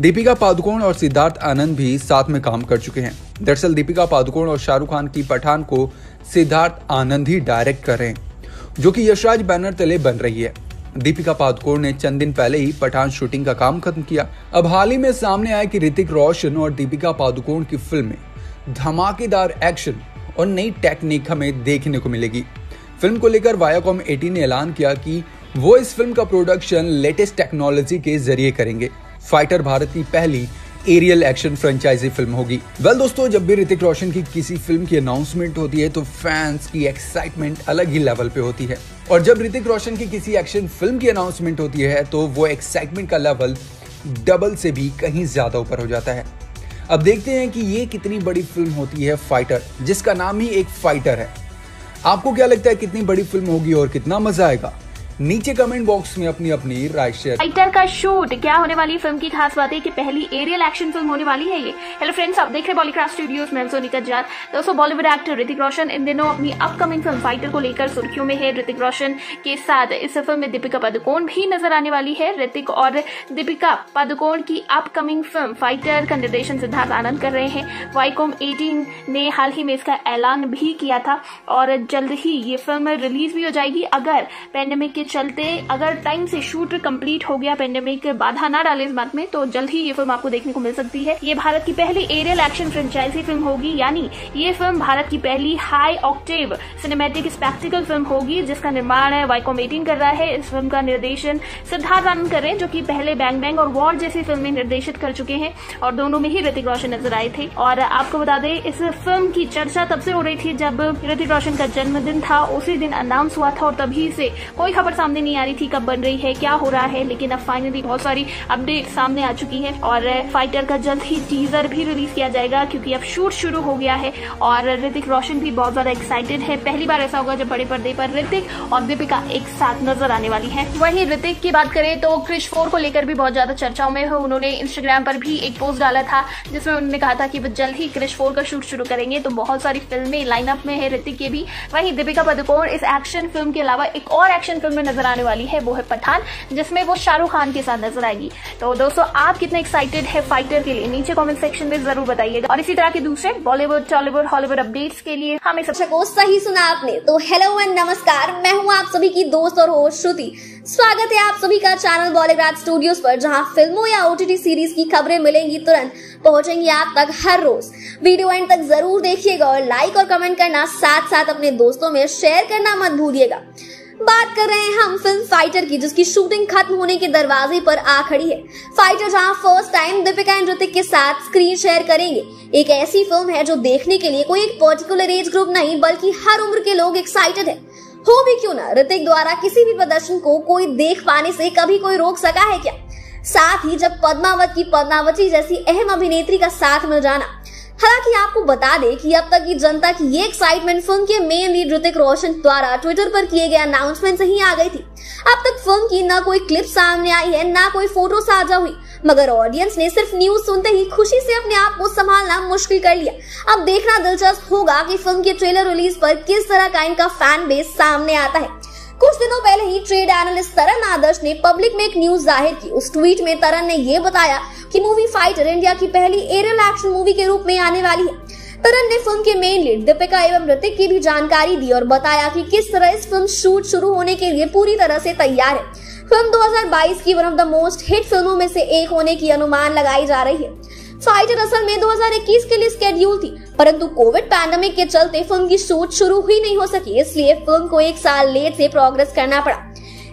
दीपिका पादुकोण और सिद्धार्थ आनंद भी साथ में काम कर चुके हैं। दरअसल दीपिका पादुकोण और शाहरुख खान की पठान को सिद्धार्थ आनंद ही डायरेक्ट कर रहे हैं, जो कि यशराज बैनर तले बन रही है। दीपिका पादुकोण ने चंद दिन पहले ही पठान शूटिंग का काम खत्म किया। अब हाल ही में सामने आया कि ऋतिक रोशन और दीपिका पादुकोण की फिल्म में धमाकेदार एक्शन और नई टेक्निक हमें देखने को मिलेगी। फिल्म को लेकर वायाकॉम 18 ने ऐलान किया कि वो इस फिल्म का प्रोडक्शन लेटेस्ट टेक्नोलॉजी के जरिए करेंगे। फाइटर भारत की पहली एरियल एक्शन फ्रेंचाइजी फिल्म होगी। वेल दोस्तों, जब भी ऋतिक रोशन की किसी फिल्म की अनाउंसमेंट होती है तो फैंस की एक्साइटमेंट अलग ही लेवल पे होती है, और जब ऋतिक रोशन की किसी एक्शन फिल्म की अनाउंसमेंट होती है तो वो एक्साइटमेंट का लेवल डबल से भी कहीं ज्यादा ऊपर हो जाता है। अब देखते हैं कि ये कितनी बड़ी फिल्म होती है फाइटर, जिसका नाम ही एक फाइटर है। आपको क्या लगता है कितनी बड़ी फिल्म होगी और कितना मजा आएगा? नीचे कमेंट बॉक्स में अपनी राय शेयर। फाइटर का शूट क्या होने वाली, फिल्म की खास बात है कि पहली एरियल एक्शन फिल्म होने वाली है ये। हेलो फ्रेंड्स, आप देख रहे हैं बॉलीक्राफ्ट स्टूडियोज, मैं सोनिका जाट। दोस्तों, बॉलीवुड एक्टर ऋतिक रोशन इन दिनों अपनी अपकमिंग फिल्म फाइटर को लेकर सुर्खियों में है। ऋतिक रोशन के साथ इस फिल्म में दीपिका पादुकोण भी नजर आने वाली है। ऋतिक और दीपिका पादुकोण की अपकमिंग फिल्म फाइटर का निर्देशन सिद्धार्थ आनंद कर रहे हैं। वाईकॉम 18 ने हाल ही में इसका ऐलान भी किया था और जल्द ही ये फिल्म रिलीज भी हो जाएगी। अगर पेंडेमिक चलते अगर टाइम से शूट कंप्लीट हो गया, पेंडेमिक बाधा ना डाले इस बात में, तो जल्द ही ये फिल्म आपको देखने को मिल सकती है। ये भारत की पहली एरियल एक्शन फ्रेंचाइजी फिल्म होगी, यानी ये फिल्म भारत की पहली high octave cinematic spectacle film होगी, जिसका निर्माण वाईकॉम 18 कर रहा है। इस फिल्म का निर्देशन सिद्धार्थ आनंद कर रहे हैं, जो की पहले बैंग बैंग और वॉर जैसी फिल्में निर्देशित कर चुके हैं और दोनों में ही ऋतिक रोशन नजर आए थे। और आपको बता दें, इस फिल्म की चर्चा तब से हो रही थी जब ऋतिक रोशन का जन्मदिन था, उसी दिन अनाउंस हुआ था और तभी से कोई खबर सामने नहीं आ रही थी कब बन रही है, क्या हो रहा है। लेकिन अब फाइनली बहुत सारी अपडेट सामने आ चुकी है और फाइटर का जल्द ही टीजर भी रिलीज किया जाएगा, क्योंकि अब शूट शुरू हो गया है और ऋतिक रोशन भी बहुत ज्यादा एक्साइटेड है। पहली बार ऐसा होगा जब बड़े पर्दे पर ऋतिक और दीपिका एक साथ नजर आने वाली है। वहीं ऋतिक की बात करें तो क्रिश 4 को लेकर भी बहुत ज्यादा चर्चाओं में है। उन्होंने इंस्टाग्राम पर भी एक पोस्ट डाला था जिसमें उन्होंने कहा था कि वो जल्द ही क्रिश 4 का शूट शुरू करेंगे। तो बहुत सारी फिल्में लाइनअप में है ऋतिक के भी। वहीं दीपिका पादुकोण इस एक्शन फिल्म के अलावा एक और एक्शन फिल्म में नजर आने वाली है, वो है पठान, जिसमें वो शाहरुख खान के साथ नजर आएगी। तो दोस्तों, आप कितने एक्साइटेड है फाइटर के लिए, नीचे कमेंट सेक्शन में जरूर बताइएगा। और इसी तरह के दूसरे बॉलीवुड, टॉलीवुड, हॉलीवुड अपडेट्स के लिए हमें सबसे को सही सुना आपने। तो हेलो एंड नमस्कार, मैं हूँ आप सभी की दोस्त और होस्ट श्रुति। स्वागत है आप सभी का चैनल बॉलीग्राफ स्टूडियोज पर, जहां फिल्मों या ओटीटी सीरीज की खबरें मिलेंगी, तुरंत पहुंचेंगी आप तक हर रोज। वीडियो एंड तक जरूर देखिएगा और लाइक और कमेंट करना, साथ साथ अपने दोस्तों में शेयर करना मत भूलिएगा। बात कर रहे हैं हम फिल्म फाइटर की, जिसकी शूटिंग खत्म होने के दरवाजे पर आ खड़ी है। फाइटर जहां first time Deepika and Hrithik के साथ स्क्रीन शेयर करेंगे। एक ऐसी फिल्म है जो देखने के लिए कोई एक पर्टिकुलर एज ग्रुप नहीं, बल्कि हर उम्र के लोग एक्साइटेड है। हो भी क्यों ना, ऋतिक द्वारा किसी भी प्रदर्शन को कोई देख पाने से कभी कोई रोक सका है क्या? साथ ही जब पद्मावत की पद्मावती जैसी अहम अभिनेत्री का साथ मिल जाना। हालांकि आपको बता दें कि अब तक की जनता की ये एक्साइटमेंट फिल्म के मेन लीड ऋतिक रोशन द्वारा ट्विटर पर किए गए अनाउंसमेंट से ही आ गई थी। अब तक फिल्म की ना कोई क्लिप सामने आई है, ना कोई फोटो साझा हुई, मगर ऑडियंस ने सिर्फ न्यूज सुनते ही खुशी से अपने आप को संभालना मुश्किल कर लिया। अब देखना दिलचस्प होगा कि फिल्म के ट्रेलर रिलीज पर किस तरह का इनका फैन बेस सामने आता है। कुछ दिनों पहले ही ट्रेड एनालिस्ट तरन आदर्श ने पब्लिक में एक न्यूज जाहिर की। उस ट्वीट में तरन ने यह बताया कि मूवी फाइटर इंडिया की पहली एरियल एक्शन मूवी के रूप में आने वाली है। तरन ने फिल्म के मेन लीड दीपिका एवं ऋतिक की भी जानकारी दी और बताया कि किस तरह इस फिल्म शूट शुरू होने के लिए पूरी तरह से तैयार है। फिल्म 2022 की one of the most hit फिल्मों में से एक होने की अनुमान लगाई जा रही है। फाइटर असल में 2021 के लिए स्केड्यूल थी, परंतु कोविड पैंडेमिक के चलते फिल्म की शूट शुरू ही नहीं हो सकी, इसलिए फिल्म को एक साल लेट से प्रोग्रेस करना पड़ा।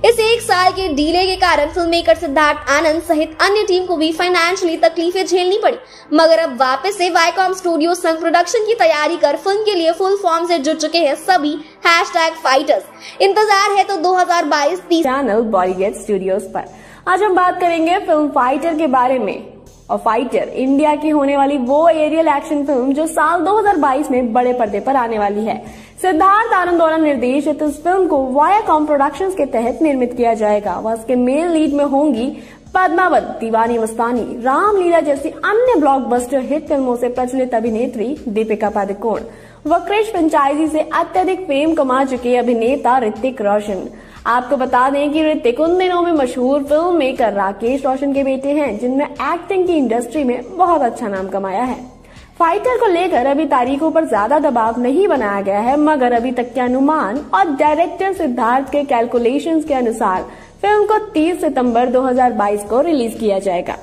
इस एक साल के डिले के कारण फिल्म मेकर सिद्धार्थ आनंद सहित अन्य टीम को भी फाइनेंशियली तकलीफें झेलनी पड़ी, मगर अब वापस से वाईकॉम स्टूडियो संग प्रोडक्शन की तैयारी कर फिल्म के लिए फुल फॉर्म से जुट चुके हैं सभी #फाइटर्स। इंतजार है तो 2022 चैनल बॉलीवुड स्टूडियोज पर। आज हम बात करेंगे फिल्म फाइटर के बारे में, और फाइटर इंडिया की होने वाली वो एरियल एक्शन फिल्म जो साल 2022 में बड़े पर्दे पर आने वाली है। सिद्धार्थ आनंद द्वारा निर्देशित इस फिल्म को वायाकॉम प्रोडक्शंस के तहत निर्मित किया जाएगा। वह इसके मेन लीड में होंगी पद्मावत, दीवानी मस्तानी, रामलीला जैसी अन्य ब्लॉकबस्टर हिट फिल्मों से प्रचलित अभिनेत्री दीपिका पादुकोण व क्रिश फ्रेंचाइजी से अत्यधिक फेम कमा चुके अभिनेता ऋतिक रोशन। आपको बता दें कि ऋतिक उन दिनों में मशहूर फिल्म मेकर राकेश रोशन के बेटे हैं, जिनमें एक्टिंग की इंडस्ट्री में बहुत अच्छा नाम कमाया है। फाइटर को लेकर अभी तारीखों पर ज्यादा दबाव नहीं बनाया गया है, मगर अभी तक के अनुमान और डायरेक्टर सिद्धार्थ के कैलकुलेशंस के अनुसार फिल्म को 30 सितंबर 2022 को रिलीज किया जाएगा।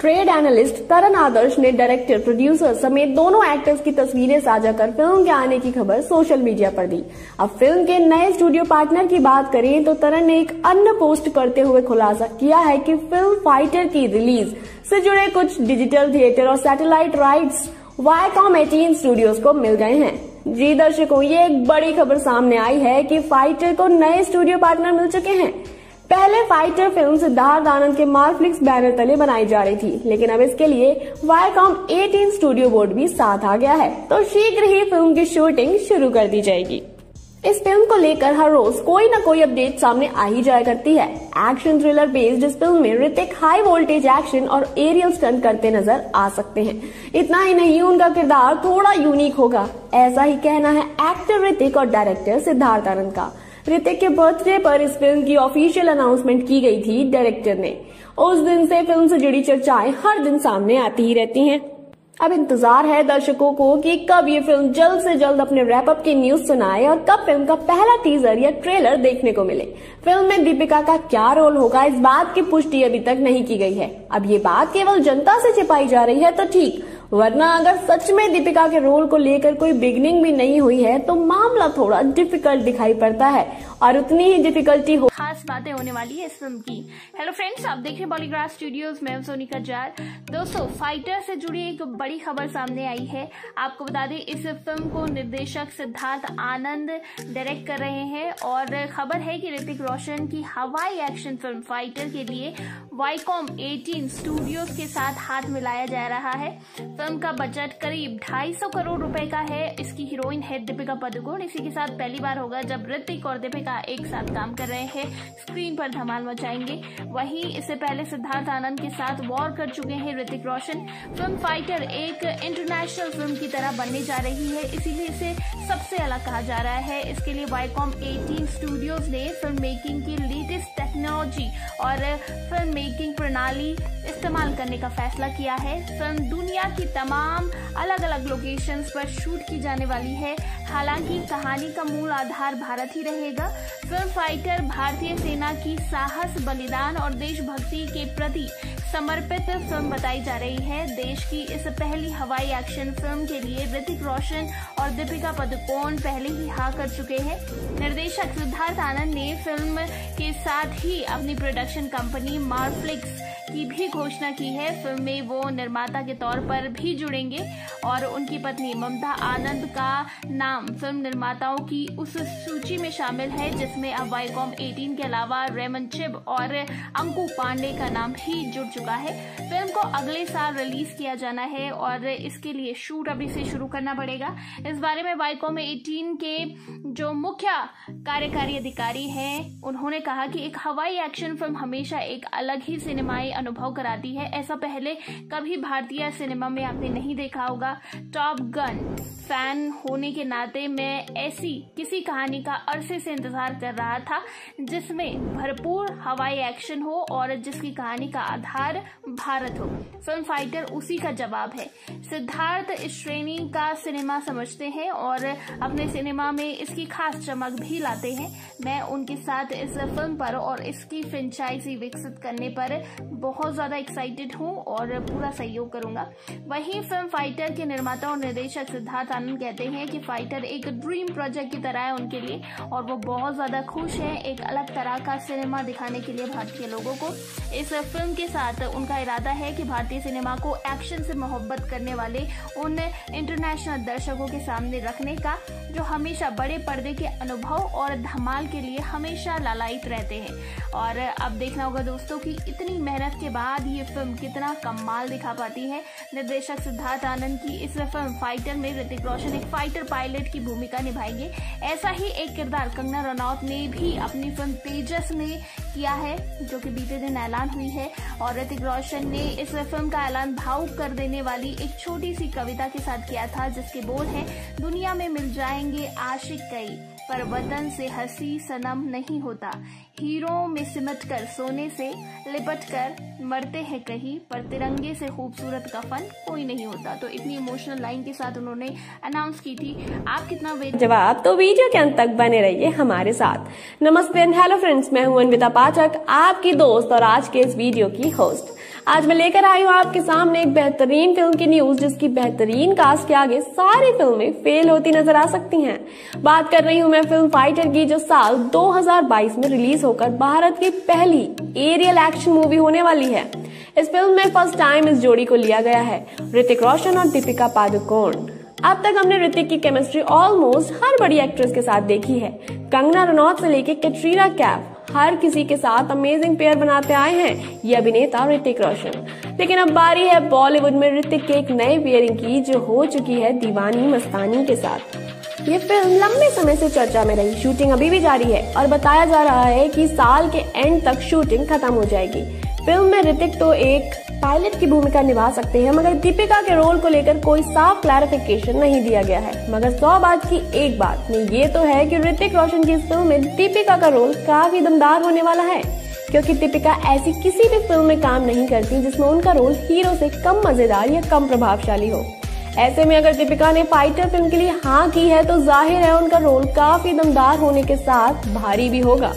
ट्रेड एनालिस्ट तरन आदर्श ने डायरेक्टर, प्रोड्यूसर समेत दोनों एक्टर्स की तस्वीरें साझा कर फिल्म के आने की खबर सोशल मीडिया पर दी। अब फिल्म के नए स्टूडियो पार्टनर की बात करें तो तरन ने एक अन्य पोस्ट करते हुए खुलासा किया है कि फिल्म फाइटर की रिलीज से जुड़े कुछ डिजिटल थिएटर और सैटेलाइट राइट्स वायकॉम 18 स्टूडियोज को मिल गए हैं। जी दर्शकों, ये एक बड़ी खबर सामने आई है कि फाइटर को नए स्टूडियो पार्टनर मिल चुके हैं। पहले फाइटर फिल्म सिद्धार्थ आनंद के मार्फिक्स बैनर तले बनाई जा रही थी, लेकिन अब इसके लिए वायकॉम 18 स्टूडियो बोर्ड भी साथ आ गया है, तो शीघ्र ही फिल्म की शूटिंग शुरू कर दी जाएगी। इस फिल्म को लेकर हर रोज कोई न कोई अपडेट सामने आ ही जाया करती है। एक्शन थ्रिलर बेस्ड इस फिल्म में ऋतिक हाई वोल्टेज एक्शन और एरियल स्टंट करते नजर आ सकते हैं। इतना ही नहीं, उनका किरदार थोड़ा यूनिक होगा, ऐसा ही कहना है एक्टर ऋतिक और डायरेक्टर सिद्धार्थ आनंद का। ऋतिक के बर्थडे पर इस फिल्म की ऑफिशियल अनाउंसमेंट की गई थी डायरेक्टर ने। उस दिन से फिल्म से जुड़ी चर्चाएं हर दिन सामने आती ही रहती हैं। अब इंतजार है दर्शकों को कि कब ये फिल्म जल्द से जल्द अपने रैपअप की न्यूज सुनाए और कब फिल्म का पहला टीजर या ट्रेलर देखने को मिले। फिल्म में दीपिका का क्या रोल होगा, इस बात की पुष्टि अभी तक नहीं की गई है। अब ये बात केवल जनता से छिपाई जा रही है तो ठीक, वरना अगर सच में दीपिका के रोल को लेकर कोई बिगनिंग भी नहीं हुई है तो मामला थोड़ा डिफिकल्ट दिखाई पड़ता है और उतनी ही डिफिकल्टी हो। खास बातें होने वाली है इस फिल्म की। हेलो फ्रेंड्स, आप देख रहे बॉलीग्राफ स्टूडियोज में सोनिका जार। दोस्तों, फाइटर से जुड़ी एक बड़ी खबर सामने आई है। आपको बता दें, इस फिल्म को निर्देशक सिद्धार्थ आनंद डायरेक्ट कर रहे हैं और खबर है कि ऋतिक रोशन की हवाई एक्शन फिल्म फाइटर के लिए वाईकॉम 18 स्टूडियोज के साथ हाथ मिलाया जा रहा है। फिल्म का बजट करीब 250 करोड़ रुपए का है। इसकी हीरोइन है दीपिका पादुकोण। इसी के साथ पहली बार होगा जब ऋतिक और दीपिका एक साथ काम कर रहे हैं, स्क्रीन पर धमाल मचाएंगे। वहीं इससे पहले सिद्धार्थ आनंद के साथ वॉर कर चुके हैं ऋतिक रोशन। फिल्म फाइटर एक इंटरनेशनल फिल्म की तरह बनने जा रही है, इसीलिए इसे सबसे अलग कहा जा रहा है। इसके लिए वाईकॉम 18 स्टूडियोज ने फिल्म मेकिंग की लेटेस्ट टेक्नोलॉजी और फिल्म मेकिंग प्रणाली इस्तेमाल करने का फैसला किया है। फिल्म दुनिया की तमाम अलग अलग लोकेशंस पर शूट की जाने वाली है। हालांकि कहानी का मूल आधार भारत ही रहेगा। फिल्म फाइटर भारतीय सेना की साहस, बलिदान और देशभक्ति के प्रति समर्पित फिल्म बताई जा रही है। देश की इस पहली हवाई एक्शन फिल्म के लिए ऋतिक रोशन और दीपिका पादुकोण पहले ही हाँ कर चुके हैं। निर्देशक सिद्धार्थ आनंद ने फिल्म के साथ ही अपनी प्रोडक्शन कंपनी मार्फिक्स की भी घोषणा की है। फिल्म में वो निर्माता के तौर पर भी जुड़ेंगे और उनकी पत्नी ममता आनंद का नाम फिल्म निर्माताओं की उस सूची में शामिल है जिसमें अब वाईकॉम 18 के अलावा रेमन चिब और अंकु पांडे का नाम भी जुड़ चुका है। फिल्म को अगले साल रिलीज किया जाना है और इसके लिए शूट अभी से शुरू करना पड़ेगा। इस बारे में वाईकॉम 18 के जो मुख्य कार्यकारी अधिकारी हैं, उन्होंने कहा कि एक हवाई एक्शन फिल्म हमेशा एक अलग ही सिनेमाई अनुभव कराती है। ऐसा पहले कभी भारतीय सिनेमा में आपने नहीं देखा होगा। टॉप गन फैन होने के नाते मैं ऐसी किसी कहानी का अरसे से इंतजार कर रहा था जिसमें भरपूर हवाई एक्शन हो और जिसकी कहानी का आधार भारत हो। फिल्म फाइटर उसी का जवाब है। सिद्धार्थ इस श्रेणी का सिनेमा समझते हैं और अपने सिनेमा में इसकी खास चमक भी लाते हैं। मैं उनके साथ इस फिल्म पर और इसकी फ्रेंचाइजी विकसित करने पर बहुत ज्यादा एक्साइटेड हूँ और पूरा सहयोग करूंगा। वहीं फिल्म फाइटर के निर्माता और निर्देशक सिद्धार्थ आनंद कहते हैं कि फाइटर एक ड्रीम प्रोजेक्ट की तरह है उनके लिए और वो बहुत ज्यादा खुश हैं एक अलग तरह का सिनेमा दिखाने के लिए भारतीय लोगों को। इस फिल्म के साथ उनका इरादा है कि भारतीय सिनेमा को एक्शन से मोहब्बत करने वाले उन इंटरनेशनल दर्शकों के सामने रखने का जो हमेशा बड़े पर्दे के अनुभव और धमाल के लिए हमेशा लालायित रहते हैं। और अब देखना होगा दोस्तों कि इतनी मेहनत के बाद ये फिल्म कितना कमाल दिखा पाती है। निर्देशक सिद्धार्थ आनंद की इस फिल्म फाइटर में ऋतिक रोशन एक फाइटर पायलट की भूमिका निभाएंगे। ऐसा ही एक किरदार कंगना रनौत ने भी अपनी फिल्म तेजस में किया है जो कि बीते दिन ऐलान हुई है। और ऋतिक रोशन ने इस फिल्म का ऐलान भावुक कर देने वाली एक छोटी सी कविता के साथ किया था, जिसके बोल हैं, दुनिया में मिल जाएंगे आशिक कई, पर वतन से हंसी सनम नहीं होता। हीरों में सिमट कर, सोने से लिपट कर मरते हैं कहीं, पर तिरंगे से खूबसूरत कफन कोई नहीं होता। तो इतनी इमोशनल लाइन के साथ उन्होंने अनाउंस की थी। आप कितना जवाब, तो वीडियो के अंत तक बने रहिए हमारे साथ। नमस्ते एंड हेलो फ्रेंड्स, मैं हूं अनविता पाठक, आपकी दोस्त और आज के इस वीडियो की होस्ट। आज मैं लेकर आई हूँ आपके सामने एक बेहतरीन फिल्म की न्यूज, जिसकी बेहतरीन कास्ट के आगे सारी फिल्में फेल होती नजर आ सकती हैं। बात कर रही हूँ मैं फिल्म फाइटर की, जो साल 2022 में रिलीज होकर भारत की पहली एरियल एक्शन मूवी होने वाली है। इस फिल्म में फर्स्ट टाइम इस जोड़ी को लिया गया है, ऋतिक रोशन और दीपिका पादुकोण। अब तक हमने ऋतिक की केमिस्ट्री ऑलमोस्ट हर बड़ी एक्ट्रेस के साथ देखी है। कंगना रनौत से लेके कैटरीना कैफ, हर किसी के साथ अमेजिंग पेयर बनाते आए हैं ये अभिनेता ऋतिक रोशन। लेकिन अब बारी है बॉलीवुड में ऋतिक के एक नए पेयरिंग की, जो हो चुकी है दीवानी मस्तानी के साथ। ये फिल्म लंबे समय से चर्चा में रही, शूटिंग अभी भी जारी है और बताया जा रहा है कि साल के एंड तक शूटिंग खत्म हो जाएगी। फिल्म में ऋतिक तो एक पायलट की भूमिका निभा सकते हैं, मगर दीपिका के रोल को लेकर कोई साफ क्लैरिफिकेशन नहीं दिया गया है। मगर 100 बात की एक बात में ये तो है कि ऋतिक रोशन की इस फिल्म में दीपिका का रोल काफी दमदार होने वाला है, क्योंकि दीपिका ऐसी किसी भी फिल्म में काम नहीं करती जिसमें उनका रोल हीरो से कम मजेदार या कम प्रभावशाली हो। ऐसे में अगर दीपिका ने फाइटर फिल्म के लिए हाँ की है, तो जाहिर है उनका रोल काफी दमदार होने के साथ भारी भी होगा।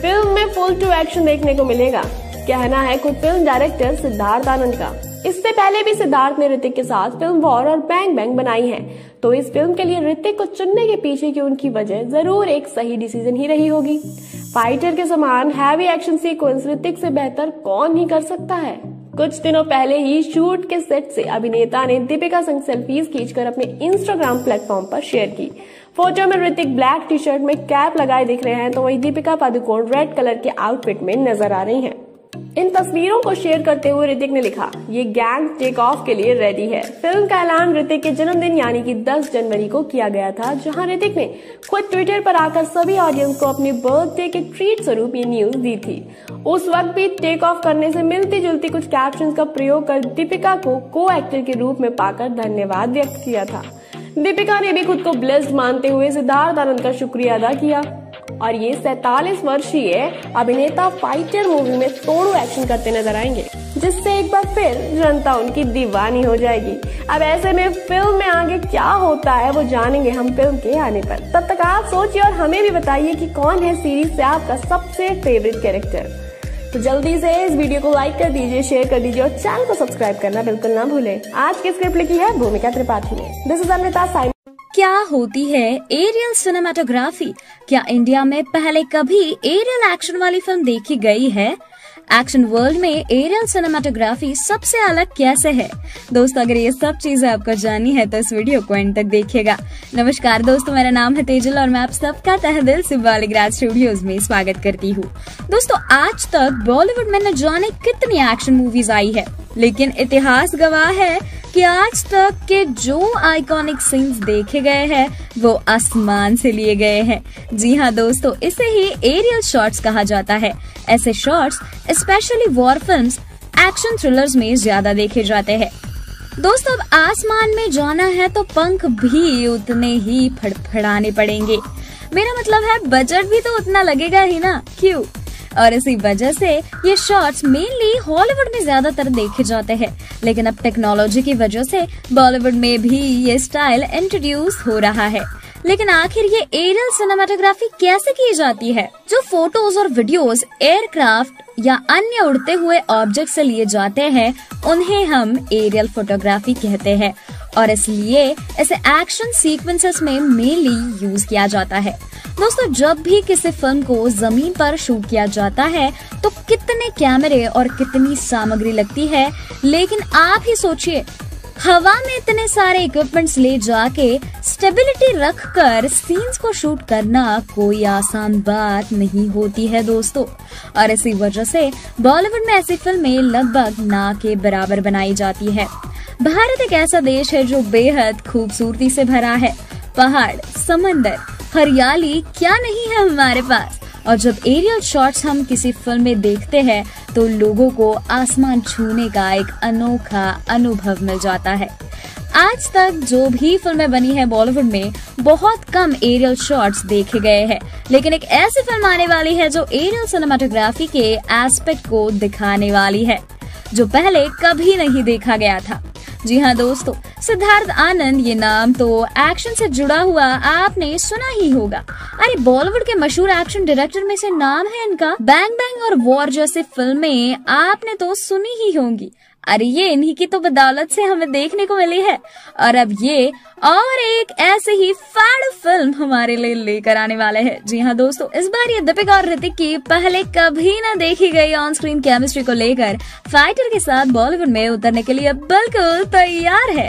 फिल्म में फुल टू एक्शन देखने को मिलेगा, कहना है खुद फिल्म डायरेक्टर सिद्धार्थ आनंद का। इससे पहले भी सिद्धार्थ ने ऋतिक के साथ फिल्म वॉर और बैंग बैंग बनाई है, तो इस फिल्म के लिए ऋतिक को चुनने के पीछे की उनकी वजह जरूर एक सही डिसीजन ही रही होगी। फाइटर के समान हैवी एक्शन सीक्वेंस ऋतिक से बेहतर कौन ही कर सकता है। कुछ दिनों पहले ही शूट के सेट से अभिनेता ने दीपिका संग सेल्फीज खींचकर अपने इंस्टाग्राम प्लेटफॉर्म पर शेयर की। फोटो में ऋतिक ब्लैक टी शर्ट में कैप लगाए दिख रहे हैं, तो वही दीपिका पादुकोण रेड कलर के आउटफिट में नजर आ रही हैं। इन तस्वीरों को शेयर करते हुए ऋतिक ने लिखा, ये गैंग टेक ऑफ के लिए रेडी है। फिल्म का ऐलान ऋतिक के जन्मदिन यानी कि 10 जनवरी को किया गया था, जहां ऋतिक ने खुद ट्विटर पर आकर सभी ऑडियंस को अपने बर्थडे के ट्रीट स्वरूप ये न्यूज दी थी। उस वक्त भी टेक ऑफ करने से मिलती जुलती कुछ कैप्शन का प्रयोग कर दीपिका को को-एक्टर के रूप में पाकर धन्यवाद व्यक्त किया था। दीपिका ने भी खुद को ब्लेस्ड मानते हुए सिद्धार्थ आनंद का शुक्रिया अदा किया। और ये 47 वर्षीय अभिनेता फाइटर मूवी में तोड़ू एक्शन करते नजर आएंगे, जिससे एक बार फिर जनता उनकी दीवानी हो जाएगी। अब ऐसे में फिल्म में आगे क्या होता है वो जानेंगे हम फिल्म के आने पर। तब तक आप सोचिए और हमें भी बताइए कि कौन है सीरीज से आपका सबसे फेवरेट कैरेक्टर। तो जल्दी से इस वीडियो को लाइक कर दीजिए, शेयर कर दीजिए और चैनल को सब्सक्राइब करना बिल्कुल ना भूले। आज की स्क्रिप्ट लिखी है भूमिका त्रिपाठी ने। This is Amrita Sain. क्या होती है एरियल सिनेमाटोग्राफी? क्या इंडिया में पहले कभी एरियल एक्शन वाली फिल्म देखी गई है? एक्शन वर्ल्ड में एरियल सिनेमाटोग्राफी सबसे अलग कैसे है? दोस्तों, अगर ये सब चीजें आपको जाननी है तो इस वीडियो को एंड तक देखिएगा। नमस्कार दोस्तों, मेरा नाम है तेजल और मैं आप सबका तहे दिल से बालीग्राज स्टूडियोज में स्वागत करती हूँ। दोस्तों, आज तक बॉलीवुड में न जाने कितनी एक्शन मूवीज आई है, लेकिन इतिहास गवाह है कि आज तक के जो आइकॉनिक सीन्स देखे गए हैं वो आसमान से लिए गए हैं। जी हाँ दोस्तों, इसे ही एरियल शॉट्स कहा जाता है। ऐसे shots specially war films, action thrillers में ज्यादा देखे जाते हैं। दोस्तों, अब आसमान में जाना है तो पंख भी उतने ही फड़फड़ाने पड़ेंगे। मेरा मतलब है बजट भी तो उतना लगेगा ही ना, क्यों? और इसी वजह से ये शॉट्स मेनली हॉलीवुड में ज्यादातर देखे जाते हैं, लेकिन अब टेक्नोलॉजी की वजह से बॉलीवुड में भी ये स्टाइल इंट्रोड्यूस हो रहा है। लेकिन आखिर ये एरियल सिनेमाटोग्राफी कैसे की जाती है? जो फोटोज और वीडियोस एयरक्राफ्ट या अन्य उड़ते हुए ऑब्जेक्ट से लिए जाते हैं उन्हें हम एरियल फोटोग्राफी कहते हैं, और इसलिए इसे एक्शन सीक्वेंसेस में मेनली यूज किया जाता है। दोस्तों, जब भी किसी फिल्म को जमीन पर शूट किया जाता है तो कितने कैमरे और कितनी सामग्री लगती है, लेकिन आप ही सोचिए हवा में इतने सारे इक्विपमेंट्स ले जाके स्टेबिलिटी रख कर सीन्स को शूट करना कोई आसान बात नहीं होती है दोस्तों। और इसी वजह से बॉलीवुड में ऐसी फिल्में लगभग ना के बराबर बनाई जाती है। भारत एक ऐसा देश है जो बेहद खूबसूरती से भरा है। पहाड़, समंदर, हरियाली क्या नहीं है हमारे पास। और जब एरियल शॉट्स हम किसी फिल्म में देखते हैं तो लोगों को आसमान छूने का एक अनोखा अनुभव मिल जाता है। आज तक जो भी फिल्में बनी है बॉलीवुड में बहुत कम एरियल शॉट्स देखे गए हैं, लेकिन एक ऐसी फिल्म आने वाली है जो एरियल सिनेमाटोग्राफी के एस्पेक्ट को दिखाने वाली है जो पहले कभी नहीं देखा गया था। जी हाँ दोस्तों, सिद्धार्थ आनंद, ये नाम तो एक्शन से जुड़ा हुआ आपने सुना ही होगा। अरे बॉलीवुड के मशहूर एक्शन डायरेक्टर में से नाम है इनका। बैंग बैंग और वॉर जैसी फिल्में आपने तो सुनी ही होंगी। अरे ये इन्हीं की तो बदौलत से हमें देखने को मिली है और अब ये और एक ऐसे ही फैड फिल्म हमारे लिए लेकर आने वाले हैं। जी हाँ दोस्तों, इस बार ये दीपिका और ऋतिक की पहले कभी न देखी गई ऑन स्क्रीन केमिस्ट्री को लेकर फाइटर के साथ बॉलीवुड में उतरने के लिए बिल्कुल तैयार है।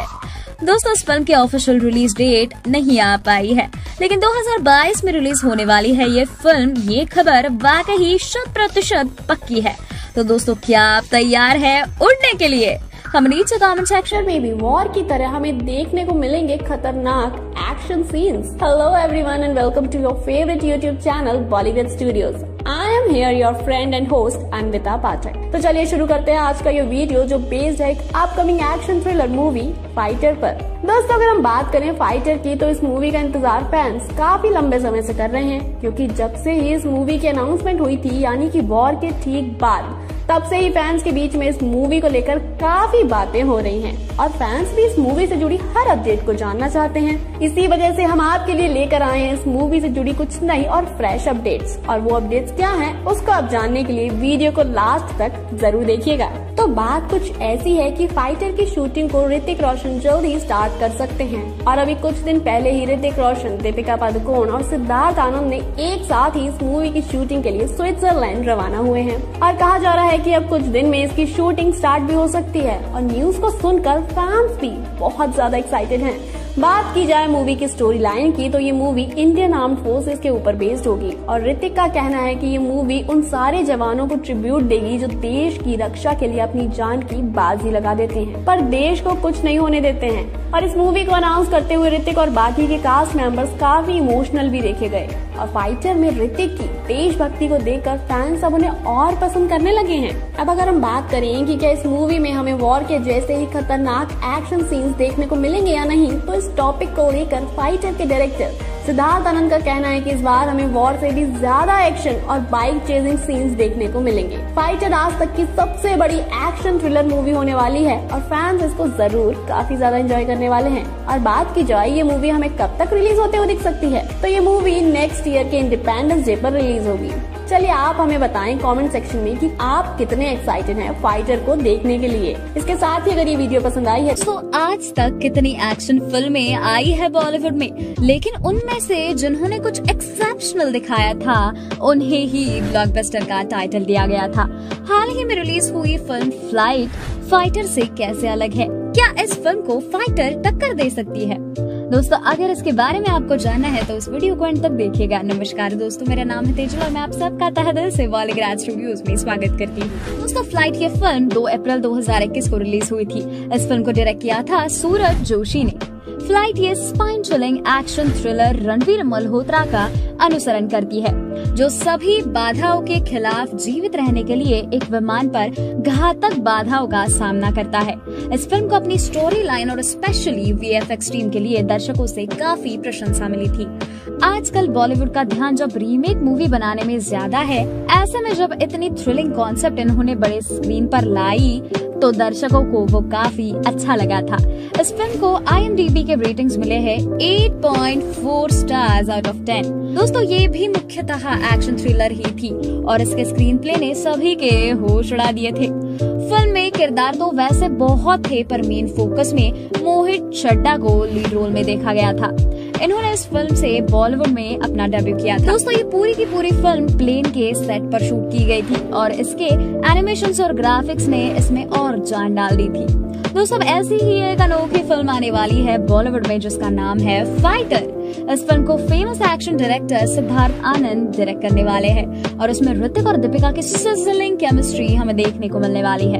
दोस्तों, इस फिल्म की ऑफिशियल रिलीज डेट नहीं आ पाई है, लेकिन 2022 में रिलीज होने वाली है ये फिल्म। ये खबर वाकई 100% पक्की है। तो दोस्तों, क्या आप तैयार हैं उड़ने के लिए? हम नीचे कमेंट सेक्शन में भी वॉर की तरह हमें देखने को मिलेंगे खतरनाक action scenes. Hello everyone and welcome to your favourite YouTube channel Bollywood studios. I am here your friend and host Anvita Pathak. तो चलिए शुरू करते हैं आज का ये वीडियो जो बेस्ड है एक upcoming action thriller movie Fighter पर। दोस्तों, अगर हम बात करें फाइटर की तो इस मूवी का इंतजार फैंस काफी लंबे समय से कर रहे हैं, क्योंकि जब से ही इस मूवी की अनाउंसमेंट हुई थी यानी कि वॉर के ठीक बाद, तब से ही फैंस के बीच में इस मूवी को लेकर काफी बातें हो रही हैं और फैंस भी इस मूवी से जुड़ी हर अपडेट को जानना चाहते हैं। इसी वजह से हम आपके लिए लेकर आए हैं इस मूवी से जुड़ी कुछ नई और फ्रेश अपडेट्स, और वो अपडेट्स क्या हैं उसको आप जानने के लिए वीडियो को लास्ट तक जरूर देखिएगा। तो बात कुछ ऐसी है कि फाइटर की शूटिंग को ऋतिक रोशन जल्द ही स्टार्ट कर सकते हैं और अभी कुछ दिन पहले ही ऋतिक रोशन, दीपिका पादुकोण और सिद्धार्थ आनंद ने एक साथ ही इस मूवी की शूटिंग के लिए स्विट्जरलैंड रवाना हुए हैं और कहा जा रहा है कि अब कुछ दिन में इसकी शूटिंग स्टार्ट भी हो सकती है और न्यूज को सुनकर फैंस भी बहुत ज्यादा एक्साइटेड हैं। बात की जाए मूवी की स्टोरी लाइन की तो ये मूवी इंडियन आर्म्ड फोर्सेस के ऊपर बेस्ड होगी और ऋतिक का कहना है कि ये मूवी उन सारे जवानों को ट्रिब्यूट देगी जो देश की रक्षा के लिए अपनी जान की बाजी लगा देते हैं पर देश को कुछ नहीं होने देते हैं। और इस मूवी को अनाउंस करते हुए ऋतिक और बाकी के कास्ट मेंबर्स काफी इमोशनल भी देखे गए और फाइटर में ऋतिक की देशभक्ति को देखकर फैंस अब उन्हें और पसंद करने लगे हैं। अब अगर हम बात करें कि क्या इस मूवी में हमें वॉर के जैसे ही खतरनाक एक्शन सीन्स देखने को मिलेंगे या नहीं, तो इस टॉपिक को लेकर फाइटर के डायरेक्टर सिद्धार्थ आनंद का कहना है कि इस बार हमें वॉर से भी ज्यादा एक्शन और बाइक चेजिंग सीन्स देखने को मिलेंगे। फाइटर आज तक की सबसे बड़ी एक्शन थ्रिलर मूवी होने वाली है और फैंस इसको जरूर काफी ज्यादा एंजॉय करने वाले हैं। और बात की जाए ये मूवी हमें कब तक रिलीज होते हुए दिख सकती है, तो ये मूवी नेक्स्ट ईयर के इंडिपेंडेंस डे पर रिलीज होगी। चलिए आप हमें बताएं कमेंट सेक्शन में कि आप कितने एक्साइटेड हैं फाइटर को देखने के लिए। इसके साथ ही अगर ये वीडियो पसंद आई है तो आज तक कितनी एक्शन फिल्में आई है बॉलीवुड में, लेकिन उनमें से जिन्होंने कुछ एक्सेप्शनल दिखाया था उन्हें ही ब्लॉकबस्टर का टाइटल दिया गया था। हाल ही में रिलीज हुई फिल्म फ्लाइट फाइटर से कैसे अलग है? क्या इस फिल्म को फाइटर टक्कर दे सकती है? दोस्तों, अगर इसके बारे में आपको जानना है तो इस वीडियो को अंत तक देखिएगा। नमस्कार दोस्तों, मेरा नाम है तेजल और मैं आप सबका तहे दिल से बॉलीवुड स्टूडियोज में स्वागत करती हूँ। दोस्तों, फ्लाइट ये फिल्म 2 अप्रैल 2021 को रिलीज हुई थी। इस फिल्म को डायरेक्ट किया था सूरज जोशी ने। फ्लाइट ये spine chilling action thriller Ranveer Malhotra का अनुसरण करती है, जो सभी बाधाओं के खिलाफ जीवित रहने के लिए एक विमान पर घातक बाधाओं का सामना करता है। इस फिल्म को अपनी स्टोरी लाइन और स्पेशली VFX टीम के लिए दर्शकों से काफी प्रशंसा मिली थी। आजकल बॉलीवुड का ध्यान जब रीमेक मूवी बनाने में ज्यादा है, ऐसे में जब इतनी थ्रिलिंग कॉन्सेप्ट इन्होंने बड़े स्क्रीन पर लाई तो दर्शकों को वो काफी अच्छा लगा था। इस फिल्म को IMDb के रेटिंग्स मिले हैं 8.4 स्टार्स आउट ऑफ 10। दोस्तों, ये भी मुख्यतः एक्शन थ्रिलर ही थी और इसके स्क्रीन प्ले ने सभी के होश उड़ा दिए थे। फिल्म में किरदार तो वैसे बहुत थे पर मेन फोकस में मोहित चड्ढा को लीड रोल में देखा गया था। इन्होंने इस फिल्म से बॉलीवुड में अपना डेब्यू किया था। दोस्तों, ये पूरी की पूरी फिल्म प्लेन के सेट पर शूट की गई थी और इसके एनिमेशंस और ग्राफिक्स ने इसमें और जान डाल दी थी। दोस्तों, ऐसी ही एक अनोखी फिल्म आने वाली है बॉलीवुड में जिसका नाम है फाइटर। इस फिल्म को famous action director Siddharth Anand direct करने वाले हैं और इसमें ऋतिक और दीपिका की सिजलिंग केमिस्ट्री हमें देखने को मिलने वाली है।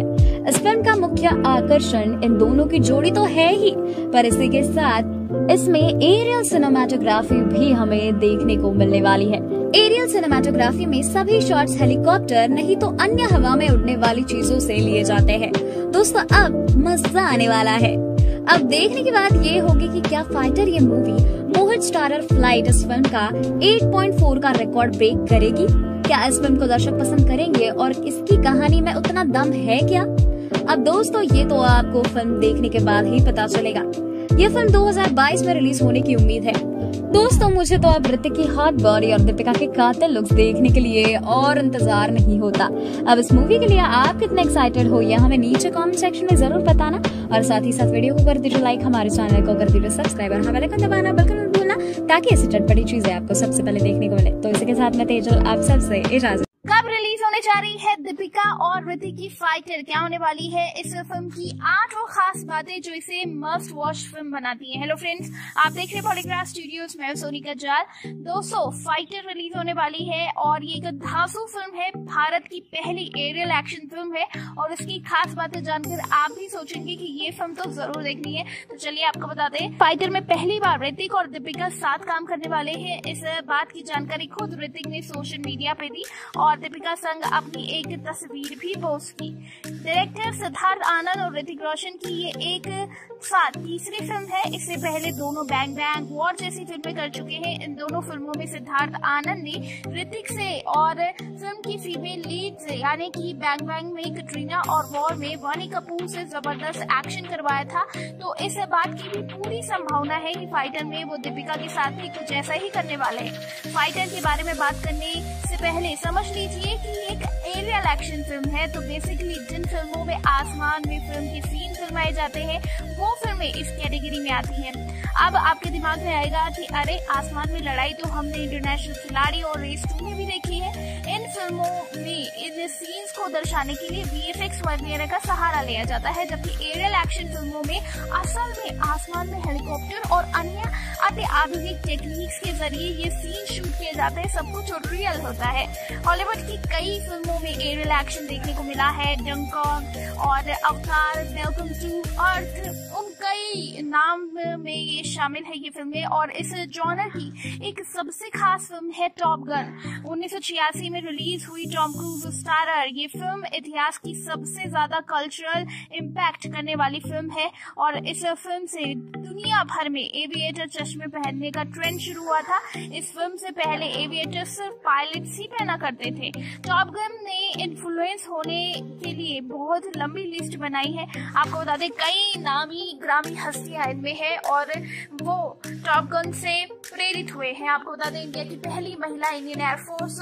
इस फिल्म का मुख्य आकर्षण इन दोनों की जोड़ी तो है ही, पर इसी के साथ इसमें एरियल सिनेमाटोग्राफी भी हमें देखने को मिलने वाली है। एरियल सिनेमाटोग्राफी में सभी शॉट्स हेलीकॉप्टर नहीं तो अन्य हवा में उड़ने वाली चीजों से लिए जाते हैं। दोस्तों अब मजा आने वाला है। अब देखने की बात ये होगी कि क्या फाइटर ये मूवी मोहित स्टारर फ्लाइट इस फिल्म का 8.4 का रिकॉर्ड ब्रेक करेगी। क्या इस फिल्म को दर्शक पसंद करेंगे और इसकी कहानी में उतना दम है क्या? अब दोस्तों ये तो आपको फिल्म देखने के बाद ही पता चलेगा। ये फिल्म 2022 में रिलीज होने की उम्मीद है। दोस्तों मुझे तो अब ऋतिक की हॉट बॉडी और दीपिका के कातिल लुक्स देखने के लिए और इंतजार नहीं होता। अब इस मूवी के लिए आप कितने एक्साइटेड हो यह हमें नीचे कमेंट सेक्शन में जरूर बताना, और साथ ही साथ वीडियो को कर दीजिए लाइक, हमारे चैनल को कर दीजिए सब्सक्राइब और बेल आइकन दबाना बिल्कुल मत भूलना, ताकि ऐसी चटपटी चीजें आपको सबसे पहले देखने को मिले। तो इसी के साथ मैं तेजल आप सबसे इजाजत। कब रिलीज होने जा रही है दीपिका और ऋतिक की फाइटर? क्या होने वाली है इस फिल्म की 8 वो खास बातें जो इसे मस्ट वॉच फिल्म बनाती है। हेलो फ्रेंड्स, आप देख रहे हैं पॉलीग्राफ स्टूडियोज में सोनिका जाल। दोस्तों फाइटर रिलीज होने वाली है और ये एक धांसू फिल्म है, भारत की पहली एरियल एक्शन फिल्म है और इसकी खास बातें जानकर आप भी सोचेंगे कि ये फिल्म तो जरूर देखनी है। तो चलिए आपको बताते हैं, फाइटर में पहली बार ऋतिक और दीपिका साथ काम करने वाले है। इस बात की जानकारी खुद ऋतिक ने सोशल मीडिया पे दी और दीपिका संग अपनी एक तस्वीर भी पोस्ट की। डायरेक्टर सिद्धार्थ आनंद और ऋतिक रोशन की ये एक साथ तीसरी फिल्म है। इससे पहले दोनों बैंग बैंग वॉर जैसी फिल्में कर चुके हैं। इन दोनों फिल्मों में सिद्धार्थ आनंद ने ऋतिक से और फिल्म की फीमेल लीड से यानी कि बैंग बैंग में कैटरीना और वॉर में वानी कपूर से जबरदस्त एक्शन करवाया था। तो इस बात की भी पूरी संभावना है कि फाइटर में वो दीपिका के साथ भी कुछ ऐसा ही करने वाले हैं। फाइटर के बारे में बात करने से पहले समझ लीजिए कि एक एरियल एक्शन फिल्म है। तो बेसिकली जिन फिल्मों में आसमान में फिल्म के सीन फिल्माए जाते हैं वो फिल्में इस कैटेगरी में आती हैं। अब आपके दिमाग में आएगा कि अरे आसमान में लड़ाई तो हमने इंटरनेशनल खिलाड़ी और रेस 2 में भी देखी है। इन फिल्मों में इन सीन्स को दर्शाने के लिए VFX वगैरह का सहारा लिया जाता है, जबकि एरियल एक्शन फिल्मों में असल में आसमान में हेलीकॉप्टर और अन्य अति आधुनिक टेक्निक्स के जरिए ये सीन शूट किए जाते हैं। सब कुछ रियल होता है। हॉलीवुड की कई फिल्मों में एरियल एक्शन देखने को मिला है। डंकॉक और अवतार, वेलकम टू अर्थ, उन कई नाम में ये शामिल है ये फिल्में। और इस जॉनर की एक सबसे खास फिल्म है टॉप गन। 1986 में रिलीज हुई टॉम क्रूज स्टारर ये फिल्म इतिहास की सबसे ज्यादा कल्चरल इम्पैक्ट करने वाली फिल्म है और इस फिल्म से दुनिया भर में एविएटर चश्मे पहनने का ट्रेंड शुरू हुआ था। इस फिल्म से पहले एविएटर सिर्फ पायलट्स ही पहना करते थे। टॉप गन ने इन्फ्लुएंस होने के लिए बहुत लंबी लिस्ट बनाई है। आपको बता दें कई नामी ग्रामीण हस्तियां इनमें है और वो टॉप गन से प्रेरित हुए हैं। आपको बता दें इंडिया की पहली महिला Indian air force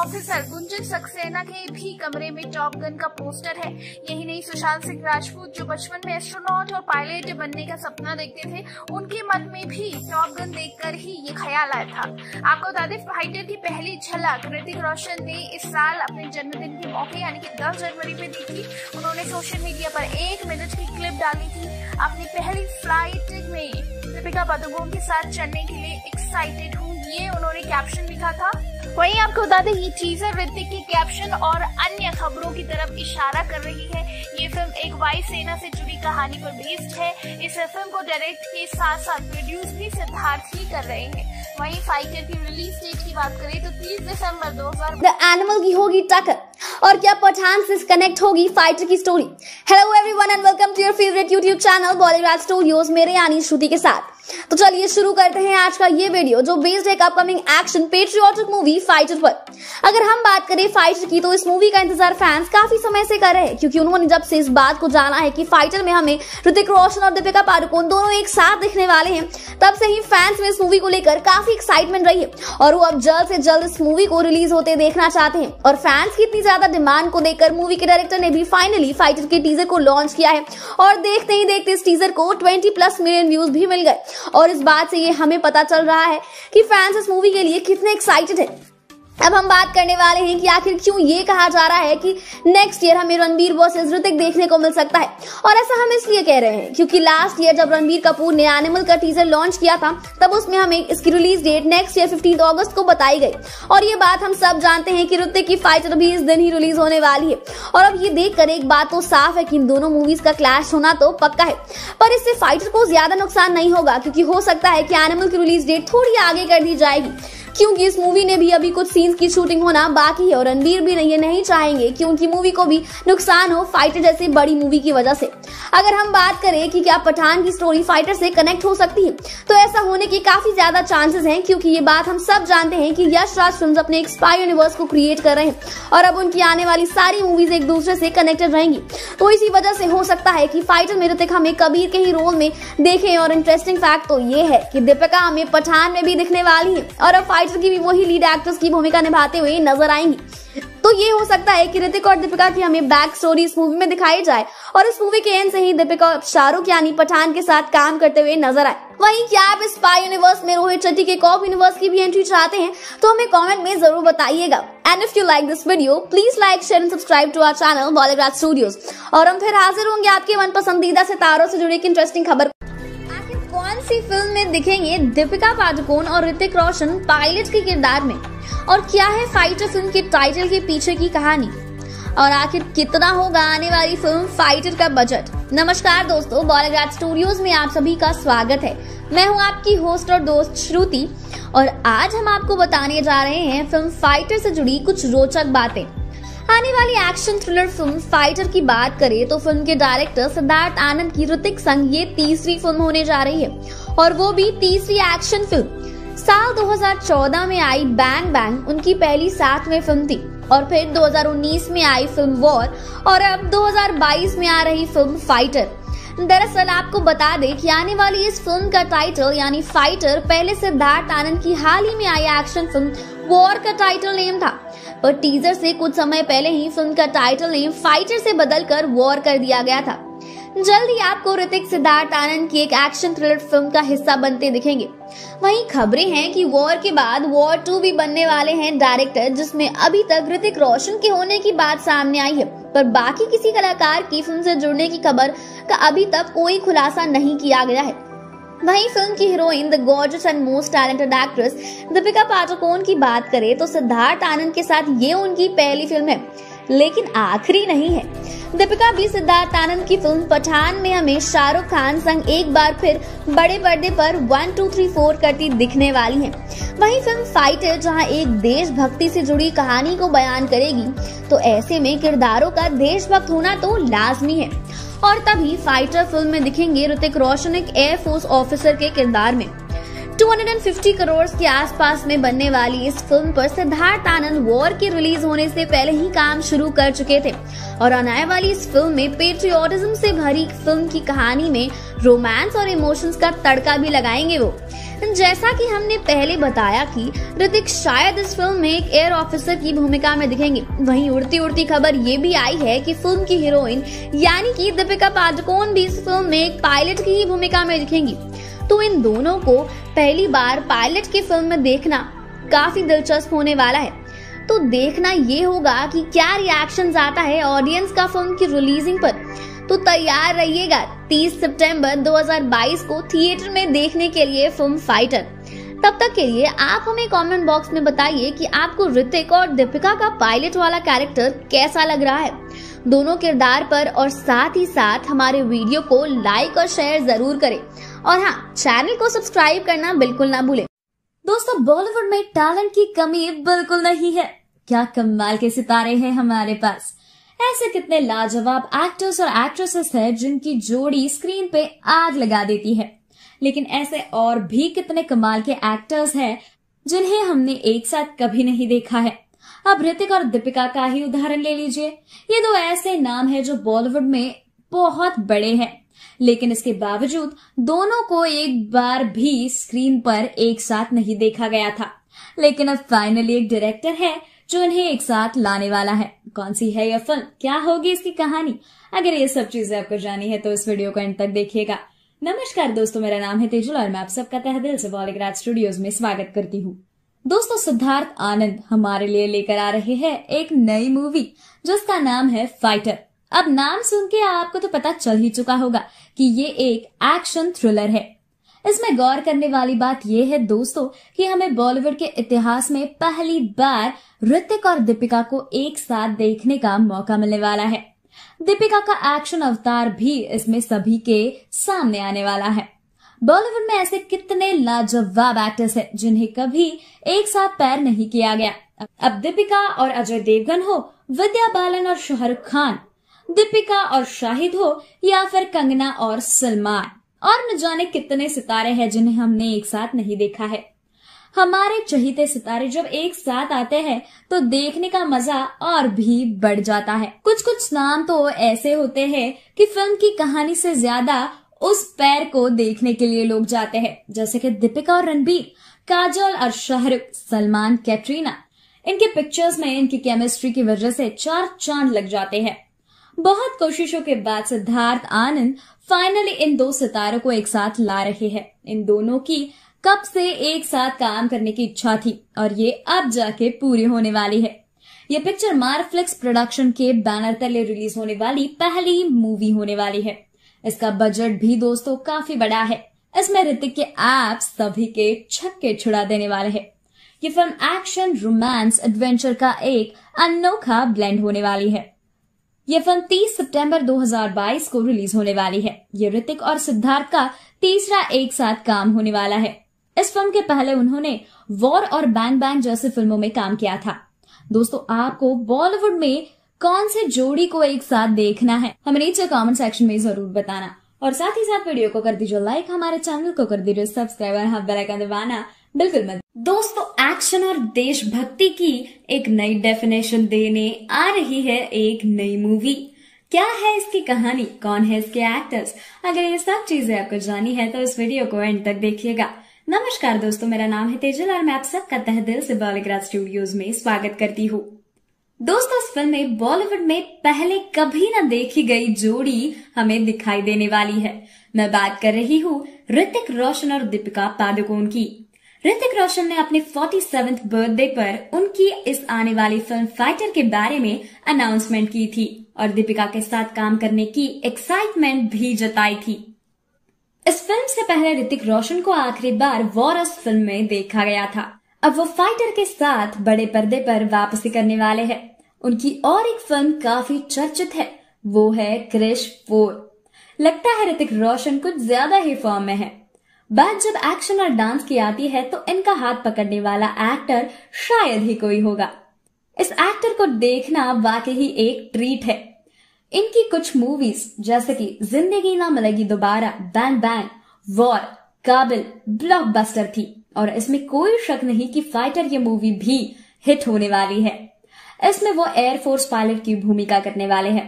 officer Gunjan Saxena के भी कमरे में टॉप गन का पोस्टर है। यही नहीं, सुशांत सिंह राजपूत जो बचपन में एस्ट्रोनॉट और पायलट बनने का सपना देखते थे, उनके मन में भी टॉप गन देखकर ही ये ख्याल आया था। आपको बता दें फाइटर की पहली झलक ऋतिक रोशन ने इस साल अपने जन्मदिन के मौके यानी कि 10 जनवरी में दी थी। उन्होंने सोशल मीडिया पर 1 मिनट की क्लिप डाली थी। अपनी पहली फ्लाइट में दीपिका पादुकोण के साथ चढ़ने के लिए एक्साइटेड हूँ, ये उन्होंने कैप्शन लिखा था। वहीं आपको बता दें ये टीजर ऋतिक की कैप्शन और अन्य खबरों की तरफ इशारा कर रही है। ये फिल्म एक वायुसेना से जुड़ी कहानी पर बेस्ड है। इस फिल्म को डायरेक्ट के साथ साथ प्रोड्यूस भी सिद्धार्थ ही कर रहे हैं। वहीं फाइटर की रिलीज डेट की बात करें तो 30 दिसंबर 2000 द एनिमल की होगी टक्कर। और क्या पठान से कनेक्ट होगी फाइटर की story? Hello everyone and welcome to your favourite YouTube channel Bollywood studios, मेरे यानी श्रुति के साथ। तो चलिए शुरू करते हैं आज का ये वीडियो जो बेस्ड है upcoming action patriotic movie Fighter पर। अगर हम बात करें फाइटर की तो इस मूवी का इंतजार फैंस काफी समय से कर रहे हैं, क्योंकि उन्होंने जब से इस बात को जाना है कि फाइटर में हमें ऋतिक रोशन और दीपिका पादुकोण दोनों एक साथ दिखने वाले हैं, तब से ही फैंस में इस मूवी को लेकर काफी एक्साइटमेंट रही है और वो अब जल्द से जल्द इस मूवी को रिलीज होते देखना चाहते हैं। और फैंस की इतनी ज्यादा डिमांड को देखकर मूवी के डायरेक्टर ने भी फाइनली फाइटर के टीजर को लॉन्च किया है और देखते ही देखते इस टीजर को 20+ मिलियन व्यूज भी मिल गए। और इस बात से ये हमें पता चल रहा है कि फैंस इस मूवी के लिए कितने एक्साइटेड हैं। अब हम बात करने वाले हैं कि आखिर क्यों ये कहा जा रहा है कि नेक्स्ट ईयर हमें रणबीर वर्सेस ऋतिक देखने को मिल सकता है। और ऐसा हम इसलिए कह रहे हैं क्योंकि लास्ट ईयर जब रणबीर कपूर ने एनिमल का टीजर लॉन्च किया था, तब उसमें हमें इसकी रिलीज डेट नेक्स्ट ईयर 15 अगस्त को बताई गई। और ये बात हम सब जानते हैं कि ऋतिक की फाइटर भी इस दिन ही रिलीज होने वाली है। और अब ये देख कर एक बात तो साफ है कि इन दोनों मूवीज का क्लैश होना तो पक्का है, पर इससे फाइटर को ज्यादा नुकसान नहीं होगा, क्योंकि हो सकता है कि एनिमल की रिलीज डेट थोड़ी आगे कर दी जाएगी। क्योंकि इस मूवी ने भी अभी कुछ सीन्स की शूटिंग होना बाकी है और रणवीर भी ये नहीं चाहेंगे कि उनकी मूवी को भी नुकसान हो फाइटर जैसी बड़ी मूवी की वजह से। अगर हम बात करें कि क्या पठान की स्टोरी फाइटर से कनेक्ट हो सकती है, तो ऐसा होने के काफी ज्यादा चांसेस हैं, क्योंकि ये बात हम सब जानते हैं कि यश राज फिल्म्स अपने एक स्पाई यूनिवर्स को क्रिएट कर रहे हैं और अब उनकी आने वाली सारी मूवीज एक दूसरे से कनेक्टेड रहेंगी। तो इसी वजह से हो सकता है कि फाइटर में ऋतिक हमें कबीर के ही रोल में देखें। और इंटरेस्टिंग फैक्ट तो ये है कि दीपिका हमें पठान में भी दिखने वाली है और अब फाइटर की भी वही लीड एक्ट्रेस की भूमिका निभाते हुए नजर आएंगी। तो ये हो सकता है कि ऋतिक और दीपिका की हमें बैक स्टोरी इस मूवी में दिखाई जाए और इस मूवी के एंड से ही दीपिका शाहरुख यानी पठान के साथ काम करते हुए नजर आए। वहीं क्या आप स्पाई यूनिवर्स में रोहित शेट्टी के कॉप यूनिवर्स की भी एंट्री चाहते हैं, तो हमें कमेंट में जरूर बताइएगा। And if you like this video please like share and subscribe to our channel Bollywood studios. और हम फिर हाजिर होंगे आपके मन पसंदीदा सितारों से जुड़ी एक इंटरेस्टिंग खबर। आखिर कौन सी फिल्म में दिखेंगे दीपिका पादुकोण और ऋतिक रोशन पायलट के किरदार में, और क्या है फाइटर फिल्म के टाइटल के पीछे की कहानी, और आखिर कितना होगा आने वाली फिल्म फाइटर का बजट। नमस्कार दोस्तों, बॉलीवुड स्टूडियोज में आप सभी का स्वागत है। मैं हूं आपकी होस्ट और दोस्त श्रुति, और आज हम आपको बताने जा रहे हैं फिल्म फाइटर से जुड़ी कुछ रोचक बातें। आने वाली एक्शन थ्रिलर फिल्म फाइटर की बात करें तो फिल्म के डायरेक्टर सिद्धार्थ आनंद की ऋतिक संग ये तीसरी फिल्म होने जा रही है, और वो भी तीसरी एक्शन फिल्म। साल 2014 में आई बैंग बैंग उनकी पहली 7वीं फिल्म थी, और फिर 2019 में आई फिल्म वॉर, और अब 2022 में आ रही फिल्म फाइटर। दरअसल आपको बता दें कि आने वाली इस फिल्म का टाइटल यानी फाइटर पहले सिद्धार्थ आनंद की हाल ही में आई एक्शन फिल्म वॉर का टाइटल नेम था, पर टीजर से कुछ समय पहले ही फिल्म का टाइटल नेम फाइटर से बदलकर वॉर कर दिया गया था। जल्द ही आपको ऋतिक सिद्धार्थ आनंद की एक एक्शन थ्रिलर फिल्म का हिस्सा बनते दिखेंगे। वहीं खबरें हैं कि वॉर के बाद वॉर 2 भी बनने वाले हैं डायरेक्टर, जिसमें अभी तक ऋतिक रोशन के होने की बात सामने आई है, पर बाकी किसी कलाकार की फिल्म से जुड़ने की खबर का अभी तक कोई खुलासा नहीं किया गया है। वहीं फिल्म की heroine the gorgeous and most talented actress Deepika Padukone की बात करें तो सिद्धार्थ आनंद के साथ ये उनकी पहली फिल्म है, लेकिन आखिरी नहीं है। दीपिका भी सिद्धार्थ आनंद की फिल्म पठान में हमें शाहरुख खान संग एक बार फिर बड़े पर्दे पर 1 2 3 4 करती दिखने वाली हैं। वहीं फिल्म फाइटर जहां एक देशभक्ति से जुड़ी कहानी को बयान करेगी, तो ऐसे में किरदारों का देशभक्त होना तो लाजमी है, और तभी फाइटर फिल्म में दिखेंगे ऋतिक रोशन एक एयरफोर्स ऑफिसर के किरदार में। 250 करोड़ के आसपास में बनने वाली इस फिल्म पर सिद्धार्थ आनंद वॉर के रिलीज होने से पहले ही काम शुरू कर चुके थे, और आने वाली इस फिल्म में पेट्रियोटिज्म से भरी फिल्म की कहानी में रोमांस और इमोशंस का तड़का भी लगाएंगे वो। जैसा कि हमने पहले बताया कि ऋतिक शायद इस फिल्म में एक एयर ऑफिसर की भूमिका में दिखेंगे। वहीं उड़ती उड़ती खबर ये भी आई है कि फिल्म की हीरोइन यानी कि दीपिका पादुकोण भी इस फिल्म में एक पायलट की ही भूमिका में दिखेंगी, तो इन दोनों को पहली बार पायलट की फिल्म में देखना काफी दिलचस्प होने वाला है। तो देखना ये होगा कि क्या रिएक्शन आता है ऑडियंस का फिल्म की रिलीजिंग पर। तो तैयार रहिएगा 30 सितंबर 2022 को थिएटर में देखने के लिए फिल्म फाइटर। तब तक के लिए आप हमें कमेंट बॉक्स में बताइए कि आपको ऋतिक और दीपिका का पायलट वाला कैरेक्टर कैसा लग रहा है दोनों किरदार पर, और साथ ही साथ हमारे वीडियो को लाइक और शेयर जरूर करें, और हाँ, चैनल को सब्सक्राइब करना बिल्कुल ना भूलें। दोस्तों, बॉलीवुड में टैलेंट की कमी बिल्कुल नहीं है। क्या कमाल के सितारे हैं हमारे पास। ऐसे कितने लाजवाब एक्टर्स और एक्ट्रेसेस हैं जिनकी जोड़ी स्क्रीन पे आग लगा देती है, लेकिन ऐसे और भी कितने कमाल के एक्टर्स हैं जिन्हें हमने एक साथ कभी नहीं देखा है। अब ऋतिक और दीपिका का ही उदाहरण ले लीजिए। ये दो ऐसे नाम हैं जो बॉलीवुड में बहुत बड़े हैं, लेकिन इसके बावजूद दोनों को एक बार भी स्क्रीन पर एक साथ नहीं देखा गया था। लेकिन अब फाइनली एक डायरेक्टर है जो इन्हें एक साथ लाने वाला है। कौन सी है यह फिल्म, क्या होगी इसकी कहानी? अगर ये सब चीजें आपको जानी है तो इस वीडियो को अंत तक देखिएगा। नमस्कार दोस्तों, मेरा नाम है तेजुल और मैं आप सबका तहे दिल से बॉलीवुड स्टूडियोज में स्वागत करती हूँ। दोस्तों, सिद्धार्थ आनंद हमारे लिए लेकर आ रहे हैं एक नई मूवी जिसका नाम है फाइटर। अब नाम सुन के आपको तो पता चल ही चुका होगा कि ये एक एक्शन थ्रिलर है। इसमें गौर करने वाली बात यह है दोस्तों कि हमें बॉलीवुड के इतिहास में पहली बार ऋतिक और दीपिका को एक साथ देखने का मौका मिलने वाला है। दीपिका का एक्शन अवतार भी इसमें सभी के सामने आने वाला है। बॉलीवुड में ऐसे कितने लाजवाब एक्टर्स हैं जिन्हें कभी एक साथ पैर नहीं किया गया। अब दीपिका और अजय देवगन हो, विद्या बालन और शाहरुख खान, दीपिका और शाहिद हो, या फिर कंगना और सलमान, और न जाने कितने सितारे हैं जिन्हें हमने एक साथ नहीं देखा है। हमारे चहेते सितारे जब एक साथ आते हैं तो देखने का मजा और भी बढ़ जाता है। कुछ कुछ नाम तो ऐसे होते हैं कि फिल्म की कहानी से ज्यादा उस पैर को देखने के लिए लोग जाते हैं, जैसे कि दीपिका और रणबीर, काजल और शाहरुख, सलमान, कैटरीना। इनके पिक्चर्स में इनकी केमिस्ट्री की वजह से चार चांद लग जाते हैं। बहुत कोशिशों के बाद सिद्धार्थ आनंद फाइनली इन दो सितारों को एक साथ ला रहे हैं। इन दोनों की कब से एक साथ काम करने की इच्छा थी और ये अब जाके पूरी होने वाली है। ये पिक्चर मार्फ्लिक्स प्रोडक्शन के बैनर तले रिलीज होने वाली पहली मूवी होने वाली है। इसका बजट भी दोस्तों काफी बड़ा है। इसमें ऋतिक के आप सभी के छक्के छुड़ा देने वाले हैं। ये फिल्म एक्शन, रोमांस, एडवेंचर का एक अनोखा ब्लेंड होने वाली है। ये फिल्म 30 सितंबर 2022 को रिलीज होने वाली है। ये ऋतिक और सिद्धार्थ का तीसरा एक साथ काम होने वाला है। इस फिल्म के पहले उन्होंने वॉर और बैंग बैंग जैसी फिल्मों में काम किया था। दोस्तों, आपको बॉलीवुड में कौन से जोड़ी को एक साथ देखना है, हमें नीचे कमेंट सेक्शन में जरूर बताना। और साथ ही साथ वीडियो को कर दीजिए लाइक, हमारे चैनल को कर दीजिए सब्सक्राइब और हाँ बेल आइकन दबाना बिल्कुल मत। दोस्तों, एक्शन और देशभक्ति की एक नई डेफिनेशन देने आ रही है एक नई मूवी। क्या है इसकी कहानी, कौन है इसके एक्टर्स, अगर ये सब चीजें आपको जानी है तो इस वीडियो को एंड तक देखिएगा। नमस्कार दोस्तों, मेरा नाम है तेजल और मैं आप सबका तहे दिल से बॉलीग्राज स्टूडियोज में स्वागत करती हूँ। दोस्तों, इस फिल्म में बॉलीवुड में पहले कभी न देखी गई जोड़ी हमें दिखाई देने वाली है। मैं बात कर रही हूँ ऋतिक रोशन और दीपिका पादुकोण की। ऋतिक रोशन ने अपने 47वें बर्थडे पर उनकी इस आने वाली फिल्म फाइटर के बारे में अनाउंसमेंट की थी और दीपिका के साथ काम करने की एक्साइटमेंट भी जताई थी। इस फिल्म से पहले ऋतिक रोशन को आखिरी बार वॉरस फिल्म में देखा गया था। अब वो फाइटर के साथ बड़े पर्दे पर वापसी करने वाले हैं। उनकी और एक फिल्म काफी चर्चित है, वो है क्रिश 4। लगता है ऋतिक रोशन कुछ ज्यादा ही फॉर्म में है। बात जब एक्शन और डांस की आती है तो इनका हाथ पकड़ने वाला एक्टर शायद ही कोई होगा। इस एक्टर को देखना वाकई ही एक ट्रीट है। इनकी कुछ मूवीज जैसे कि जिंदगी Na Milegi Dobara, Bang Bang, War, Kaabil blockbuster थी और इसमें कोई शक नहीं कि फाइटर ये मूवी भी हिट होने वाली है। इसमें वो एयरफोर्स पायलट की भूमिका करने वाले हैं।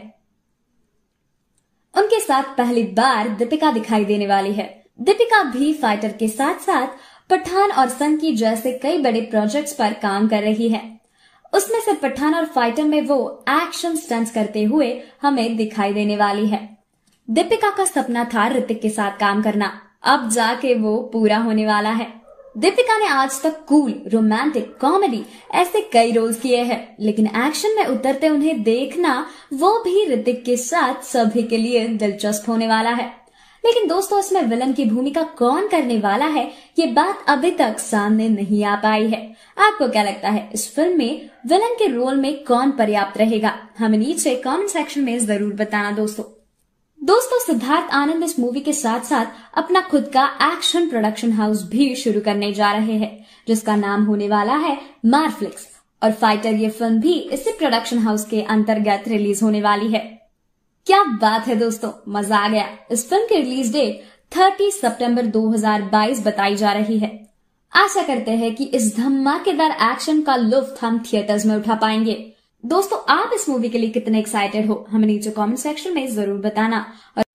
उनके साथ पहली बार दीपिका दिखाई देने वाली है। दीपिका भी फाइटर के साथ साथ पठान और संकी जैसे कई बड़े प्रोजेक्ट्स पर काम कर रही है। उसमें से पठान और फाइटर में वो एक्शन स्टंट्स करते हुए हमें दिखाई देने वाली है। दीपिका का सपना था ऋतिक के साथ काम करना, अब जाके वो पूरा होने वाला है। दीपिका ने आज तक कूल, रोमांटिक, कॉमेडी ऐसे कई रोल्स किए हैं, लेकिन एक्शन में उतरते उन्हें देखना वो भी ऋतिक के साथ सभी के लिए दिलचस्प होने वाला है। लेकिन दोस्तों, इसमें विलन की भूमिका कौन करने वाला है ये बात अभी तक सामने नहीं आ पाई है। आपको क्या लगता है, इस फिल्म में विलन के रोल में कौन पर्याप्त रहेगा, हमें नीचे कमेंट सेक्शन में जरूर बताना। दोस्तों, सिद्धार्थ आनंद इस मूवी के साथ साथ अपना खुद का एक्शन प्रोडक्शन हाउस भी शुरू करने जा रहे हैं, जिसका नाम होने वाला है मार्फ्लिक्स, और फाइटर ये फिल्म भी इसी प्रोडक्शन हाउस के अंतर्गत रिलीज होने वाली है। क्या बात है दोस्तों, मजा आ गया। इस फिल्म की रिलीज डेट 30 सितंबर 2022 बताई जा रही है। आशा करते हैं कि इस धमाकेदार एक्शन का लुत्फ हम थिएटर्स में उठा पाएंगे। दोस्तों, आप इस मूवी के लिए कितने एक्साइटेड हो, हमें नीचे कमेंट सेक्शन में जरूर बताना।